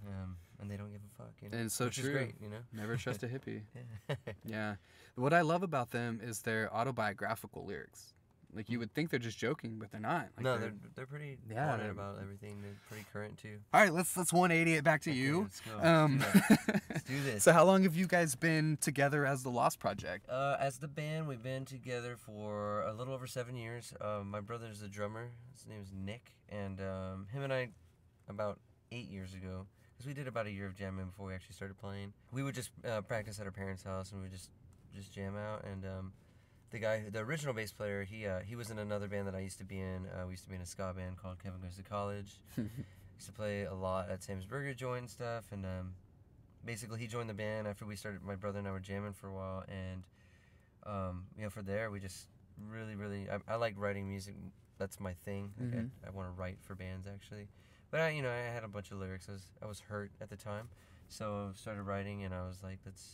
and they don't give a fuck. You know? And so true. Which is great, you know. Never Trust a Hippie. Yeah. What I love about them is their autobiographical lyrics. Like, you would think they're just joking, but they're not. Like, no, they're pretty honest about everything. They're pretty current too. All right, let's 180 it back to you. Let's go. Let's do this. So, how long have you guys been together as The Lost Project? As the band, we've been together for a little over 7 years. My brother's the drummer. His name is Nick, and him and I, about 8 years ago, because we did about a year of jamming before we actually started playing. We would just practice at our parents' house, and we would just jam out and. The original bass player, he was in another band that I used to be in. We used to be in a ska band called Kevin Goes to College. Used to play a lot at Sam's Burger Joint and stuff. And basically, he joined the band after we started. My brother and I were jamming for a while, and you know, from there we just really. I like writing music. That's my thing. Like, I want to write for bands actually. But I had a bunch of lyrics. I was hurt at the time, so I started writing, and I was like, let's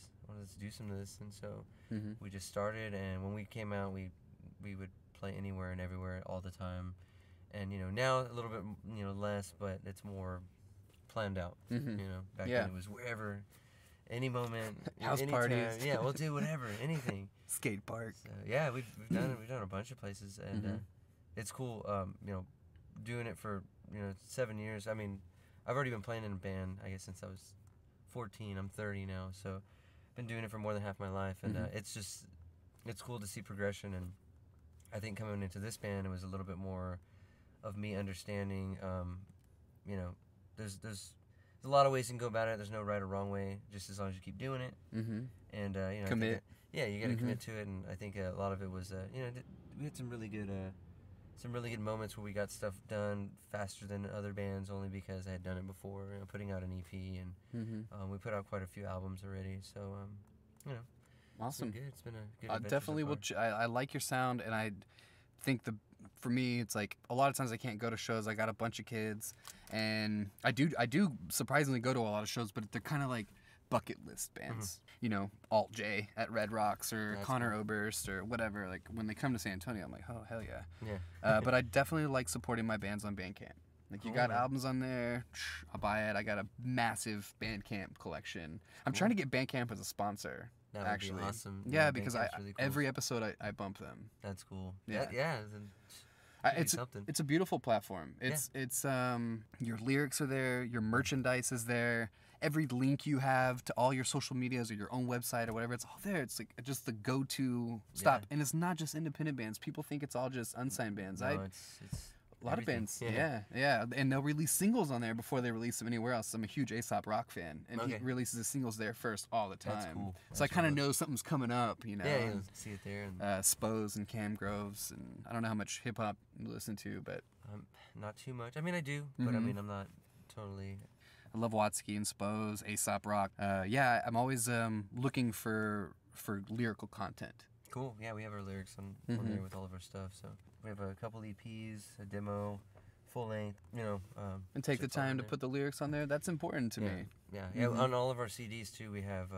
do some of this, and so we just started. And when we came out, we would play anywhere and everywhere all the time, and now a little bit less, but it's more planned out. Back then it was wherever, any moment, house any parties, time. Yeah, we'll do whatever, anything. Skate park. So, yeah, we've done it. We've done a bunch of places, and it's cool. Doing it for 7 years. I mean, I've already been playing in a band, I guess, since I was 14. I'm 30 now, so. Been doing it for more than half my life, and it's cool to see progression. And I think coming into this band, it was a little bit more of me understanding. There's a lot of ways you can go about it. There's no right or wrong way. Just as long as you keep doing it, and commit. You got to commit to it. And I think a lot of it was we had some really good moments where we got stuff done faster than other bands, only because I had done it before, putting out an EP, and we put out quite a few albums already, so, awesome. It's been a good adventure. Definitely so far. I like your sound, and I think for me, it's like, a lot of times I can't go to shows, I got a bunch of kids, and I do surprisingly go to a lot of shows, but they're kind of like bucket list bands, Alt J at Red Rocks or Connor Oberst or whatever. Like, when they come to San Antonio, I'm like, oh, hell yeah. Yeah. But I definitely like supporting my bands on Bandcamp. Like, cool, you got albums on there, I'll buy it. I got a massive Bandcamp collection. I'm trying to get Bandcamp as a sponsor. That would actually be awesome. Yeah, because really cool. Every episode I bump them. That's cool. Yeah. It's a beautiful platform. Your lyrics are there, your merchandise is there. Every link you have to all your social medias or your own website or whatever, it's all there. It's like just the go-to stop. And it's not just independent bands. People think it's all just unsigned bands. No, it's a lot everything. Of bands. Yeah. And they'll release singles on there before they release them anywhere else. I'm a huge Aesop Rock fan, and he releases his singles there first all the time. That's cool. So I kind of know something's coming up, Yeah, you see it there. And Spose and Cam Groves, and I don't know how much hip hop you listen to, but not too much. I mean, I do, but I'm not. Totally. I love Watsky and Spose, Aesop Rock. Yeah, I'm always looking for lyrical content. Cool. Yeah, we have our lyrics on there with all of our stuff. So we have a couple EPs, a demo, full length, you know. And take the time to put the lyrics on there. That's important to me. Yeah. Yeah, on all of our CDs too, we have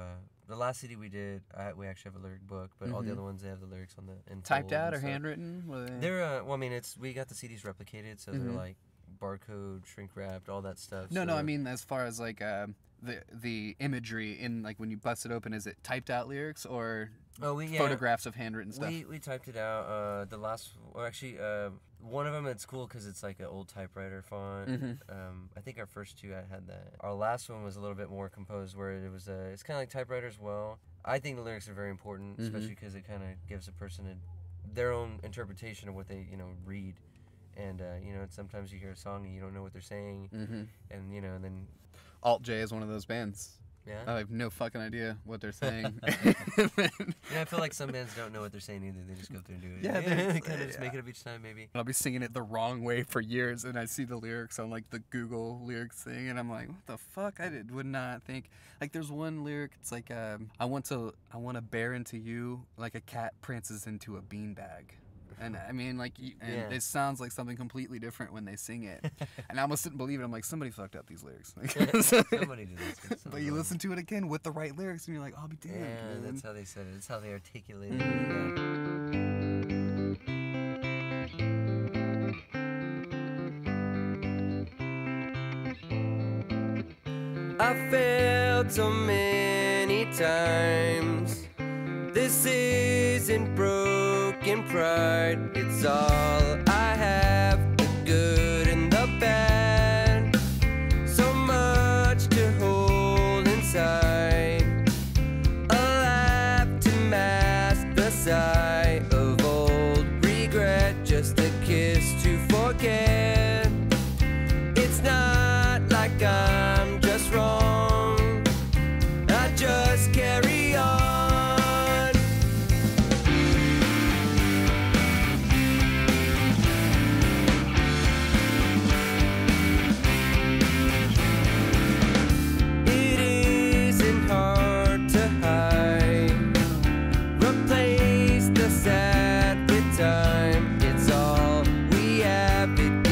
the last CD we did, we actually have a lyric book, but all the other ones, they have the lyrics on the typed out or handwritten. They're well, I mean, it's we got the CDs replicated, so they're like barcode, shrink wrapped, all that stuff. No, so I mean as far as like the imagery in like when you bust it open, is it typed out lyrics or photographs of handwritten stuff? We typed it out. The last, or actually one of them, it's cool because it's like an old typewriter font. I think our first two had that. Our last one was a little bit more composed, where it was it's kind of like typewriter as well. I think the lyrics are very important, especially because it kind of gives a person their own interpretation of what they read. And, you know, sometimes you hear a song and you don't know what they're saying. And, you know, and then... Alt J is one of those bands. Yeah? I have no fucking idea what they're saying. I feel like some bands don't know what they're saying either. They just go through and do it. Yeah, they kind of just make it up each time, maybe. I'll be singing it the wrong way for years, and I see the lyrics on, like, the Google lyrics thing, and I'm like, what the fuck? Would not think... Like, there's one lyric, it's like, I want to bear into you like a cat prances into a beanbag. And I mean, like, it sounds like something completely different when they sing it. And I almost didn't believe it. I'm like, somebody fucked up these lyrics. Like, somebody did this. But you listen to it again with the right lyrics, and you're like, I'll be damned. Yeah, man. That's how they said it. That's how they articulated it. I failed so many times. This isn't broken pride, it's all I have, the good and the bad. So much to hold inside, a laugh to mask the sigh of old regret, just a kiss to forget. It's not like I'm just wrong, I just carry on. Replace the sad with time. It's all we have. It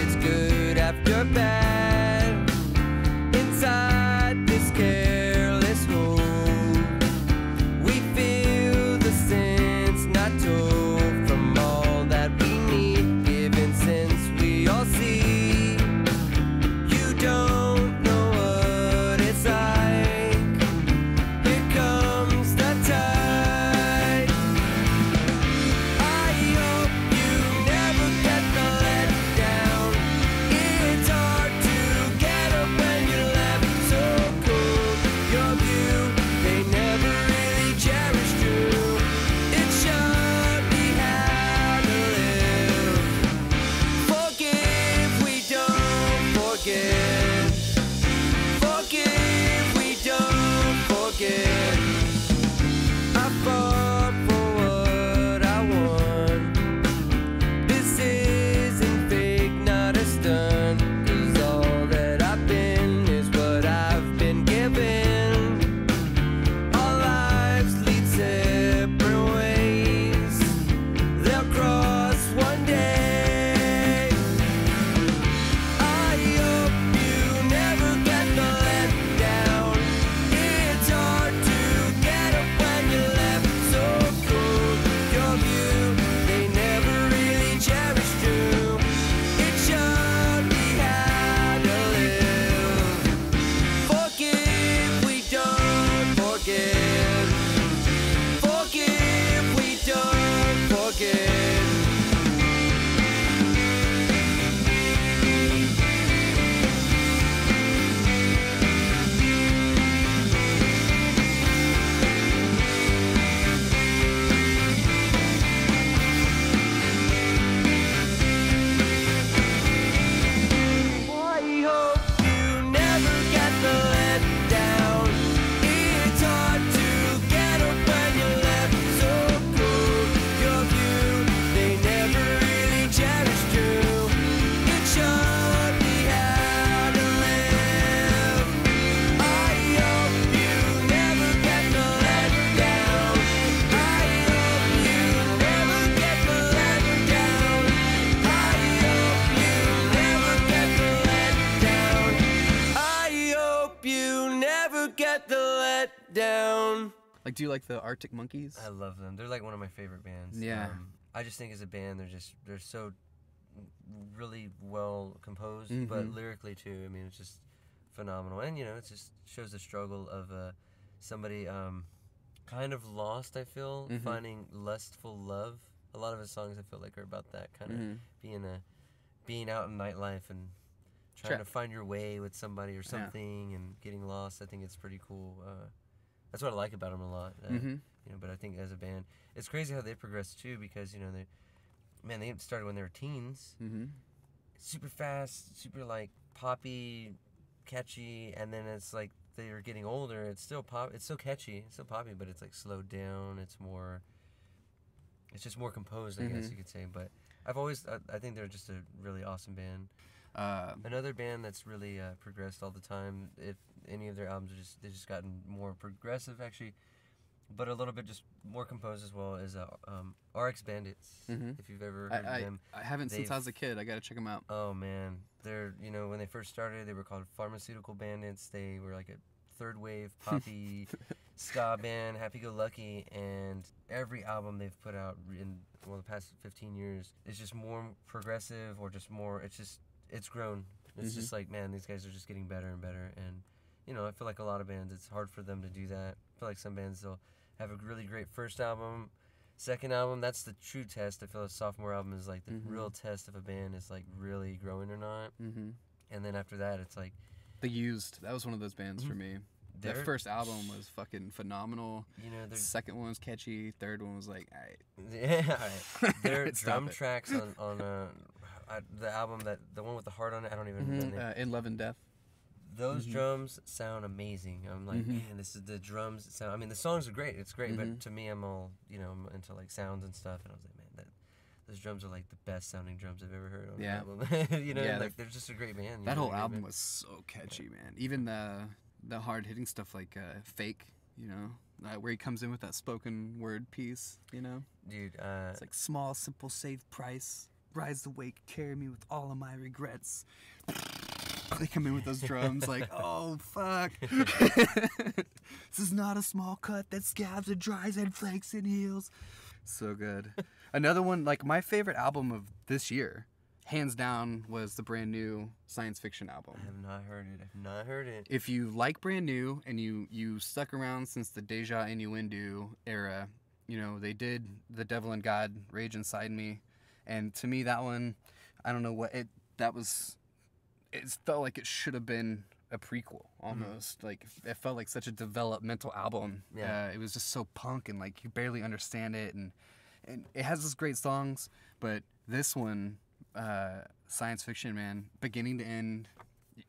down. Like, do you like the Arctic Monkeys? I love them. They're like one of my favorite bands. Yeah. I just think as a band, they're so really well composed, mm-hmm. but lyrically too. I mean, it's just phenomenal. And, you know, it just shows the struggle of somebody kind of lost, I feel, mm-hmm. finding lustful love. A lot of his songs, I feel like, are about that kind of mm-hmm. being out in nightlife and trying to find your way with somebody or something and getting lost. I think it's pretty cool. That's what I like about them a lot. Mm-hmm. You know, but I think as a band, it's crazy how they progressed too, because you know they started when they were teens, mm-hmm. super fast, super like poppy, catchy, and then it's like they are getting older. It's still pop. It's still catchy. It's still poppy, but it's like slowed down. It's more. It's just more composed, I mm-hmm. guess you could say. But I think they're just a really awesome band. Another band that's really progressed all the time. If any of their albums they've just gotten more progressive actually, but a little bit just more composed as well, is RX Bandits. Mm-hmm. If you've ever heard of them, I haven't since I was a kid. I gotta check them out. Oh man, they're when they first started they were called Pharmaceutical Bandits. They were like a third wave poppy ska band, happy-go-lucky, and every album they've put out in the past 15 years is just more progressive or just more. It's grown. It's mm-hmm. just like, man, these guys are just getting better and better. And, you know, I feel like a lot of bands, it's hard for them to do that. I feel like some bands, they'll have a really great first album. Second album, that's the true test. I feel a sophomore album is like the mm-hmm. real test if a band is like really growing or not. Mm-hmm. And then after that, it's like... The Used. That was one of those bands mm-hmm. for me. Their first album was fucking phenomenal. You know, the second one was catchy. Third one was like, all right. Yeah, all right. Their drum tracks on the album, the one with the heart on it, I don't even mm-hmm. remember. In Love and Death. Those mm-hmm. drums sound amazing. I'm like, mm-hmm. man, this is the drums sound. I mean, the songs are great. It's great, mm-hmm. but to me, I'm all, I'm into like sounds and stuff, and I was like, man, those drums are like the best sounding drums I've ever heard on an album. They're just a great band. That whole album was so catchy, man. Even the hard hitting stuff like Fake, where he comes in with that spoken word piece, Dude, it's like small, simple, save price, rise the wake, carry me with all of my regrets. They come in with those drums like, oh fuck. This is not a small cut that scabs and dries and flakes and heals. So good. Another one, like my favorite album of this year, hands down, was the Brand New Science Fiction album. I have not heard it. If you like Brand New and you stuck around since the Deja Innuendo era, they did The Devil and God, Rage Inside Me, and to me that one, I don't know what it. That was. It felt like it should have been a prequel almost. Mm-hmm. Like it felt like such a developmental album. Yeah, it was just so punk and like you barely understand it, and it has these great songs, but this one. Science Fiction, man, beginning to end,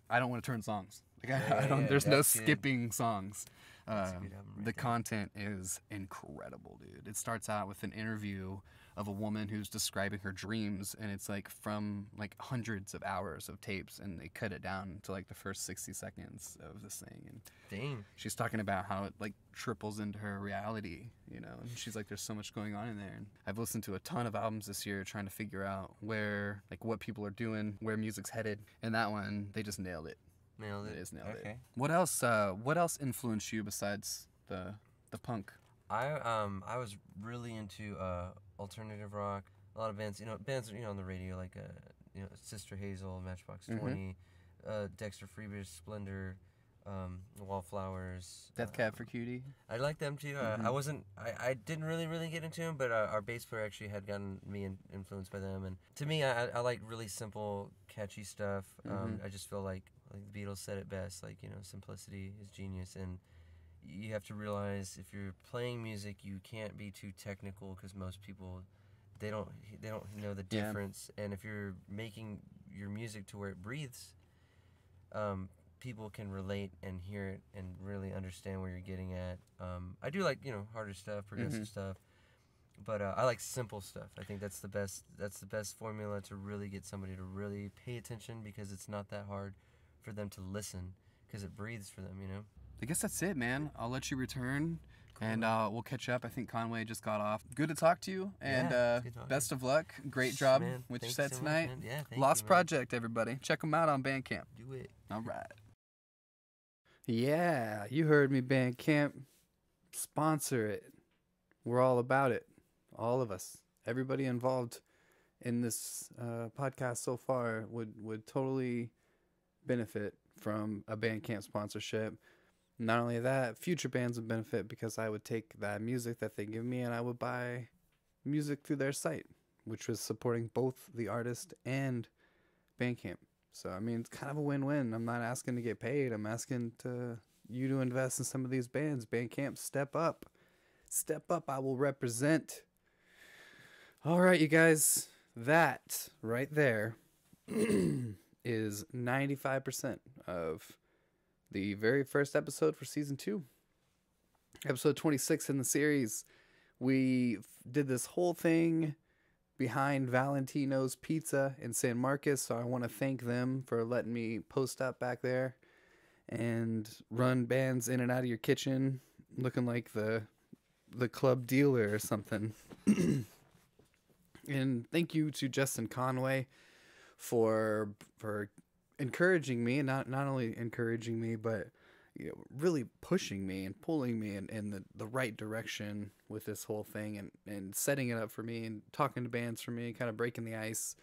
I don't want to turn songs. Like I don't. There's no skipping songs. The content is incredible, dude. It starts out with an interview of a woman who's describing her dreams, and it's like from like hundreds of hours of tapes, and they cut it down to like the first 60 seconds of this thing. And dang. She's talking about how it like triples into her reality, and she's like, there's so much going on in there. And I've listened to a ton of albums this year trying to figure out where, like what people are doing, where music's headed, and that one, they just nailed it. Nailed it. It is nailed it. What else? What else influenced you besides the punk? I was really into alternative rock. A lot of bands, on the radio like Sister Hazel, Matchbox 20, mm-hmm. Dexter Freebers, Splendor, Wallflowers, Death Cab for Cutie. I liked them too. Mm-hmm. I didn't really get into them, but our bass player actually had gotten me influenced by them. And to me, I like really simple, catchy stuff. Mm-hmm. I just feel like the Beatles said it best, simplicity is genius, and you have to realize if you're playing music, you can't be too technical because most people, they don't know the difference, and if you're making your music to where it breathes, people can relate and hear it and really understand where you're getting at. I do like, harder stuff, progressive mm-hmm. stuff, but I like simple stuff. I think that's the best. That's the best formula to really get somebody to really pay attention because it's not that hard for them to listen because it breathes for them, I guess that's it, man. I'll let you return. Cool. And we'll catch up. I think Conway just got off. Good to talk to you, and best of luck. Great job with your set tonight. Lost Project, everybody. Check them out on Bandcamp. Do it. All right. Yeah, you heard me, Bandcamp. Sponsor it. We're all about it. All of us. Everybody involved in this podcast so far would totally benefit from a Bandcamp sponsorship. Not only that, future bands would benefit because I would take that music that they give me and I would buy music through their site, which was supporting both the artist and Bandcamp. So, I mean, it's kind of a win-win. I'm not asking to get paid. I'm asking you to invest in some of these bands. Bandcamp, step up. Step up. I will represent. All right, you guys. That right there is 95% of the very first episode for season 2. Episode 26 in the series. We did this whole thing behind Valentino's Pizza in San Marcos, so I want to thank them for letting me post up back there and run bands in and out of your kitchen, looking like the club dealer or something. And thank you to Justin Conway for encouraging me, and not only encouraging me, but really pushing me and pulling me in the right direction with this whole thing, and setting it up for me and talking to bands for me, kind of breaking the ice.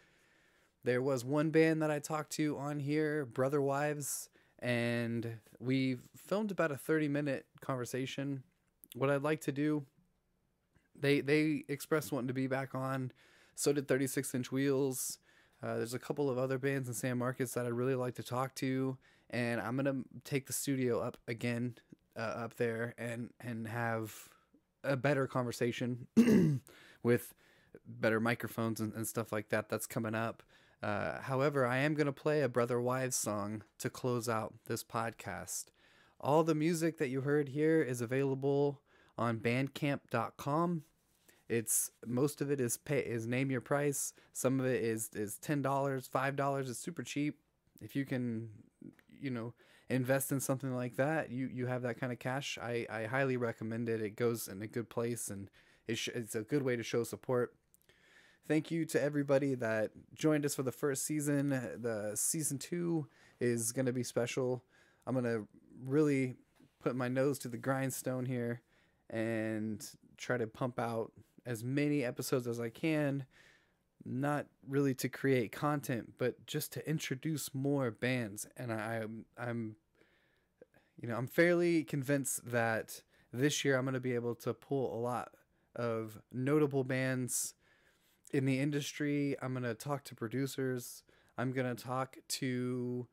There was one band that I talked to on here, Brother Wives, and we filmed about a 30-minute conversation. What I'd like to do, they expressed wanting to be back on. So did 36-inch Wheels. There's a couple of other bands in San Marcos that I'd really like to talk to. And I'm going to take the studio up again, up there, and have a better conversation with better microphones and stuff like that. That's coming up. However, I am going to play a Brother Wives song to close out this podcast. All the music that you heard here is available on bandcamp.com. It's most of it is name your price. Some of it is $10, $5. It's super cheap. If you can, invest in something like that, you have that kind of cash, I highly recommend it. It goes in a good place, and it's a good way to show support. Thank you to everybody that joined us for the first season. The season 2 is going to be special. I'm going to really put my nose to the grindstone here and try to pump out as many episodes as I can. Not really to create content, but just to introduce more bands. And I'm fairly convinced that this year I'm going to be able to pull a lot of notable bands in the industry. I'm going to talk to producers. I'm going to try to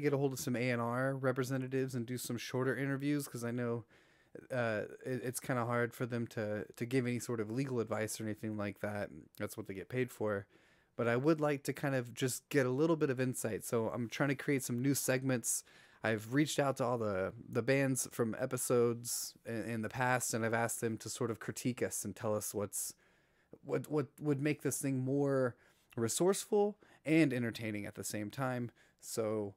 get a hold of some A&R representatives and do some shorter interviews, because I know it's kind of hard for them to give any sort of legal advice or anything like that. That's what they get paid for. But I would like to kind of just get a little bit of insight. So I'm trying to create some new segments. I've reached out to all the bands from episodes in the past, and I've asked them to sort of critique us and tell us what would make this thing more resourceful and entertaining at the same time. So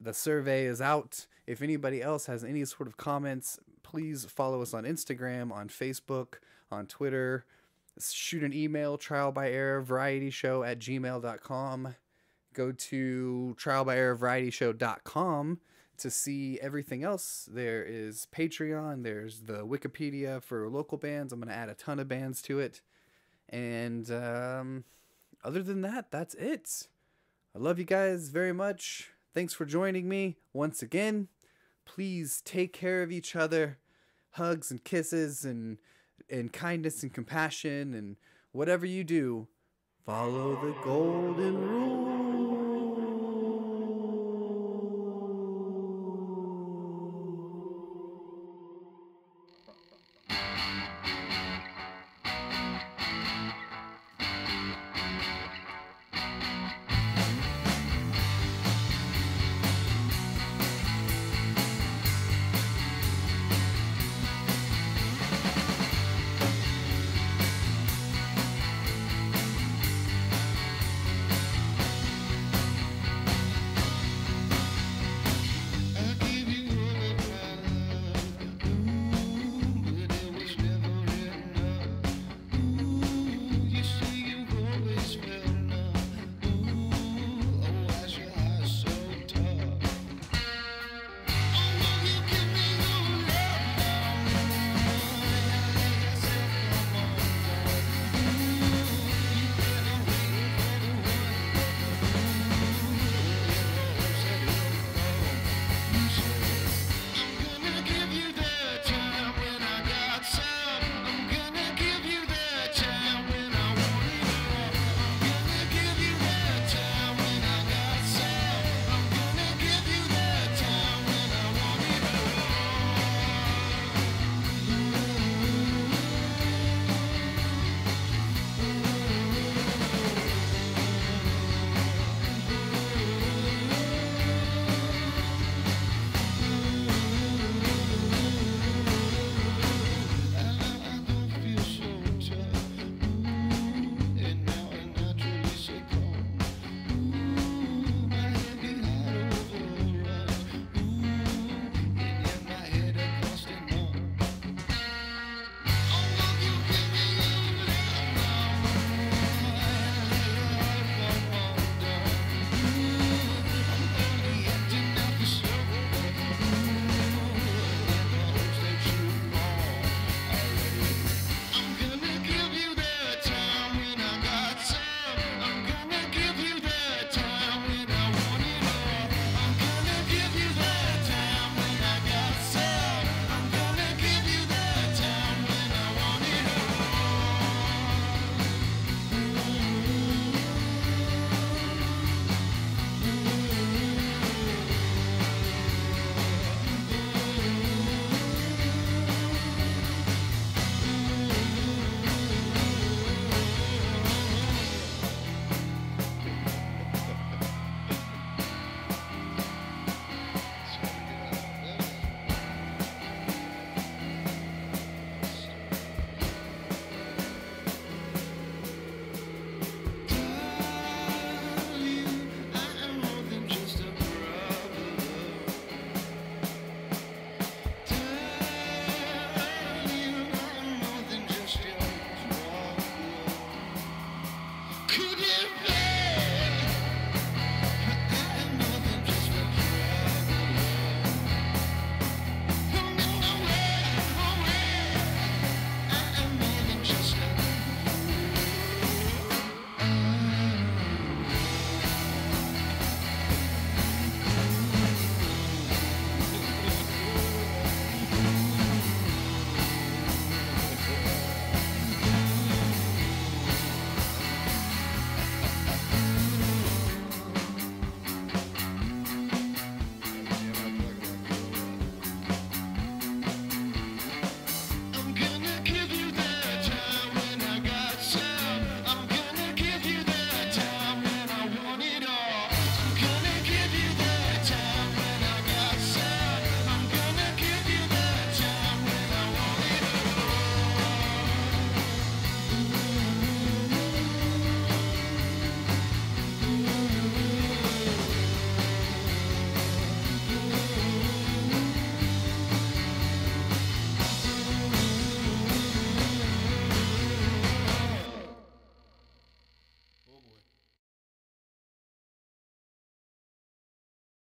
the survey is out. If anybody else has any sort of comments, please follow us on Instagram, on Facebook, on Twitter. Shoot an email, trialbyerrorvarietyshow@gmail.com. Go to trialbyerrorvarietyshow.com to see everything else. There is Patreon. There's the Wikipedia for local bands. I'm going to add a ton of bands to it. And other than that, that's it. I love you guys very much. Thanks for joining me once again. Please take care of each other. Hugs and kisses and kindness and compassion, and whatever you do, follow the golden rule.